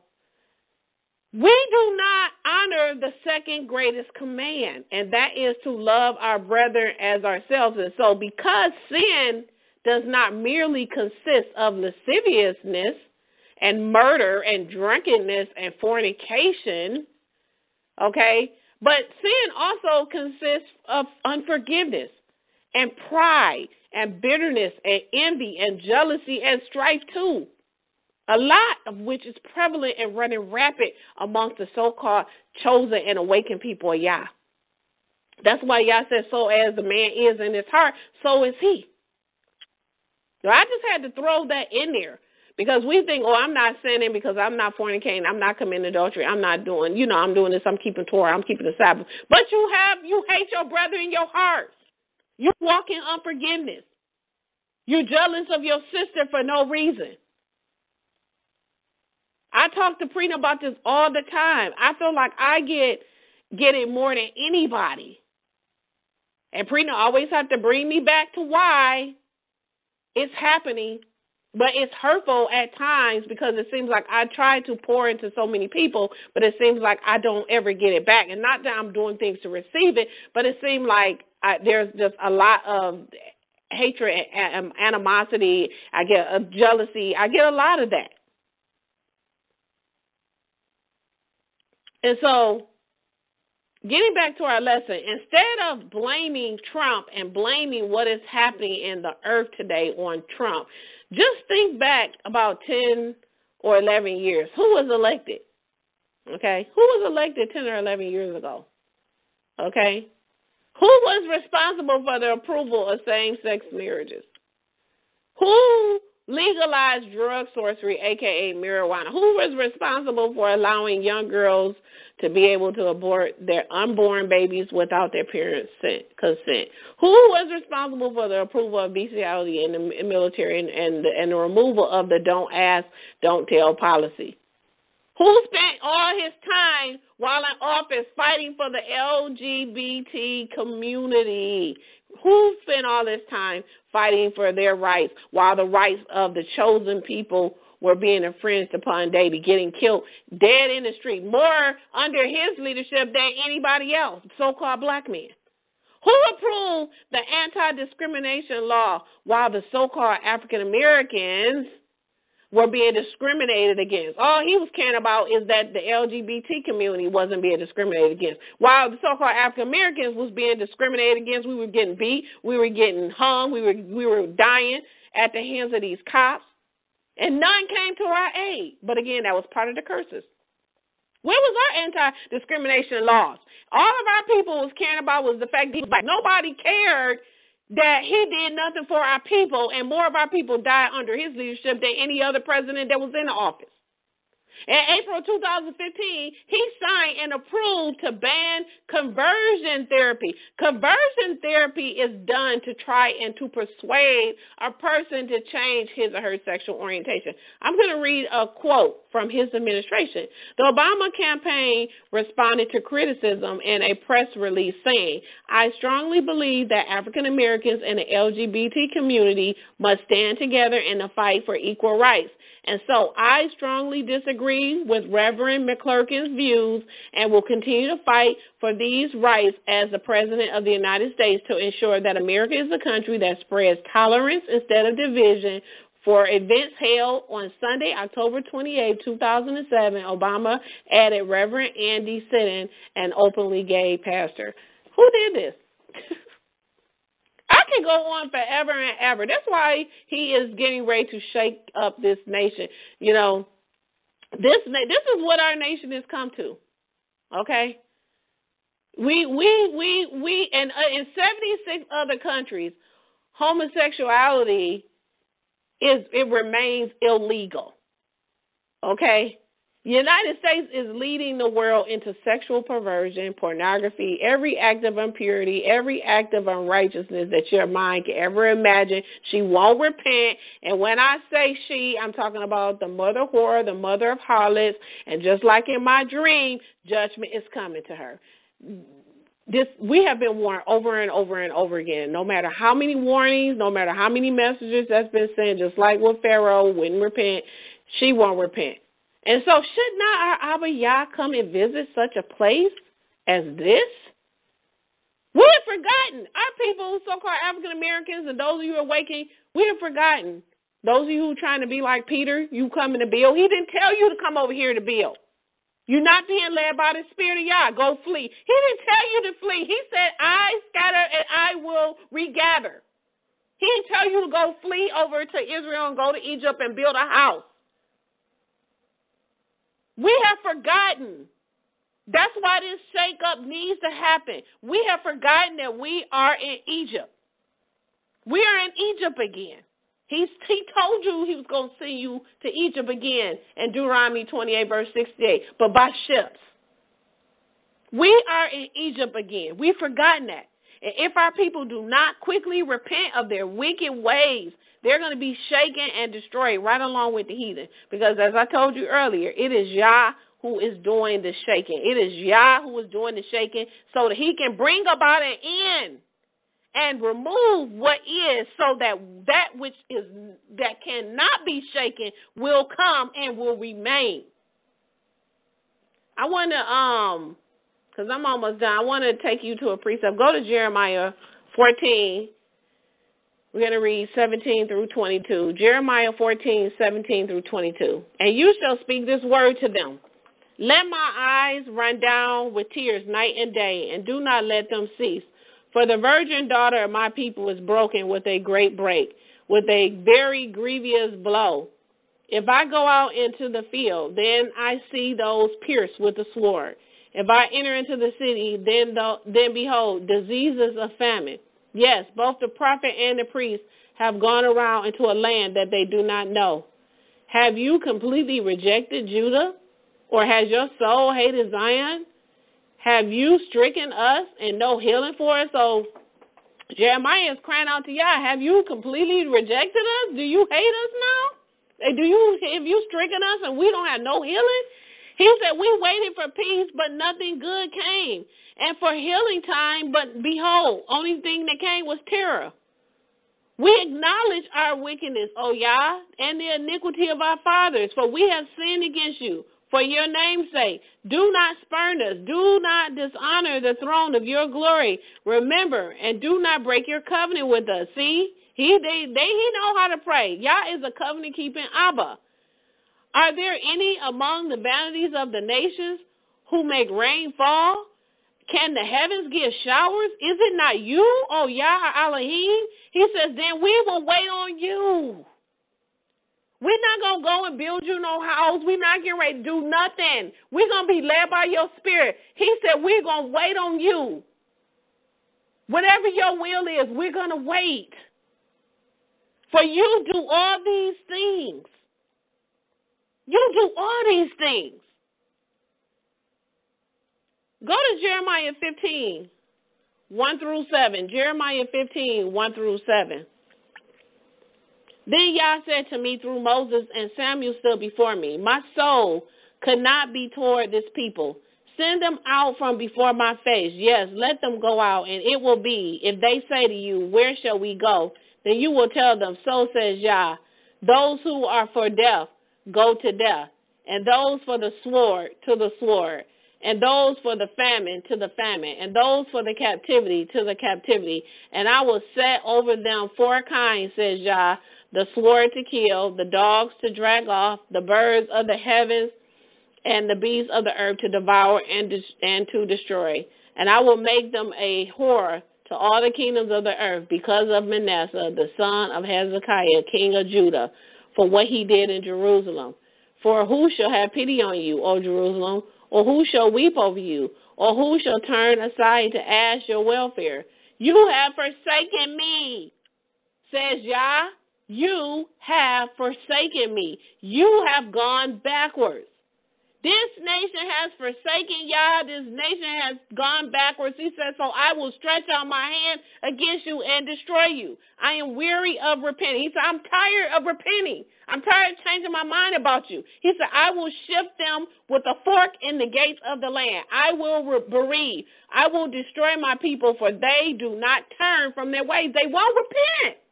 we do not honor the second greatest command, and that is to love our brethren as ourselves. And so because sin does not merely consist of lasciviousness and murder and drunkenness and fornication, okay, but sin also consists of unforgiveness and pride and bitterness and envy and jealousy and strife too. A lot of which is prevalent and running rapid amongst the so-called chosen and awakened people of Yah. That's why Yah said, so as the man is in his heart, so is he. So I just had to throw that in there because we think, oh, I'm not sinning because I'm not fornicating, I'm not committing adultery, I'm not doing, you know, I'm doing this, I'm keeping Torah, I'm keeping the Sabbath. But you hate your brother in your heart. You walk in unforgiveness. You're jealous of your sister for no reason. I talk to Prina about this all the time. I feel like I get it more than anybody. And Prina always have to bring me back to why it's happening, but it's hurtful at times because it seems like I try to pour into so many people, but it seems like I don't ever get it back. And not that I'm doing things to receive it, but it seems like there's just a lot of hatred and animosity. I get jealousy. I get a lot of that. And so, getting back to our lesson, instead of blaming Trump and blaming what is happening in the earth today on Trump, just think back about 10 or 11 years. Who was elected? Okay? Who was elected 10 or 11 years ago? Okay? Who was responsible for the approval of same-sex marriages? Who legalized drug sorcery, a.k.a. marijuana? Who was responsible for allowing young girls to be able to abort their unborn babies without their parents' consent? Who was responsible for the approval of bestiality in the military and the removal of the don't ask, don't tell policy? Who spent all his time while in office fighting for the LGBT community? Who spent all this time fighting for their rights while the rights of the chosen people were being infringed upon daily, getting killed dead in the street, more under his leadership than anybody else, so-called black men? Who approved the anti-discrimination law while the so-called African Americans were being discriminated against? All he was caring about is that the LGBT community wasn't being discriminated against. While the so-called African Americans was being discriminated against, we were getting beat, we were getting hung, we were dying at the hands of these cops, and none came to our aid. But again, that was part of the curses. Where was our anti-discrimination laws? All of our people was caring about was the fact that he was black. Nobody cared that he did nothing for our people, and more of our people died under his leadership than any other president that was in the office. In April 2015, he signed and approved to ban conversion therapy. Conversion therapy is done to try and to persuade a person to change his or her sexual orientation. I'm going to read a quote from his administration. The Obama campaign responded to criticism in a press release saying, "I strongly believe that African Americans and the LGBT community must stand together in the fight for equal rights. And so I strongly disagree with Reverend McClurkin's views and will continue to fight for these rights as the President of the United States to ensure that America is a country that spreads tolerance instead of division." For events held on Sunday, October 28, 2007, Obama added Reverend Andy Siddon, an openly gay pastor. Who did this? I can go on forever and ever. That's why he is getting ready to shake up this nation. You know, this is what our nation has come to. Okay, we and in 76 other countries, homosexuality it remains illegal. Okay? The United States is leading the world into sexual perversion, pornography, every act of impurity, every act of unrighteousness that your mind can ever imagine. She won't repent. And when I say she, I'm talking about the mother whore, the mother of harlots. And just like in my dream, judgment is coming to her. We have been warned over and over and over again. No matter how many warnings, no matter how many messages that's been sent, just like with Pharaoh wouldn't repent, she won't repent. And so should not our Abba Yah come and visit such a place as this? We have forgotten. Our people, so-called African-Americans, and those of you awakening, we have forgotten. Those of you who are trying to be like Peter, you coming to build. He didn't tell you to come over here to build. You're not being led by the Spirit of Yah. Go flee. He didn't tell you to flee. He said, I scatter and I will regather. He didn't tell you to go flee over to Israel and go to Egypt and build a house. We have forgotten. That's why this shakeup needs to happen. We have forgotten that we are in Egypt. We are in Egypt again. He told you he was going to send you to Egypt again in Deuteronomy 28, verse 68, but by ships. We are in Egypt again. We've forgotten that. And if our people do not quickly repent of their wicked ways, they're going to be shaken and destroyed right along with the heathen. Because as I told you earlier, it is Yah who is doing the shaking. It is Yah who is doing the shaking so that he can bring about an end and remove what is, so that which is that cannot be shaken will come and will remain. I want to, because I'm almost done, I want to take you to a precept. Go to Jeremiah 14. We're going to read 17 through 22. Jeremiah 14, 17 through 22. And you shall speak this word to them. Let my eyes run down with tears night and day, and do not let them cease. For the virgin daughter of my people is broken with a great break, with a very grievous blow. If I go out into the field, then I see those pierced with the sword. If I enter into the city, then behold, diseases of famine. Yes, both the prophet and the priest have gone around into a land that they do not know. Have you completely rejected Judah? Or has your soul hated Zion? Have you stricken us and no healing for us? So Jeremiah is crying out to Yah, have you completely rejected us? Do you hate us now? If you stricken us and we don't have no healing? He said, we waited for peace, but nothing good came. And for healing time, but behold, only thing that came was terror. We acknowledge our wickedness, O Yah, and the iniquity of our fathers, for we have sinned against you. For your name's sake, do not spurn us. Do not dishonor the throne of your glory. Remember, and do not break your covenant with us. See, he know how to pray. Yah is a covenant-keeping Abba. Are there any among the vanities of the nations who make rain fall? Can the heavens give showers? Is it not you, O Yah, Elohim? He says, then we will wait on you. We're not going to go and build you no house. We're not getting ready to do nothing. We're going to be led by your spirit. He said, we're going to wait on you. Whatever your will is, we're going to wait. For you do all these things. You do all these things. Go to Jeremiah 15, 1 through 7. Jeremiah 15, 1 through 7. Then Yah said to me through Moses, and Samuel stood before me, my soul could not be toward this people. Send them out from before my face. Yes, let them go out, and it will be, if they say to you, where shall we go? Then you will tell them, so says Yah, those who are for death, go to death, and those for the sword, to the sword, and those for the famine, to the famine, and those for the captivity, to the captivity. And I will set over them four kinds, says Yah, the sword to kill, the dogs to drag off, the birds of the heavens, and the beasts of the earth to devour and to destroy. And I will make them a horror to all the kingdoms of the earth because of Manasseh, the son of Hezekiah, king of Judah, for what he did in Jerusalem. For who shall have pity on you, O Jerusalem? Or who shall weep over you? Or who shall turn aside to ask your welfare? You have forsaken me. says, Yah, you have forsaken me. You have gone backwards. This nation has forsaken Yah. This nation has gone backwards. He says, so I will stretch out my hand against you and destroy you. I am weary of repenting. He said, I'm tired of repenting. I'm tired of changing my mind about you. He said, I will shift them with a fork in the gates of the land. I will bereave. I will destroy my people, for they do not turn from their ways. They won't repent.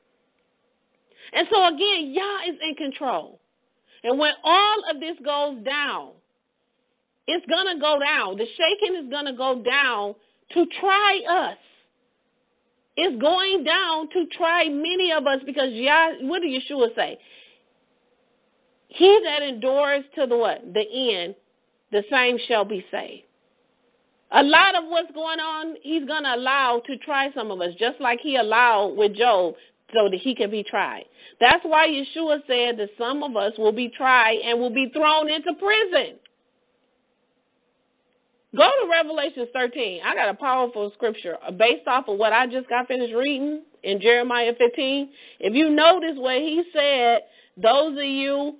And so again, Yah is in control. And when all of this goes down, it's going to go down. The shaking is going to go down to try us. It's going down to try many of us, because what did Yeshua say? He that endures to the what? The end, the same shall be saved. A lot of what's going on, he's going to allow to try some of us, just like he allowed with Job, so that he can be tried. That's why Yeshua said that some of us will be tried and will be thrown into prison. Go to Revelation 13. I got a powerful scripture based off of what I just got finished reading in Jeremiah 15. If you notice where he said, those of you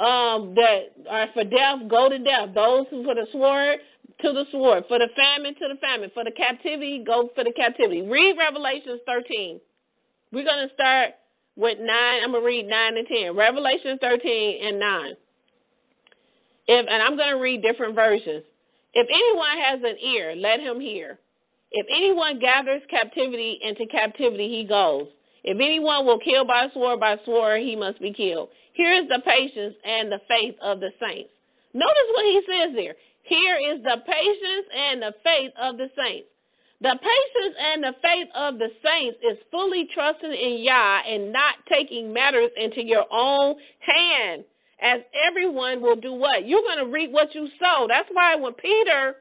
that are for death, go to death. Those who for the sword, to the sword. For the famine, to the famine. For the captivity, go for the captivity. Read Revelation 13. We're going to start with 9. I'm going to read 9 and 10. Revelation 13 and 9. And I'm going to read different versions. If anyone has an ear, let him hear. If anyone gathers captivity, into captivity he goes. If anyone will kill by sword, he must be killed. Here is the patience and the faith of the saints. Notice what he says there. Here is the patience and the faith of the saints. The patience and the faith of the saints is fully trusting in Yah and not taking matters into your own hand. As everyone will do what? You're going to reap what you sow. That's why when Peter,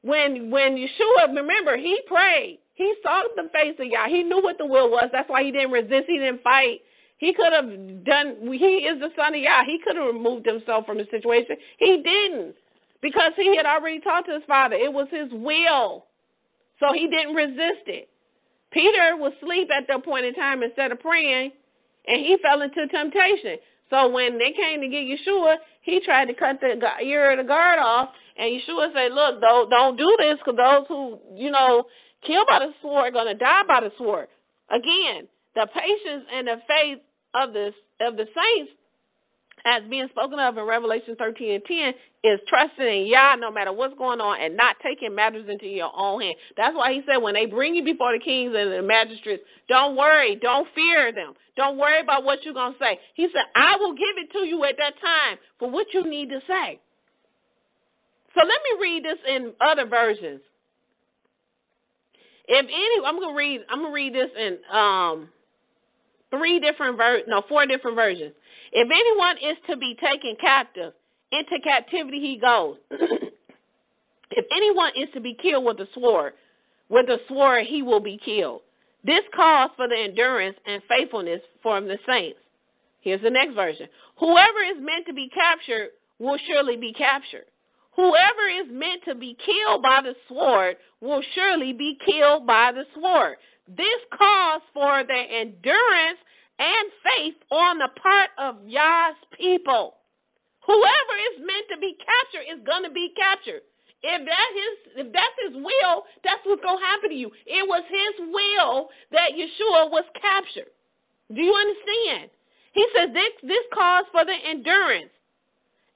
when Yeshua, remember, he prayed. He saw the face of Yah. He knew what the will was. That's why he didn't resist. He didn't fight. He could have done, he is the son of Yah. He could have removed himself from the situation. He didn't, because he had already talked to his father. It was his will. So he didn't resist it. Peter was asleep at that point in time instead of praying, and he fell into temptation. So when they came to get Yeshua, he tried to cut the ear of the guard off, and Yeshua said, look, don't do this, because those who, kill by the sword are going to die by the sword. Again, the patience and the faith of the saints, as being spoken of in Revelation 13 and 10, is trusting in Yah no matter what's going on and not taking matters into your own hand. That's why he said, when they bring you before the kings and the magistrates, don't worry, don't fear them. Don't worry about what you're going to say. He said, I will give it to you at that time for what you need to say. So let me read this in other versions. I'm going to read this in four different versions. If anyone is to be taken captive, into captivity he goes. If anyone is to be killed with the sword he will be killed. This calls for the endurance and faithfulness from the saints. Here's the next version. Whoever is meant to be captured will surely be captured. Whoever is meant to be killed by the sword will surely be killed by the sword. This calls for the endurance and faith on the part of Yah's people. Whoever is meant to be captured is going to be captured. If that's his will, that's what's going to happen to you. It was his will that Yeshua was captured. Do you understand? He says this calls for the endurance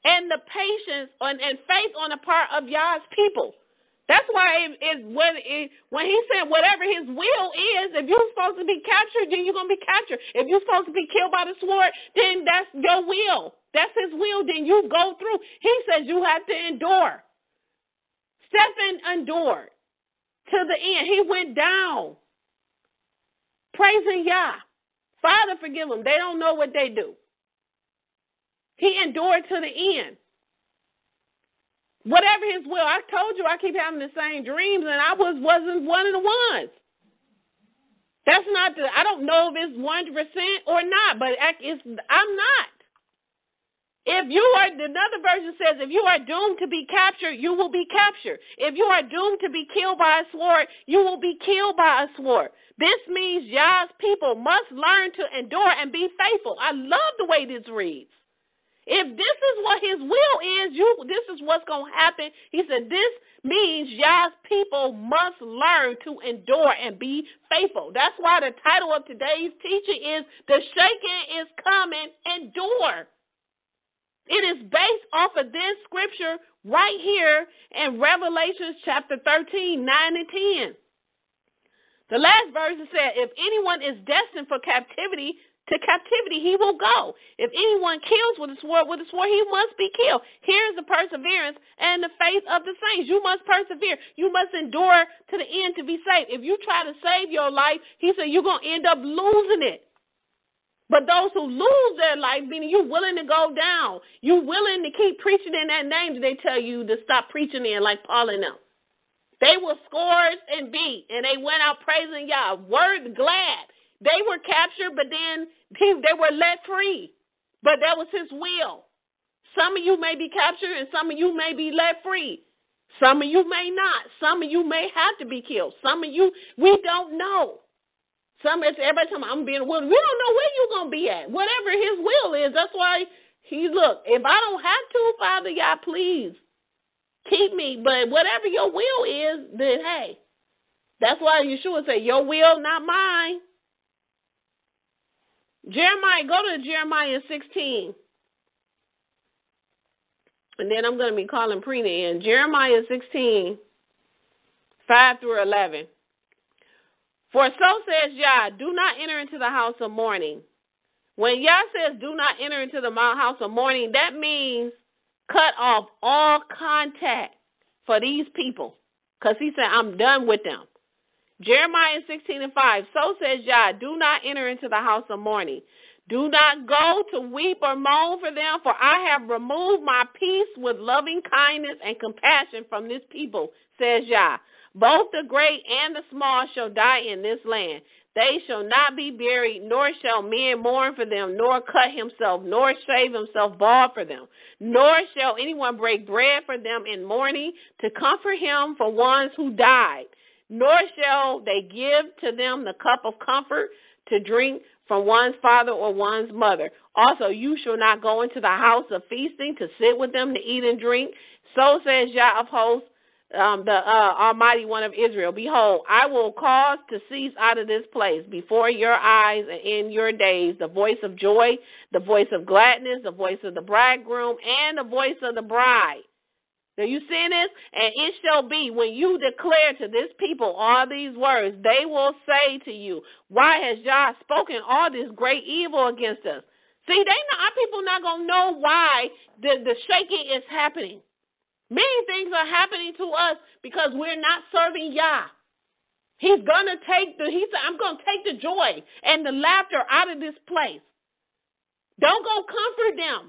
and the patience and faith on the part of Yah's people. That's why when he said whatever his will is, if you're supposed to be captured, then you're going to be captured. If you're supposed to be killed by the sword, then that's your will. That's his will. Then you go through. He says you have to endure. Stephen endured to the end. He went down, praising Yah. Father, forgive them. They don't know what they do. He endured to the end. Whatever his will. I told you I keep having the same dreams, and I wasn't one of the ones. That's not I don't know if it's 100% or not, but I'm not. If you are, another version says, if you are doomed to be captured, you will be captured. If you are doomed to be killed by a sword, you will be killed by a sword. This means Yah's people must learn to endure and be faithful. I love the way this reads. If this is what his will is, this is what's going to happen. He said this means Yah's people must learn to endure and be faithful. That's why the title of today's teaching is The Shaking is Coming, Endure. It is based off of this scripture right here in Revelation chapter 13, 9 and 10. The last verse said, if anyone is destined for captivity, to captivity he will go. If anyone kills with a sword, he must be killed. Here's the perseverance and the faith of the saints. You must persevere. You must endure to the end to be saved. If you try to save your life, he said you're going to end up losing it. But those who lose their life, meaning you're willing to go down, you're willing to keep preaching in that name that they tell you to stop preaching in, like Paul and them. They were scourged and beat, and they went out praising Yah, word glad. They were captured, but then they were let free. But that was his will. Some of you may be captured, and some of you may be let free. Some of you may not. Some of you may have to be killed. Some of you, we don't know. Every time I'm being, well, we don't know where you're going to be at. Whatever his will is, that's why if I don't have to, Father, Yah, please keep me. But whatever your will is, then hey. That's why Yeshua said, your will, not mine. Go to Jeremiah 16. And then I'm going to be calling Prina in. Jeremiah 16, 5 through 11. For so says Yah, do not enter into the house of mourning. When Yah says do not enter into the house of mourning, that means cut off all contact for these people. Because he said, I'm done with them. Jeremiah 16 and 5, so says Yah, do not enter into the house of mourning. Do not go to weep or moan for them, for I have removed my peace with loving kindness and compassion from this people, says Yah. Both the great and the small shall die in this land. They shall not be buried, nor shall men mourn for them, nor cut himself, nor shave himself bald for them. Nor shall anyone break bread for them in mourning to comfort him for ones who died. Nor shall they give to them the cup of comfort to drink from one's father or one's mother. Also, you shall not go into the house of feasting to sit with them to eat and drink. So says Yah of hosts, the Almighty One of Israel. Behold, I will cause to cease out of this place before your eyes and in your days the voice of joy, the voice of gladness, the voice of the bridegroom, and the voice of the bride. Are you seeing this? And it shall be when you declare to this people all these words, they will say to you, why has Yah spoken all this great evil against us? See, our people not going to know why the shaking is happening. Many things are happening to us because we're not serving Yah. He said, I'm going to take the joy and the laughter out of this place. Don't go comfort them.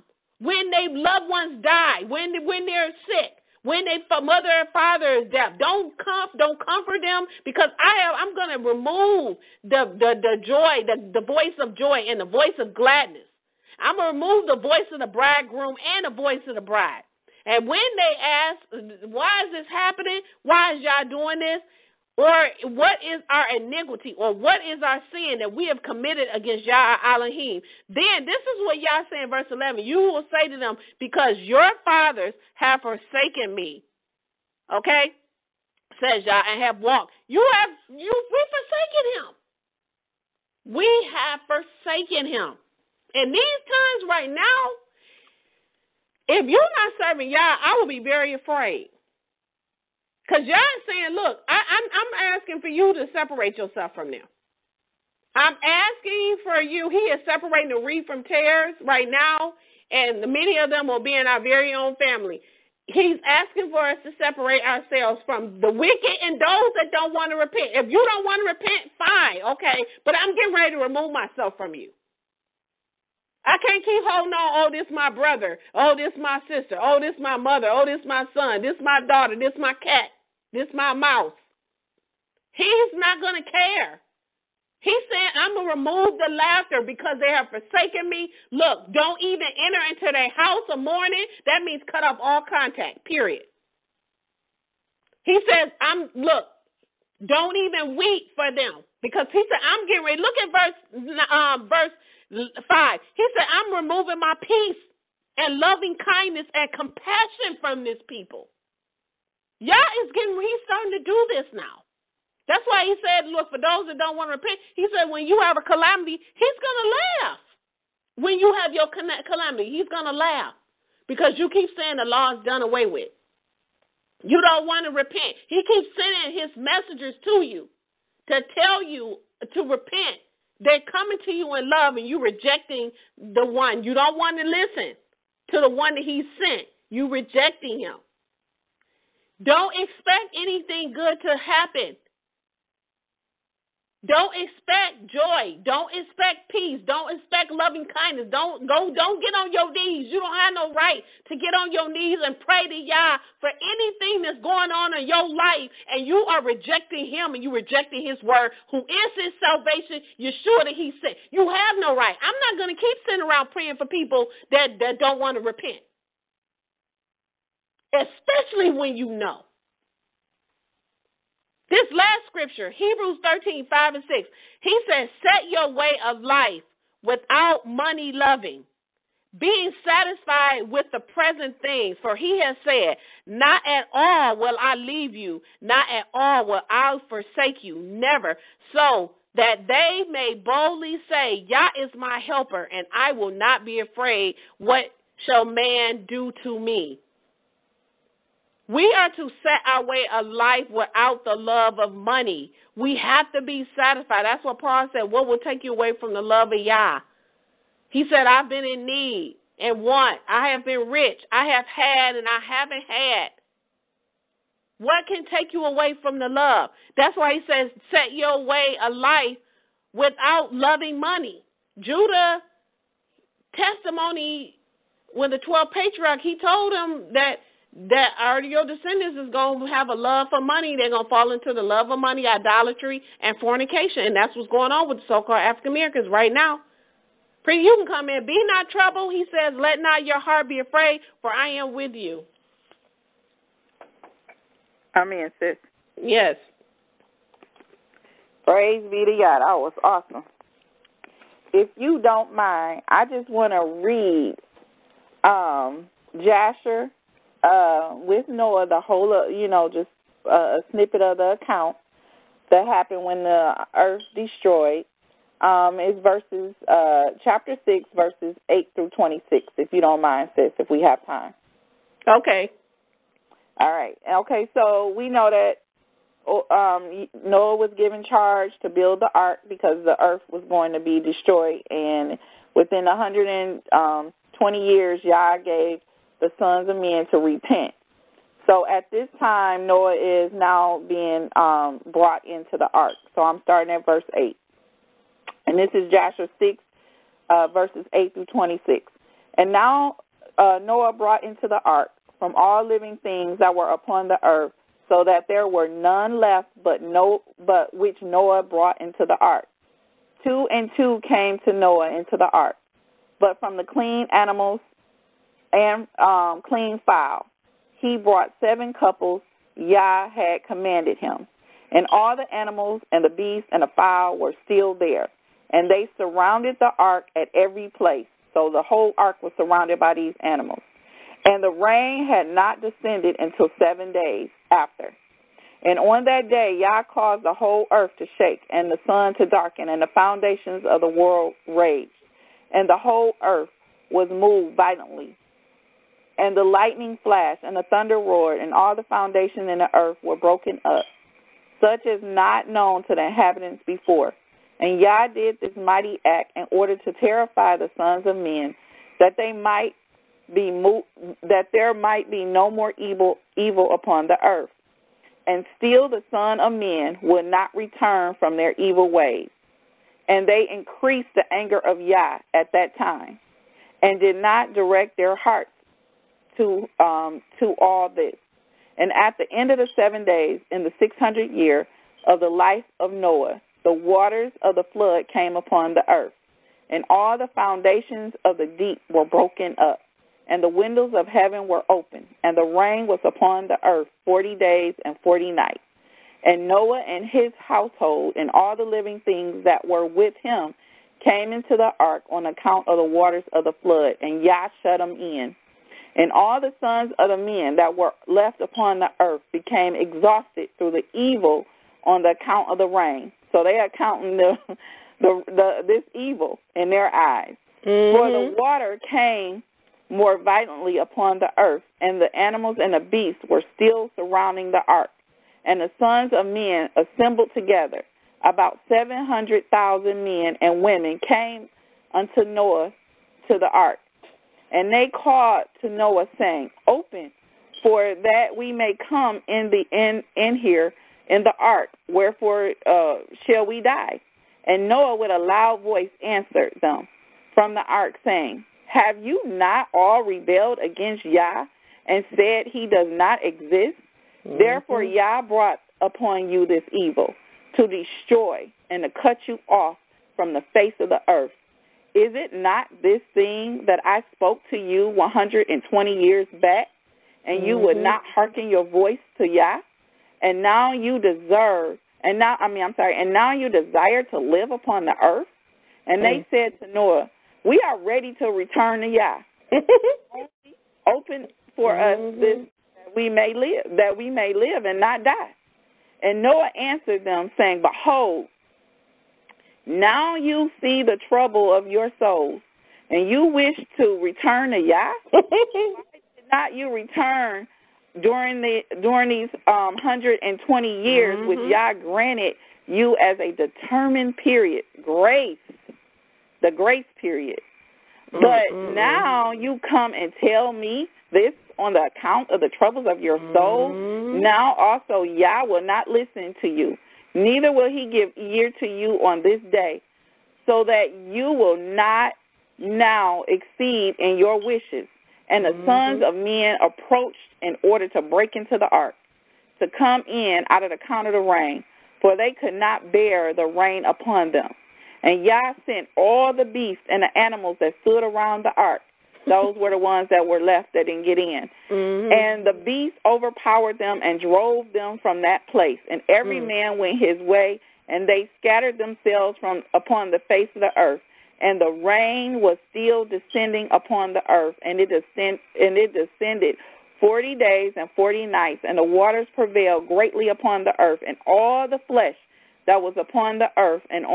When their loved ones die, when they're sick, when their mother and father is deaf, don't comfort them, because I'm going to remove the joy, the voice of joy and the voice of gladness. I'm going to remove the voice of the bridegroom and the voice of the bride. And when they ask, why is this happening? Why is y'all doing this? Or what is our iniquity, or what is our sin that we have committed against Yah Elohim? Then this is what Yah said in verse 11. You will say to them, because your fathers have forsaken me, okay, says Yah, and have walked. We've forsaken him. We have forsaken him. In these times right now, if you're not serving Yah, I will be very afraid. Because Yah is saying, look, I'm asking for you to separate yourself from them. I'm asking for you. He is separating the wheat from tares right now, and many of them will be in our very own family. He's asking for us to separate ourselves from the wicked and those that don't want to repent. If you don't want to repent, fine, okay, but I'm getting ready to remove myself from you. I can't keep holding on, oh, this my brother, oh, this my sister, oh, this my mother, oh, this my son, this my daughter, this my cat. This my mouse. He's not going to care. He said, I'm going to remove the laughter because they have forsaken me. Look, don't even enter into their house of mourning. That means cut off all contact, period. He says, don't even weep for them, because he said, I'm getting ready. Look at verse 5. He said, I'm removing my peace and loving kindness and compassion from this people. Yah is getting, he's starting to do this now. That's why he said, look, for those that don't want to repent, he said, when you have a calamity, he's going to laugh. When you have your calamity, he's going to laugh, because you keep saying the law is done away with. You don't want to repent. He keeps sending his messengers to you to tell you to repent. They're coming to you in love, and you're rejecting the one. You don't want to listen to the one that he sent. You're rejecting him. Don't expect anything good to happen. Don't expect joy. Don't expect peace. Don't expect loving kindness. Don't get on your knees. You don't have no right to get on your knees and pray to Yah for anything that's going on in your life, and you are rejecting him and you rejecting his word, who is his salvation, Yeshua that he sent. You have no right. I'm not going to keep sitting around praying for people that don't want to repent, especially when you know. This last scripture, Hebrews 13:5-6, he says, set your way of life without money loving, being satisfied with the present things. For he has said, not at all will I leave you, not at all will I forsake you, never. So that they may boldly say, Yah is my helper, and I will not be afraid. What shall man do to me? We are to set our way of life without the love of money. We have to be satisfied. That's what Paul said. What will take you away from the love of Yah? He said, I've been in need and want. I have been rich. I have had and I haven't had. What can take you away from the love? That's why he says, set your way of life without loving money. Judah testimony, when the 12 patriarch, he told them that your descendants is going to have a love for money. They're going to fall into the love of money, idolatry, and fornication. And that's what's going on with the so-called African-Americans right now. You can come in. Be not troubled. He says, let not your heart be afraid, for I am with you. Amen, sis. Yes. Praise be to God. That was awesome. If you don't mind, I just want to read Jasher with Noah, the whole, just a snippet of the account that happened when the earth destroyed. It's verses, chapter 6, verses 8 through 26, if you don't mind, sis, if we have time. Okay. All right. Okay, so we know that Noah was given charge to build the ark because the earth was going to be destroyed. And within 120 years, Yah gave the sons of men to repent. So at this time, Noah is now being brought into the ark. So I'm starting at verse 8. And this is Joshua 6, verses 8 through 26. And now Noah brought into the ark from all living things that were upon the earth, so that there were none left but which Noah brought into the ark. 2 and 2 came to Noah into the ark, but from the clean animals and clean fowl he brought 7 couples Yah had commanded him. And all the animals and the beasts and the fowl were still there, and they surrounded the ark at every place. So the whole ark was surrounded by these animals. And the rain had not descended until 7 days after. And on that day Yah caused the whole earth to shake, and the sun to darken, and the foundations of the world raged, and the whole earth was moved violently. And the lightning flashed, and the thunder roared, and all the foundation in the earth were broken up, such as not known to the inhabitants before. And Yah did this mighty act in order to terrify the sons of men, that there might be no more evil upon the earth. And still the sons of men would not return from their evil ways. And they increased the anger of Yah at that time, and did not direct their hearts to all this. And at the end of the 7 days, in the 600th year of the life of Noah, the waters of the flood came upon the earth, and all the foundations of the deep were broken up, and the windows of heaven were opened, and the rain was upon the earth 40 days and 40 nights. And Noah and his household and all the living things that were with him came into the ark on account of the waters of the flood, and Yah shut them in. And all the sons of the men that were left upon the earth became exhausted through the evil on the account of the rain. So they are counting this evil in their eyes. Mm-hmm. For the water came more violently upon the earth, and the animals and the beasts were still surrounding the ark. And the sons of men assembled together. About 700,000 men and women came unto Noah to the ark. And they called to Noah, saying, "Open, for that we may come in here in the ark. Wherefore shall we die?" And Noah with a loud voice answered them from the ark, saying, "Have you not all rebelled against Yah, and said he does not exist? Mm-hmm. Therefore Yah brought upon you this evil, to destroy and to cut you off from the face of the earth. Is it not this thing that I spoke to you 120 years back, and you would not hearken your voice to Yah? And now you desire to live upon the earth?" And they said to Noah, "We are ready to return to Yah. Open for us this, that we may live and not die." And Noah answered them, saying, "Behold, now you see the trouble of your souls, and you wish to return to Yah? Why did not you return during these 120 years which Yah granted you as a determined period, the grace period? But now you come and tell me this on the account of the troubles of your soul. Now also Yah will not listen to you, neither will he give ear to you on this day, so that you will not now exceed in your wishes. And the sons of men approached in order to break into the ark, to come in out of the count of the rain, for they could not bear the rain upon them. And Yah sent all the beasts and the animals that stood around the ark." Those were the ones that were left that didn't get in. "And the beasts overpowered them and drove them from that place. And every man went his way, and they scattered themselves from upon the face of the earth. And the rain was still descending upon the earth, and it descended 40 days and 40 nights. And the waters prevailed greatly upon the earth, and all the flesh that was upon the earth and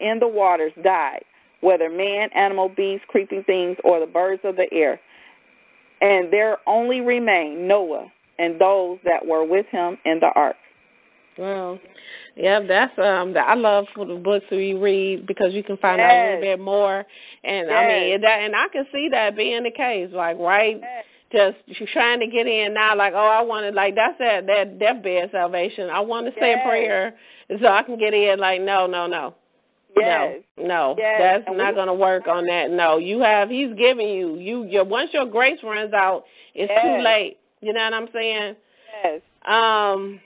in the waters died, whether man, animal, beast, creeping things, or the birds of the air. And there only remained Noah and those that were with him in the ark." Wow. Yeah, that's I love the books we read, because you can find out a little bit more. And I mean, that, and I can see that being the case, like just trying to get in now, like, oh, I want to, like, that's that deathbed salvation. I want to say a prayer so I can get in. Like, no. Yes. No, yes. That's not going to work on that. No, he's giving you, once your grace runs out, it's too late. You know what I'm saying? Yes.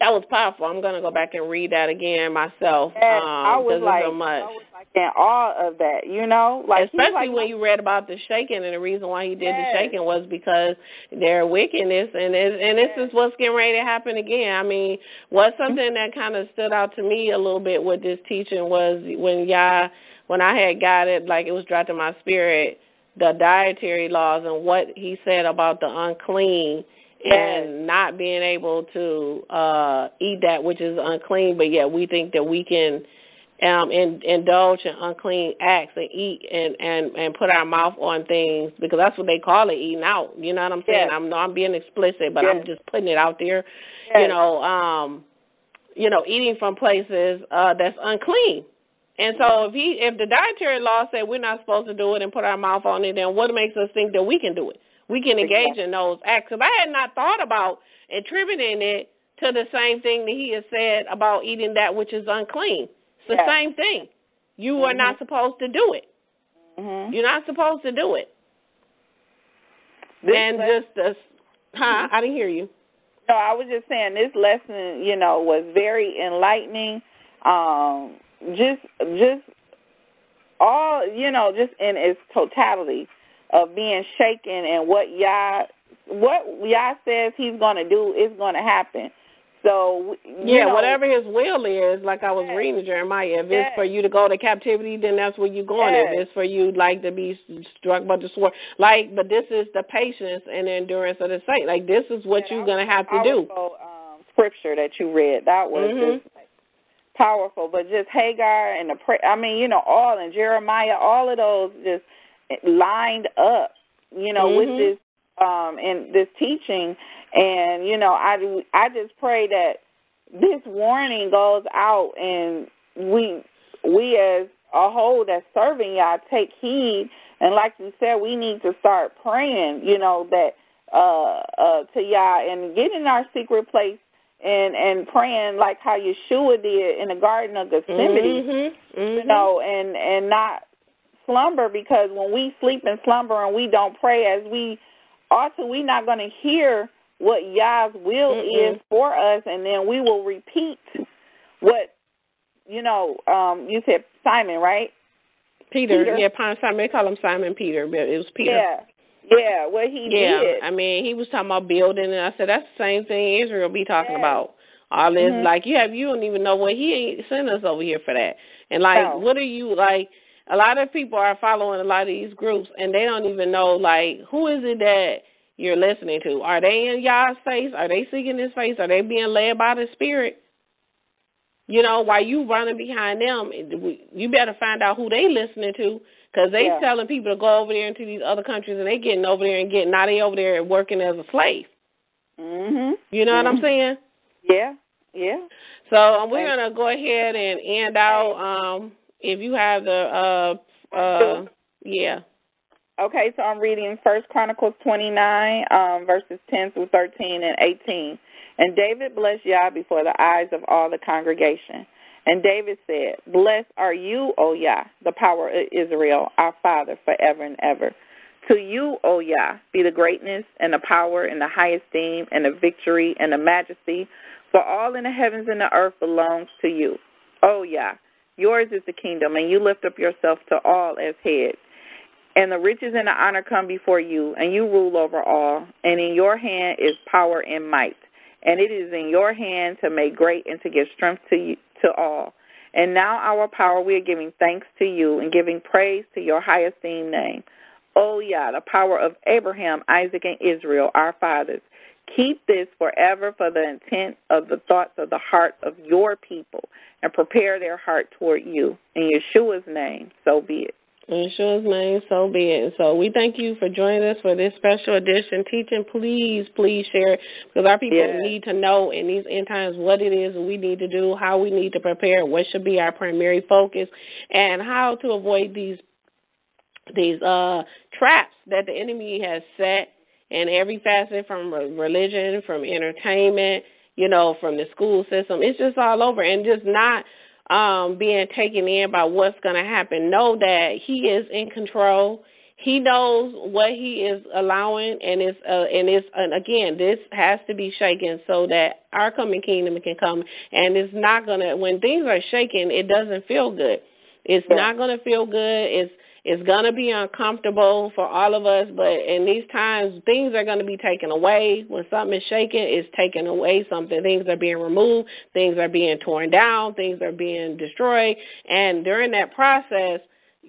That was powerful. I'm going to go back and read that again myself. Yes. I was in awe of that, you know? Like, especially when you read about the shaking, and the reason why he did the shaking was because their wickedness, and this is what's getting ready to happen again. I mean, what's something that kind of stood out to me a little bit with this teaching was when I had got it, like, it was dropped in my spirit, the dietary laws and what he said about the unclean. And not being able to eat that which is unclean, but yet we think that we can indulge in unclean acts and eat and put our mouth on things, because that's what they call it, eating out. You know what I'm saying? I'm being explicit, but I'm just putting it out there. Yes. You know, eating from places that's unclean. And so if the dietary law said we're not supposed to do it and put our mouth on it, then what makes us think that we can do it? We can engage in those acts. If I had not thought about attributing it to the same thing that he has said about eating that which is unclean, it's the same thing. You are not supposed to do it. You're not supposed to do it. I didn't hear you. No, I was just saying this lesson, you know, was very enlightening. Just in its totality of being shaken, and what Yah says he's going to do is going to happen. So whatever his will is, like I was reading Jeremiah, if it's for you to go to captivity, then that's where you're going. If it's for you, like, to be struck by the sword, like, but this is the patience and endurance of the saint. Like, this is what you're going to have to do. Scripture that you read, that was just like powerful. But just Haggai and the prayer, I mean, all, and Jeremiah, all of those just lined up, with this and this teaching. And, I just pray that this warning goes out, and we as a whole that's serving y'all take heed. And like you said, we need to start praying, that to y'all, and get in our secret place and praying like how Yeshua did in the Garden of Gethsemane, and not slumber, because when we sleep and slumber and we don't pray as we ought to, we're not going to hear what Yah's will is for us, and then we will repeat what, you said Simon, right? Peter. Simon. They call him Simon Peter, but it was Peter. Yeah, what he did. I mean, he was talking about building, and I said, that's the same thing Israel be talking about. All this, like, you don't even know what he ain't sent us over here for that. And, what are you, a lot of people are following a lot of these groups, and they don't even know, who is it that you're listening to? Are they in Yah's face? Are they seeking his face? Are they being led by the Spirit? While you running behind them, you better find out who they listening to, because they telling people to go over there into these other countries, and they getting over there and they over there and working as a slave. You know what I'm saying? Yeah. So we're going to go ahead and end out. If you have the, Okay, so I'm reading 1 Chronicles 29, verses 10 through 13 and 18. And David blessed Yah before the eyes of all the congregation. And David said, "Blessed are you, O Yah, the power of Israel, our Father, forever and ever. To you, O Yah, be the greatness and the power and the high esteem and the victory and the majesty, for all in the heavens and the earth belongs to you. O Yah, yours is the kingdom, and you lift up yourself to all as head. And the riches and the honor come before you, and you rule over all. And in your hand is power and might. And it is in your hand to make great and to give strength to you, to all. And now our power, we are giving thanks to you and giving praise to your high esteemed name. O Yah, the power of Abraham, Isaac, and Israel, our fathers. Keep this forever for the intent of the thoughts of the heart of your people, and prepare their heart toward you. In Yeshua's name, so be it." In Yeshua's name, so be it. So we thank you for joining us for this special edition teaching. Please, please share it, because our people need to know in these end times what it is we need to do, how we need to prepare, what should be our primary focus, and how to avoid these traps that the enemy has set in every facet, from religion, from entertainment, from the school system. It's just all over, and just not being taken in by what's going to happen. Know that he is in control. He knows what he is allowing, and again, this has to be shaken so that our coming kingdom can come. And it's not going to, when things are shaken, it doesn't feel good. It's not going to feel good. It's going to be uncomfortable for all of us, but in these times, things are going to be taken away. When something is shaken, it's taken away something. Things are being removed. Things are being torn down. Things are being destroyed. And during that process,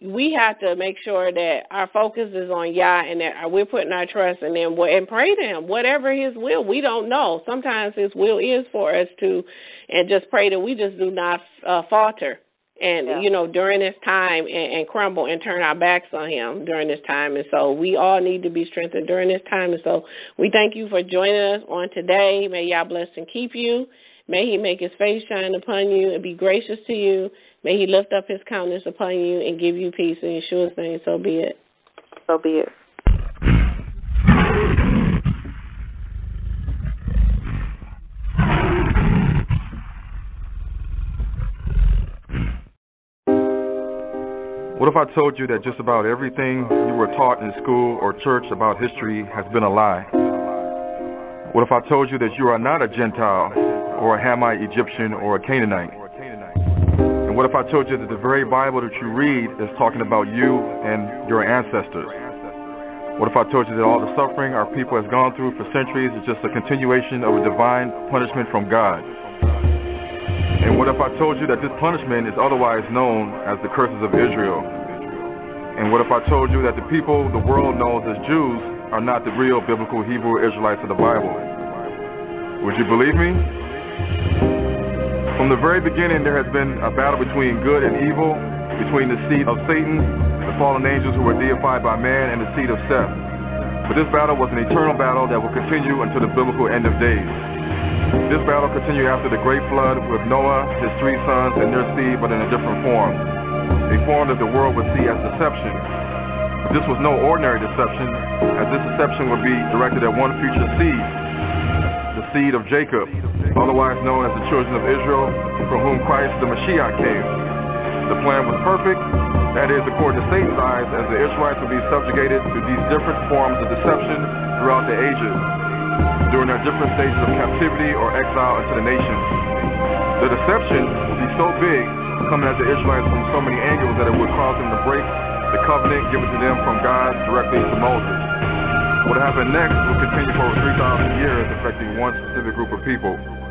we have to make sure that our focus is on Yah, and that we're putting our trust in Him and pray to Him, whatever His will. We don't know. Sometimes His will is for us to, and just pray that we just do not falter. And, during this time and crumble and turn our backs on him during this time. And so we all need to be strengthened during this time. And so we thank you for joining us on today. May Yah bless and keep you. May he make his face shine upon you and be gracious to you. May he lift up his countenance upon you and give you peace. In Yeshua's name, so be it. So be it. What if I told you that just about everything you were taught in school or church about history has been a lie? What if I told you that you are not a Gentile or a Hamite Egyptian or a Canaanite? And what if I told you that the very Bible that you read is talking about you and your ancestors? What if I told you that all the suffering our people has gone through for centuries is just a continuation of a divine punishment from God? And what if I told you that this punishment is otherwise known as the curses of Israel? And what if I told you that the people the world knows as Jews are not the real biblical Hebrew Israelites of the Bible? Would you believe me? From the very beginning, there has been a battle between good and evil, between the seed of Satan, the fallen angels who were deified by man, and the seed of Seth. But this battle was an eternal battle that will continue until the biblical end of days. This battle continued after the great flood with Noah, his three sons, and their seed, but in a different form. A form that the world would see as deception. But this was no ordinary deception, as this deception would be directed at one future seed, the seed of Jacob, otherwise known as the children of Israel, from whom Christ the Messiah came. The plan was perfect, that is, according to Satan's eyes, as the Israelites would be subjugated to these different forms of deception throughout the ages, during their different stages of captivity or exile into the nations. The deception would be so big, coming at the Israelites from so many angles, that it would cause them to break the covenant given to them from God directly to Moses. What happened next will continue for over 3,000 years, affecting one specific group of people.